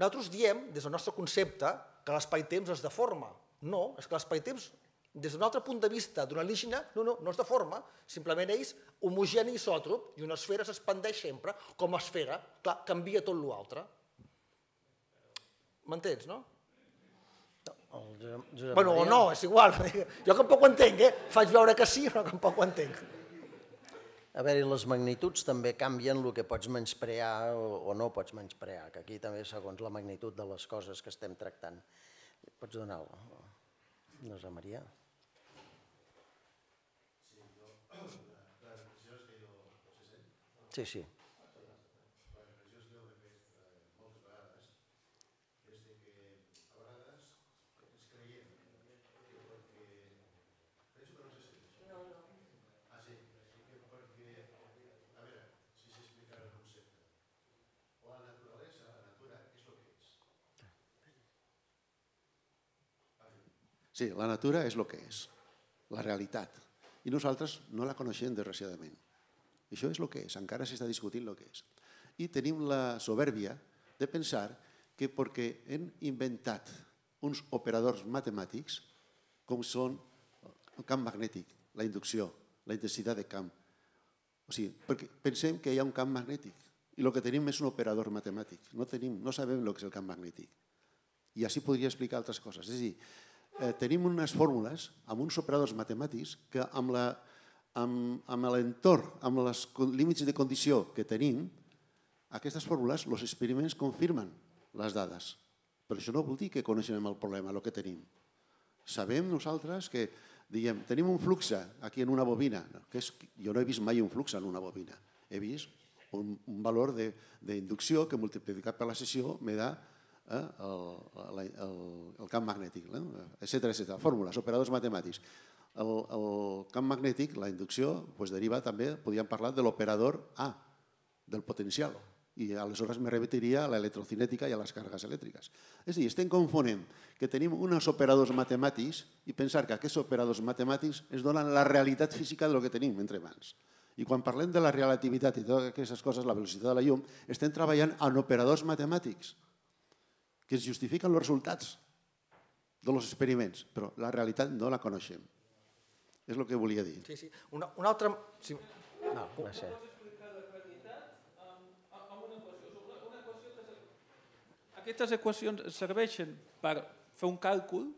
nosaltres diem, des del nostre concepte, que l'espai-temps es deforma. No, és que l'espai-temps, des d'un altre punt de vista, d'una línia, no, no, no es deforma, simplement ell és homogeni i isòtrop, i una esfera s'expandeix sempre, com a esfera, clar, canvia tot l'altre. M'entens, no? Bueno, o no, és igual. Jo tampoc ho entenc, eh? Faig veure que sí, però tampoc ho entenc. A veure, i les magnituds també canvien el que pots menysprear o no pots menysprear, que aquí també segons la magnitud de les coses que estem tractant. Pots donar-la, Josep Maria? Sí, sí. Sí, la natura és el que és, la realitat. I nosaltres no la coneixem, desgraciadament. Això és el que és, encara s'està discutint el que és. I tenim la soberbia de pensar que perquè hem inventat uns operadors matemàtics com són el camp magnètic, la inducció, la intensitat de camp. O sigui, perquè pensem que hi ha un camp magnètic i el que tenim és un operador matemàtic. No tenim, no sabem el que és el camp magnètic. I així podria explicar altres coses. És a dir, tenim unes fórmules amb uns operadors matemàtics que amb l'entorn, amb els límits de condició que tenim, aquestes fórmules, els experiments confirmen les dades. Però això no vol dir que coneixem el problema, el que tenim. Sabem nosaltres que, diguem, tenim un flux aquí en una bobina. Jo no he vist mai un flux en una bobina. He vist un valor d'inducció que multiplicat per la sessió me da el camp magnètic, etcètera. Fórmules, operadors matemàtics. El camp magnètic, la inducció, deriva també, podríem parlar de l'operador A, del potencial. I aleshores me repetiria a l'electrocinètica i a les càrregues elèctriques. És a dir, estem confonent que tenim uns operadors matemàtics i pensar que aquests operadors matemàtics ens donen la realitat física del que tenim entre mans. I quan parlem de la relativitat i totes aquestes coses, la velocitat de la llum, estem treballant en operadors matemàtics que es justifiquen els resultats dels experiments, però la realitat no la coneixem. És el que volia dir. Sí, sí. Una altra... No, no sé. Aquestes equacions serveixen per fer un càlcul,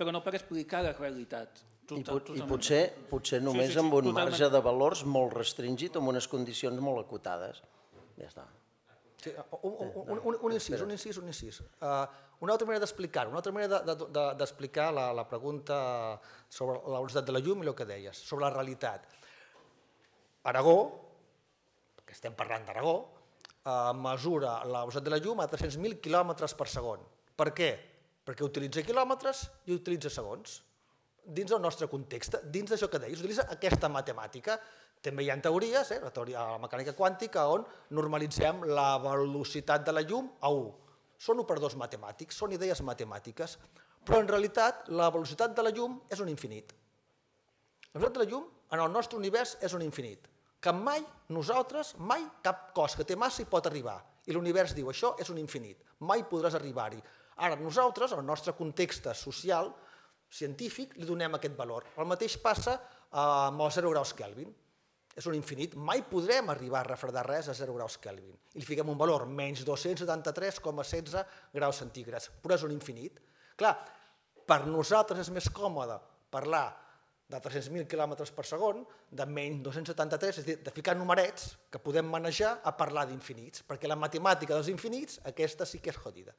però no per explicar la realitat. I potser només amb un marge de valors molt restringit, amb unes condicions molt acotades. Ja està. Un incís, un incís, un incís. Una altra manera d'explicar-ho, una altra manera d'explicar la pregunta sobre la velocitat de la llum i el que deies, sobre la realitat. Aragó, que estem parlant d'Aragó, mesura la velocitat de la llum a tres-cents mil quilòmetres per segon. Per què? Perquè utilitza quilòmetres i utilitza segons. Dins del nostre context, dins d'això que deies, utilitza aquesta matemàtica. També hi ha teories, la teoria de la mecànica quàntica, on normalitzem la velocitat de la llum a u. Són operadors matemàtics, són idees matemàtiques, però en realitat la velocitat de la llum és un infinit. La velocitat de la llum en el nostre univers és un infinit, que mai nosaltres, mai cap cos que té massa hi pot arribar. I l'univers diu, això és un infinit, mai podràs arribar-hi. Ara nosaltres, en el nostre context social, científic, li donem aquest valor. El mateix passa amb els zero graus Kelvin. És un infinit, mai podrem arribar a refredar res a zero graus Kelvin. I li fiquem un valor, menys dos-cents setanta-tres coma setze graus centígrads, però és un infinit. Clar, per nosaltres és més còmode parlar de tres-cents mil quilòmetres per segon, de menys dos-cents setanta-tres, és a dir, de ficar numerets que podem manejar a parlar d'infinits, perquè la matemàtica dels infinits, aquesta sí que és jodida.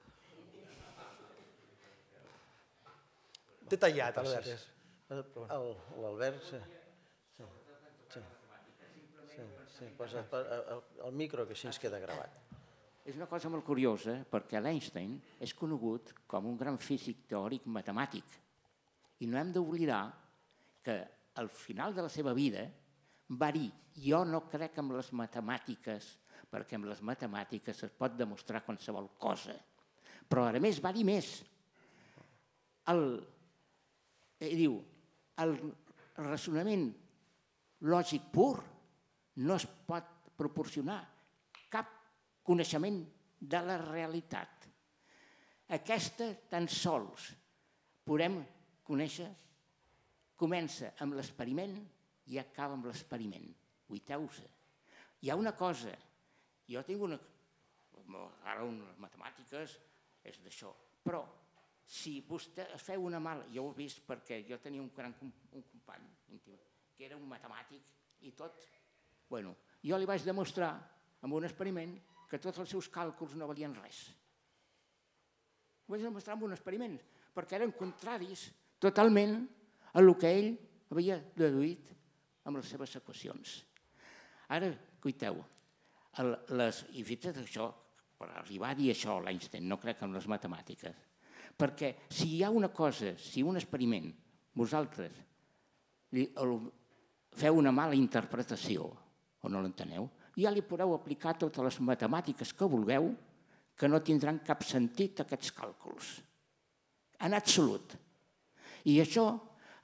T'he tallat, Albert. L'Albert... El micro, que així ens queda gravat. És una cosa molt curiosa, perquè l'Einstein és conegut com un gran físic teòric matemàtic. I no hem d'oblidar que al final de la seva vida va dir jo no crec en les matemàtiques, perquè amb les matemàtiques es pot demostrar qualsevol cosa. Però a més va dir més. Diu, el raonament lògic pur no es pot proporcionar cap coneixement de la realitat. Aquesta tan sols podem conèixer, comença amb l'experiment i acaba amb l'experiment. Uiteu-se. Hi ha una cosa, jo tinc una... Ara unes matemàtiques és d'això, però si vostè es feu una mala... Jo ho he vist perquè jo tenia un gran company que era un matemàtic i tot... Bueno, jo li vaig demostrar amb un experiment que tots els seus càlculs no valien res. Ho vaig demostrar amb un experiment, perquè eren contraris totalment a el que ell havia deduït amb les seves equacions. Ara, cuiteu, I fixa't això, per arribar a dir això l'Einstein, no crec en les matemàtiques, perquè si hi ha una cosa, si un experiment, vosaltres feu una mala interpretació, o no l'enteneu, ja li podeu aplicar totes les matemàtiques que vulgueu, que no tindran cap sentit aquests càlculs. En absolut. I això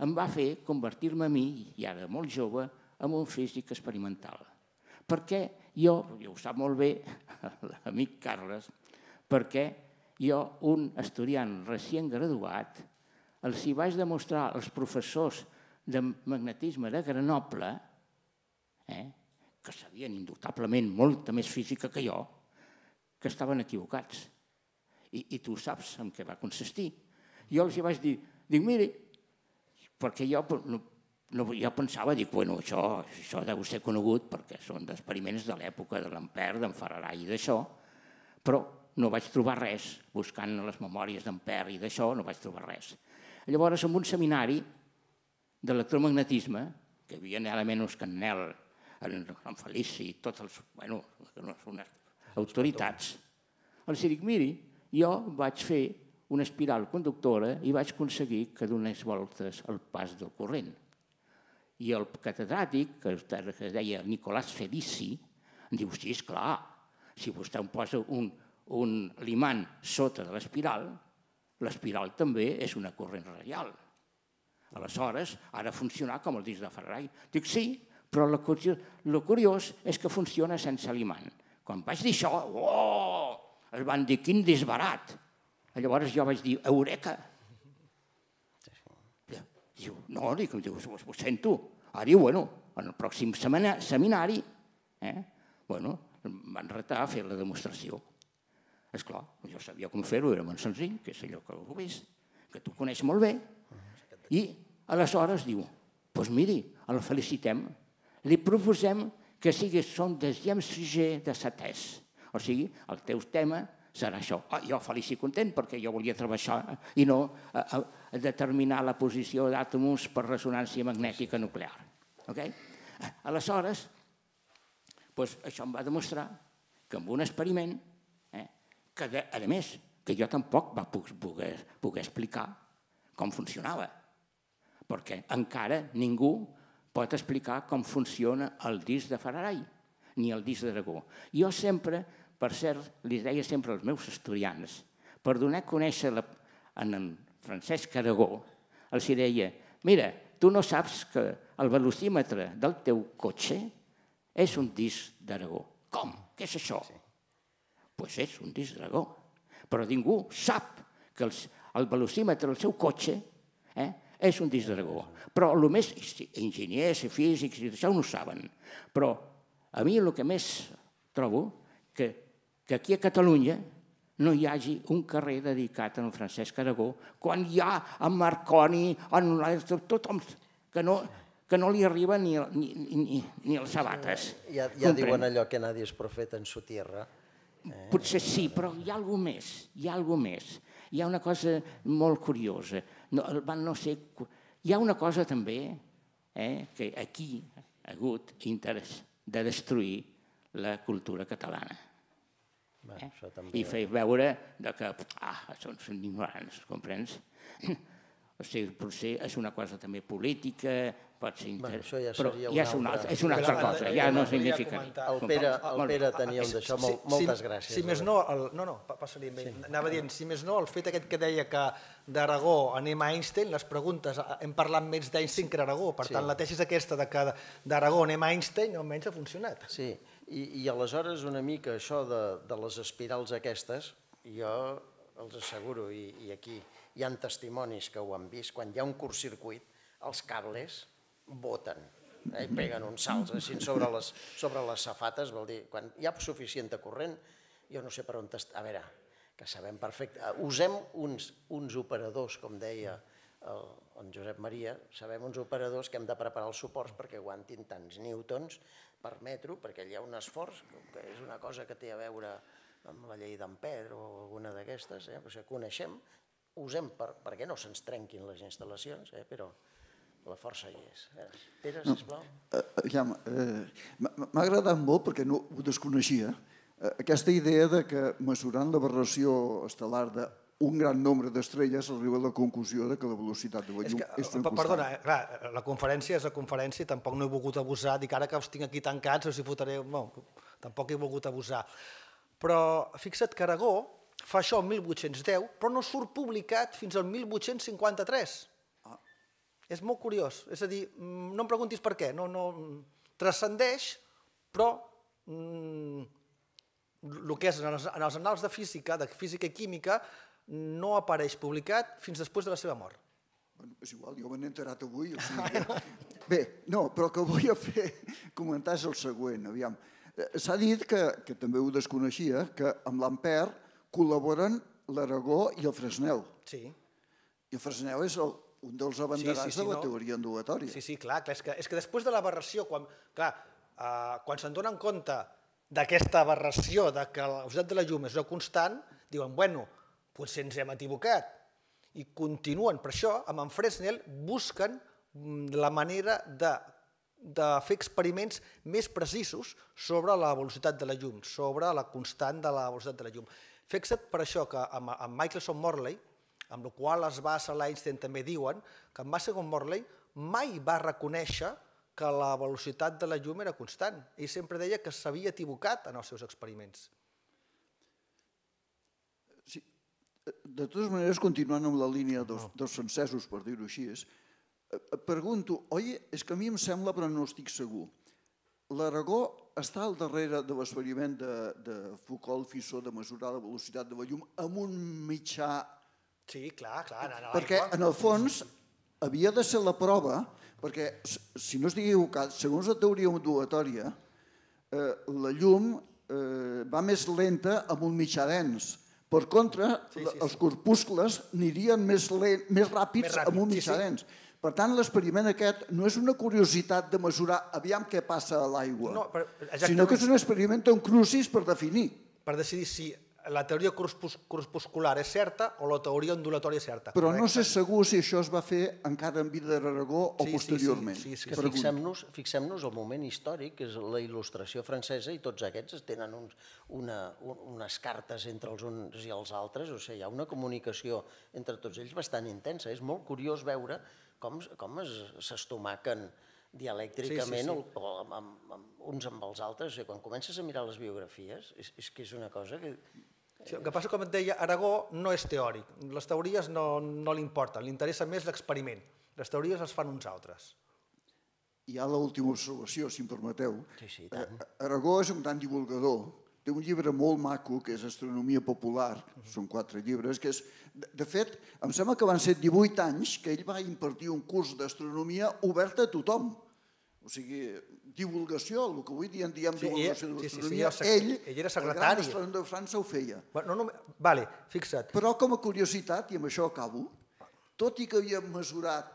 em va fer convertir-me a mi, i ara molt jove, en un físic experimental. Perquè jo, i ho sap molt bé l'amic Carles, perquè jo, un estudiant recient graduat, els hi vaig demostrar als professors de magnetisme de Grenoble, que sabien indubtablement molta més física que jo, que estaven equivocats. I tu saps en què va consistir. Jo els hi vaig dir, dic, miri, perquè jo pensava, dic, bueno, això deu ser conegut perquè són d'experiments de l'època de l'Ampère, d'en Faraday i d'això, però no vaig trobar res, buscant les memòries d'Ampère i d'això, no vaig trobar res. Llavors, en un seminari d'electromagnetisme, que hi havia nada menys que en Nel, en Felici, tots els, bueno, unes autoritats, els dic, miri, jo vaig fer una espiral conductora i vaig aconseguir que donés voltes al pas del corrent. I el catedràtic, que es deia Nicolás Felici, em diu, sí, esclar, si vostè em posa un l'imant sota de l'espiral, l'espiral també és una corrent radial. Aleshores, ha de funcionar com el disc de Faraday. Dic, sí, però el curiós és que funciona sense l'imant. Quan vaig dir això, es van dir, quin disbarat! Llavors jo vaig dir, eureka! Diu, no, dic, ho sento. Ara diu, bueno, en el pròxim seminari, bueno, em van retar a fer la demostració. Esclar, jo sabia com fer-ho, era molt senzill, que és allò que ho veus, que tu coneixes molt bé. I aleshores diu, doncs miri, el felicitem, li proposem que sigui son deuxième sujet de sa thèse. O sigui, el teu tema serà això. Jo feliç i content perquè jo volia treballar i no determinar la posició d'àtoms per ressonància magnètica nuclear. Aleshores, això em va demostrar que amb un experiment, que a més, que jo tampoc vaig poder explicar com funcionava, perquè encara ningú pot explicar com funciona el disc de Faraday, ni el disc d'Aragó. Jo sempre, per cert, li deia sempre als meus estudiants, per donar a conèixer en Francesc Aragó, els deia, mira, tu no saps que el velocímetre del teu cotxe és un disc d'Aragó. Com? Què és això? Doncs és un disc d'Aragó. Però ningú sap que el velocímetre del seu cotxe és un disc d'Aragó. Però només enginyers i físics i això no ho saben. Però a mi el que més trobo és que aquí a Catalunya no hi hagi un carrer dedicat a Francesc Aragó quan hi ha en Marconi, en tothom que no... que no li arriba ni els sabates. Ja diuen allò que nadie es profeta en su tierra. Potser sí, però hi ha alguna més, hi ha alguna més. Hi ha una cosa molt curiosa. Hi ha una cosa també que aquí ha hagut interès de destruir la cultura catalana. I fer veure que són ignorants, comprens? Potser és una cosa també política, pot ser interessant, però ja és una altra cosa, ja no significa res. El Pere tenia un d'això, moltes gràcies. Si més no, no, no, passa-li amb ell, anava dient, si més no, el fet aquest que deia que d'Aragó anem a Einstein, les preguntes, hem parlat més d'Einstein que d'Aragó, per tant la tesi és aquesta de que d'Aragó anem a Einstein, almenys ha funcionat. Sí, i aleshores una mica això de les espirals aquestes, jo els asseguro, i aquí hi ha testimonis que ho han vist, quan hi ha un curtcircuit, els cables voten i peguen uns salts així sobre les safates, vol dir, quan hi ha suficient de corrent, jo no sé per on... A veure, que sabem perfecte, usem uns operadors, com deia en Josep Maria, sabem uns operadors que hem de preparar els suports perquè aguantin tants newtons per metro, perquè hi ha un esforç, que és una cosa que té a veure amb la llei d'Ampère o alguna d'aquestes, que coneixem, usem perquè no se'ns trenquin les instal·lacions, però... La força hi és. Pere, sisplau. M'ha agradat molt perquè ho desconeixia. Aquesta idea que mesurant l'aberració estel·lar d'un gran nombre d'estrelles arriba a la conclusió que la velocitat de la llum és tan constant. Perdona, la conferència és la conferència i tampoc no he volgut abusar. Dic ara que els tinc aquí tancats, els hi fotré... Tampoc he volgut abusar. Però fixa't que Aragó fa això el mil vuit-cents deu, però no surt publicat fins al mil vuit-cents cinquanta-tres. És molt curiós, és a dir, no em preguntis per què, transcendeix, però el que és en els annals de física, de física i química, no apareix publicat fins després de la seva mort. És igual, jo me n'he enterat avui. Bé, no, però el que volia fer comentar és el següent, aviam. S'ha dit, que també ho desconeixia, que amb l'Ampère col·laboren l'Aragó i el Fresnel. Sí. I el Fresnel és el... un dels abanderats de la teoria endogatòria. Sí, sí, clar, és que després de l'aberració, quan se'n donen compte d'aquesta aberració, que la velocitat de la llum és una constant, diuen, bueno, potser ens hem equivocat. I continuen, per això, amb en Fresnel, busquen la manera de fer experiments més precisos sobre la velocitat de la llum, sobre la constant de la velocitat de la llum. Fixa't per això que amb Michelson-Morley, amb la qual es basa l'Einstein, també diuen que Michelson-Morley mai va reconèixer que la velocitat de la llum era constant. Ell sempre deia que s'havia equivocat en els seus experiments. De totes maneres, continuant amb la línia dels francesos, per dir-ho així, pregunto, oi, és que a mi em sembla, però no estic segur, l'Aragó està al darrere de l'experiment de Foucault-Fissó de mesurar la velocitat de la llum amb un mitjà. Sí, clar, clar. Perquè, en el fons, havia de ser la prova, perquè, si no estic equivocat, segons la teoria ondulatòria, la llum va més lenta amb un mitjà dens. Per contra, els corpuscles anirien més ràpids amb un mitjà dens. Per tant, l'experiment aquest no és una curiositat de mesurar aviam què passa a l'aigua, sinó que és un experiment en crucis per definir. Per decidir si la teoria corpuscular és certa o la teoria ondulatòria és certa. Però no sé segur si això es va fer encara en vida d'Aragó o posteriorment. Fixem-nos el moment històric, que és la il·lustració francesa, i tots aquests tenen unes cartes entre els uns i els altres, o sigui, hi ha una comunicació entre tots ells bastant intensa. És molt curiós veure com s'estomaquen dialèctricament uns amb els altres. Quan comences a mirar les biografies és que és una cosa que... El que passa, com et deia, Aragó no és teòric. Les teories no li importen, li interessa més l'experiment. Les teories les fan uns altres. Hi ha l'última observació, si em permeteu. Aragó és un gran divulgador. Té un llibre molt maco, que és Astronomia Popular, són quatre llibres, que és... De fet, em sembla que van ser divuit anys que ell va impartir un curs d'astronomia obert a tothom. O sigui, divulgació, el que avui diem divulgació de l'astronomia, ell, el gran astrònom de França, ho feia. Però com a curiositat, i amb això acabo, tot i que havia mesurat,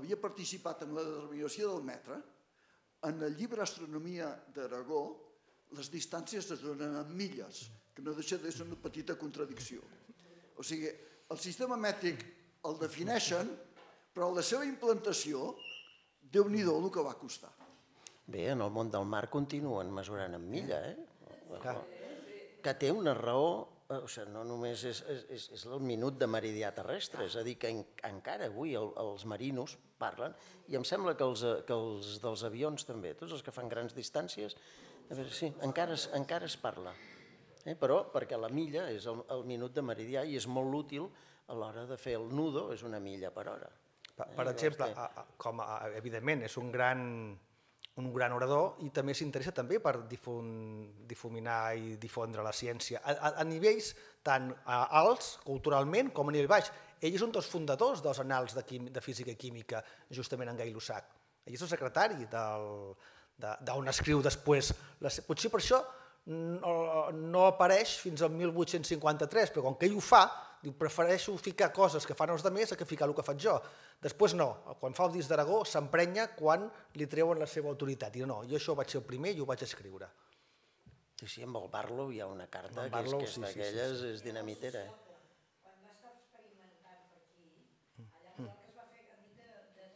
havia participat en la determinació del metre, en el llibre Astronomia d'Aragó, les distàncies es donen en milles, que no deixa de ser una petita contradicció. O sigui, el sistema mètric el defineixen, però la seva implantació, Déu-n'hi-do el que va costar. Bé, en el món del mar continuen mesurant en milla, eh? Que té una raó, no només és el minut de meridià terrestre, és a dir, que encara avui els marinos parlen, i em sembla que els dels avions també, tots els que fan grans distàncies, sí, encara es parla, però perquè la milla és el minut de meridià i és molt útil a l'hora de fer el nudo, és una milla per hora. Per exemple, evidentment és un gran orador i també s'interessa també per difuminar i difondre la ciència a nivells tan alts culturalment com a nivell baix. Ell és un dels fundadors dels annals de física i química, justament en Gai Lussac. Ell és el secretari del... d'on escriu després. Potser per això no apareix fins al mil vuit-cents cinquanta-tres, però com que ell ho fa, prefereixo ficar coses que fan els altres que ficar el que faig jo. Després no, quan fa el disc d'Aragó s'emprenya quan li treuen la seva autoritat. I no, jo això ho vaig ser el primer i ho vaig escriure. Sí, sí, amb el Barlow hi ha una carta que és d'aquelles, és dinamitera. Quan va estar experimentant per aquí, allà que es va fer a mi de tres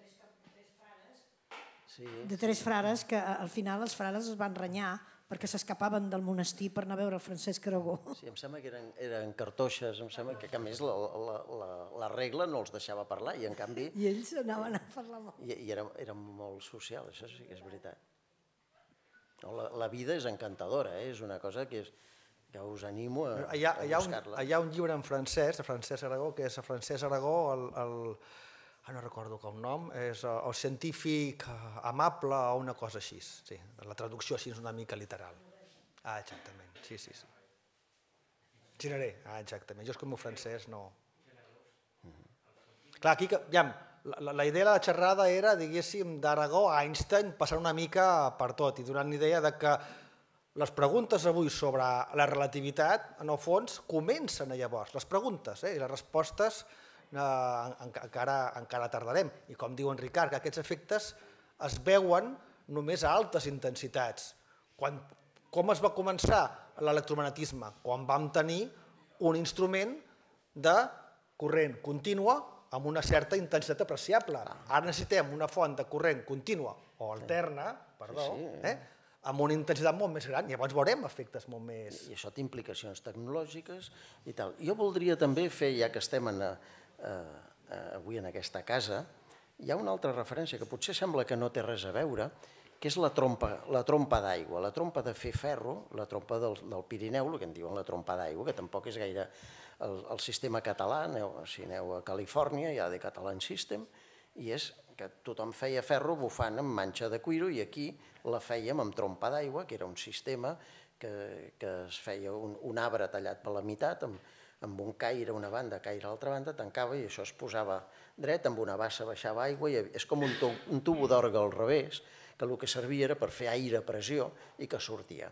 de tres frares que al final els frares es van renyar perquè s'escapaven del monestir per anar a veure el Francesc Aragó. Sí, em sembla que eren cartoixes, em sembla que a més la regla no els deixava parlar i en canvi... I ells anaven a parlar molt. I eren molt socials, això sí que és veritat. La vida és encantadora, és una cosa que us animo a buscar-la. Hi ha un llibre en francès, de Francesc Aragó, que és Francesc Aragó, el... no recordo com nom, és el científic amable o una cosa així. La traducció així és una mica literal. Ah, exactament, sí, sí. Giraré, ah, exactament. Jo és que el meu francès no... Clar, aquí, aviam, la idea de la xerrada era, diguéssim, d'Aragó a Einstein passant una mica per tot i donant l'idea que les preguntes avui sobre la relativitat, en el fons, comencen llavors, les preguntes i les respostes encara tardarem. I com diu en Ricard, que aquests efectes es veuen només a altes intensitats. Com es va començar l'electromagnetisme? Quan vam tenir un instrument de corrent contínua amb una certa intensitat apreciable. Ara necessitem una font de corrent contínua o alterna, perdó, amb una intensitat molt més gran, llavors veurem efectes molt més... I això té implicacions tecnològiques i tal. Jo voldria també fer, ja que estem avui en aquesta casa, hi ha una altra referència que potser sembla que no té res a veure, que és la trompa d'aigua, la trompa de fer ferro, la trompa del Pirineu, el que en diuen la trompa d'aigua, que tampoc és gaire el sistema català, si aneu a Califòrnia hi ha de Catalan System, i és que tothom feia ferro bufant amb manxa de cuiro i aquí la fèiem amb trompa d'aigua, que era un sistema que es feia un arbre tallat per la meitat, amb un caire a una banda, caire a l'altra banda, tancava i això es posava dret, amb una bassa baixava aigua, i és com un tubo d'orgue al revés, que el que servia era per fer aire a pressió i que sortia.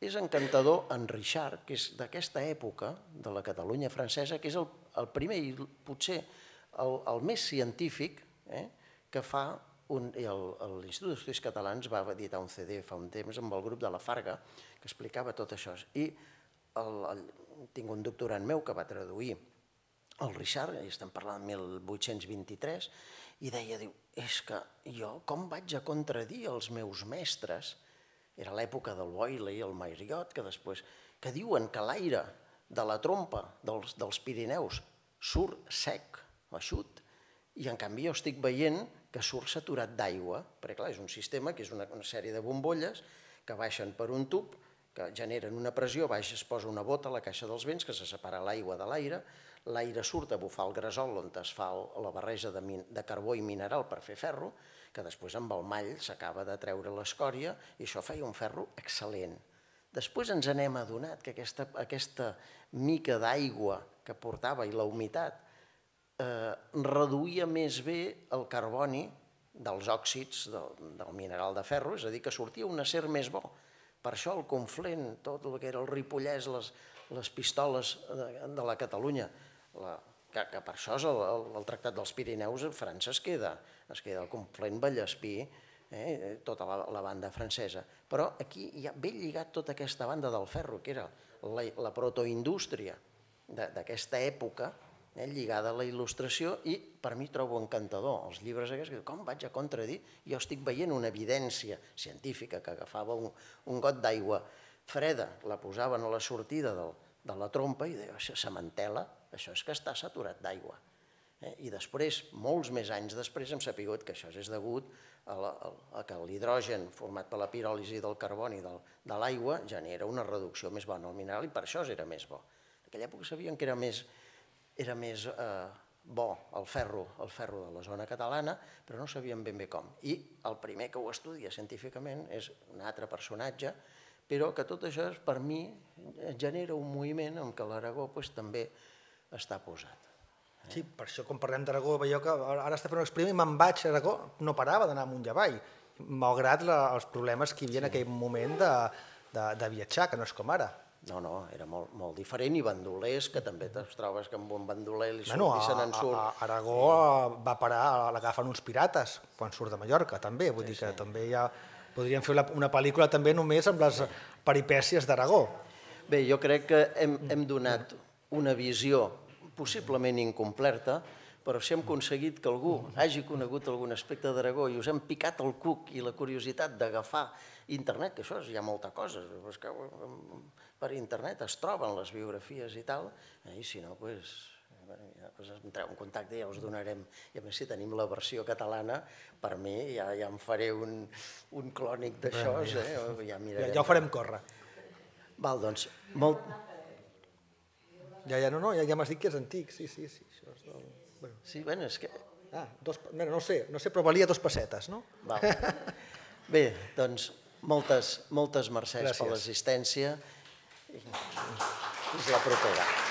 És encantador en Ricard, que és d'aquesta època de la Catalunya francesa, que és el primer i potser el més científic que fa... L'Institut d'Estudis Catalans va editar un C D fa un temps amb el grup de la Farga que explicava tot això. I tinc un doctorant meu que va traduir el Ricard, i estem parlant del mil vuit-cents vint-i-tres, i deia, diu, és que jo com vaig a contradir els meus mestres, era l'època del Boyle i el Marriott, que després, que diuen que l'aire de la trompa dels Pirineus surt sec, eixut, i en canvi jo estic veient que surt saturat d'aigua, perquè clar, és un sistema que és una sèrie de bombolles que baixen per un tub, que generen una pressió, baix es posa una bota a la caixa dels vents que se separa l'aigua de l'aire, l'aire surt a bufar el gresol on es fa la barreja de carbó i mineral per fer ferro, que després amb el mall s'acaba de treure l'escòria i això feia un ferro excel·lent. Després ens n'hem adonat que aquesta mica d'aigua que portava i la humitat reduïa més bé el carboni dels òxids del mineral de ferro, és a dir, que sortia un acer més bo. Per això el Conflent, tot el que era el Ripollès, les pistoles de la Catalunya, que per això és el Tractat dels Pirineus, França es queda, es queda el Conflent Vallespí, tota la banda francesa. Però aquí ve lligat tota aquesta banda del ferro, que era la protoindústria d'aquesta època, lligada a la il·lustració, i per mi trobo encantador els llibres aquests, que com vaig a contradir? Jo estic veient una evidència científica que agafava un got d'aigua freda, la posaven a la sortida de la trompa i deia, això se mantela, això és que està saturat d'aigua. I després, molts més anys després, hem sabut que això és degut a que l'hidrogen format per la piròlisi del carboni de l'aigua genera una reducció més bona al mineral i per això era més bo. En aquella època sabien que era més era més bo el ferro de la zona catalana, però no sabíem ben bé com. I el primer que ho estudia científicament és un altre personatge, però que tot això per mi genera un moviment en què l'Aragó també està posat. Sí, per això quan parlem d'Aragó, veieu que ara està fent un experiment i me'n vaig a Aragó, no parava d'anar amunt i avall, malgrat els problemes que hi havia en aquell moment de viatjar, que no és com ara. No, no, era molt diferent, i bandolers, que també te'ls trobes que amb un bandoler li surt i se n'en surt. A Aragó va parar, l'agafen uns pirates quan surt de Mallorca, també. Vull dir que també ja podríem fer una pel·lícula també només amb les peripècies d'Aragó. Bé, jo crec que hem donat una visió possiblement incompleta, però si hem aconseguit que algú hagi conegut algun aspecte d'Aragó i us hem picat el cuc i la curiositat d'agafar internet, que això hi ha molta cosa, per internet es troben les biografies i tal, i si no, doncs entreu en contacte i ja us donarem. I a més, si tenim la versió catalana, per mi ja em faré un clònic d'això, ja mirarem. Ja ho farem córrer. Val, doncs, molt... Ja, ja, no, no, ja m'has dit que és antic, sí, sí, sí, això és del... Sí, bé, és que... Ah, no sé, no sé, però valia dos pessetes, no? Bé, doncs, moltes, moltes mercès per l'assistència. Fins la propera.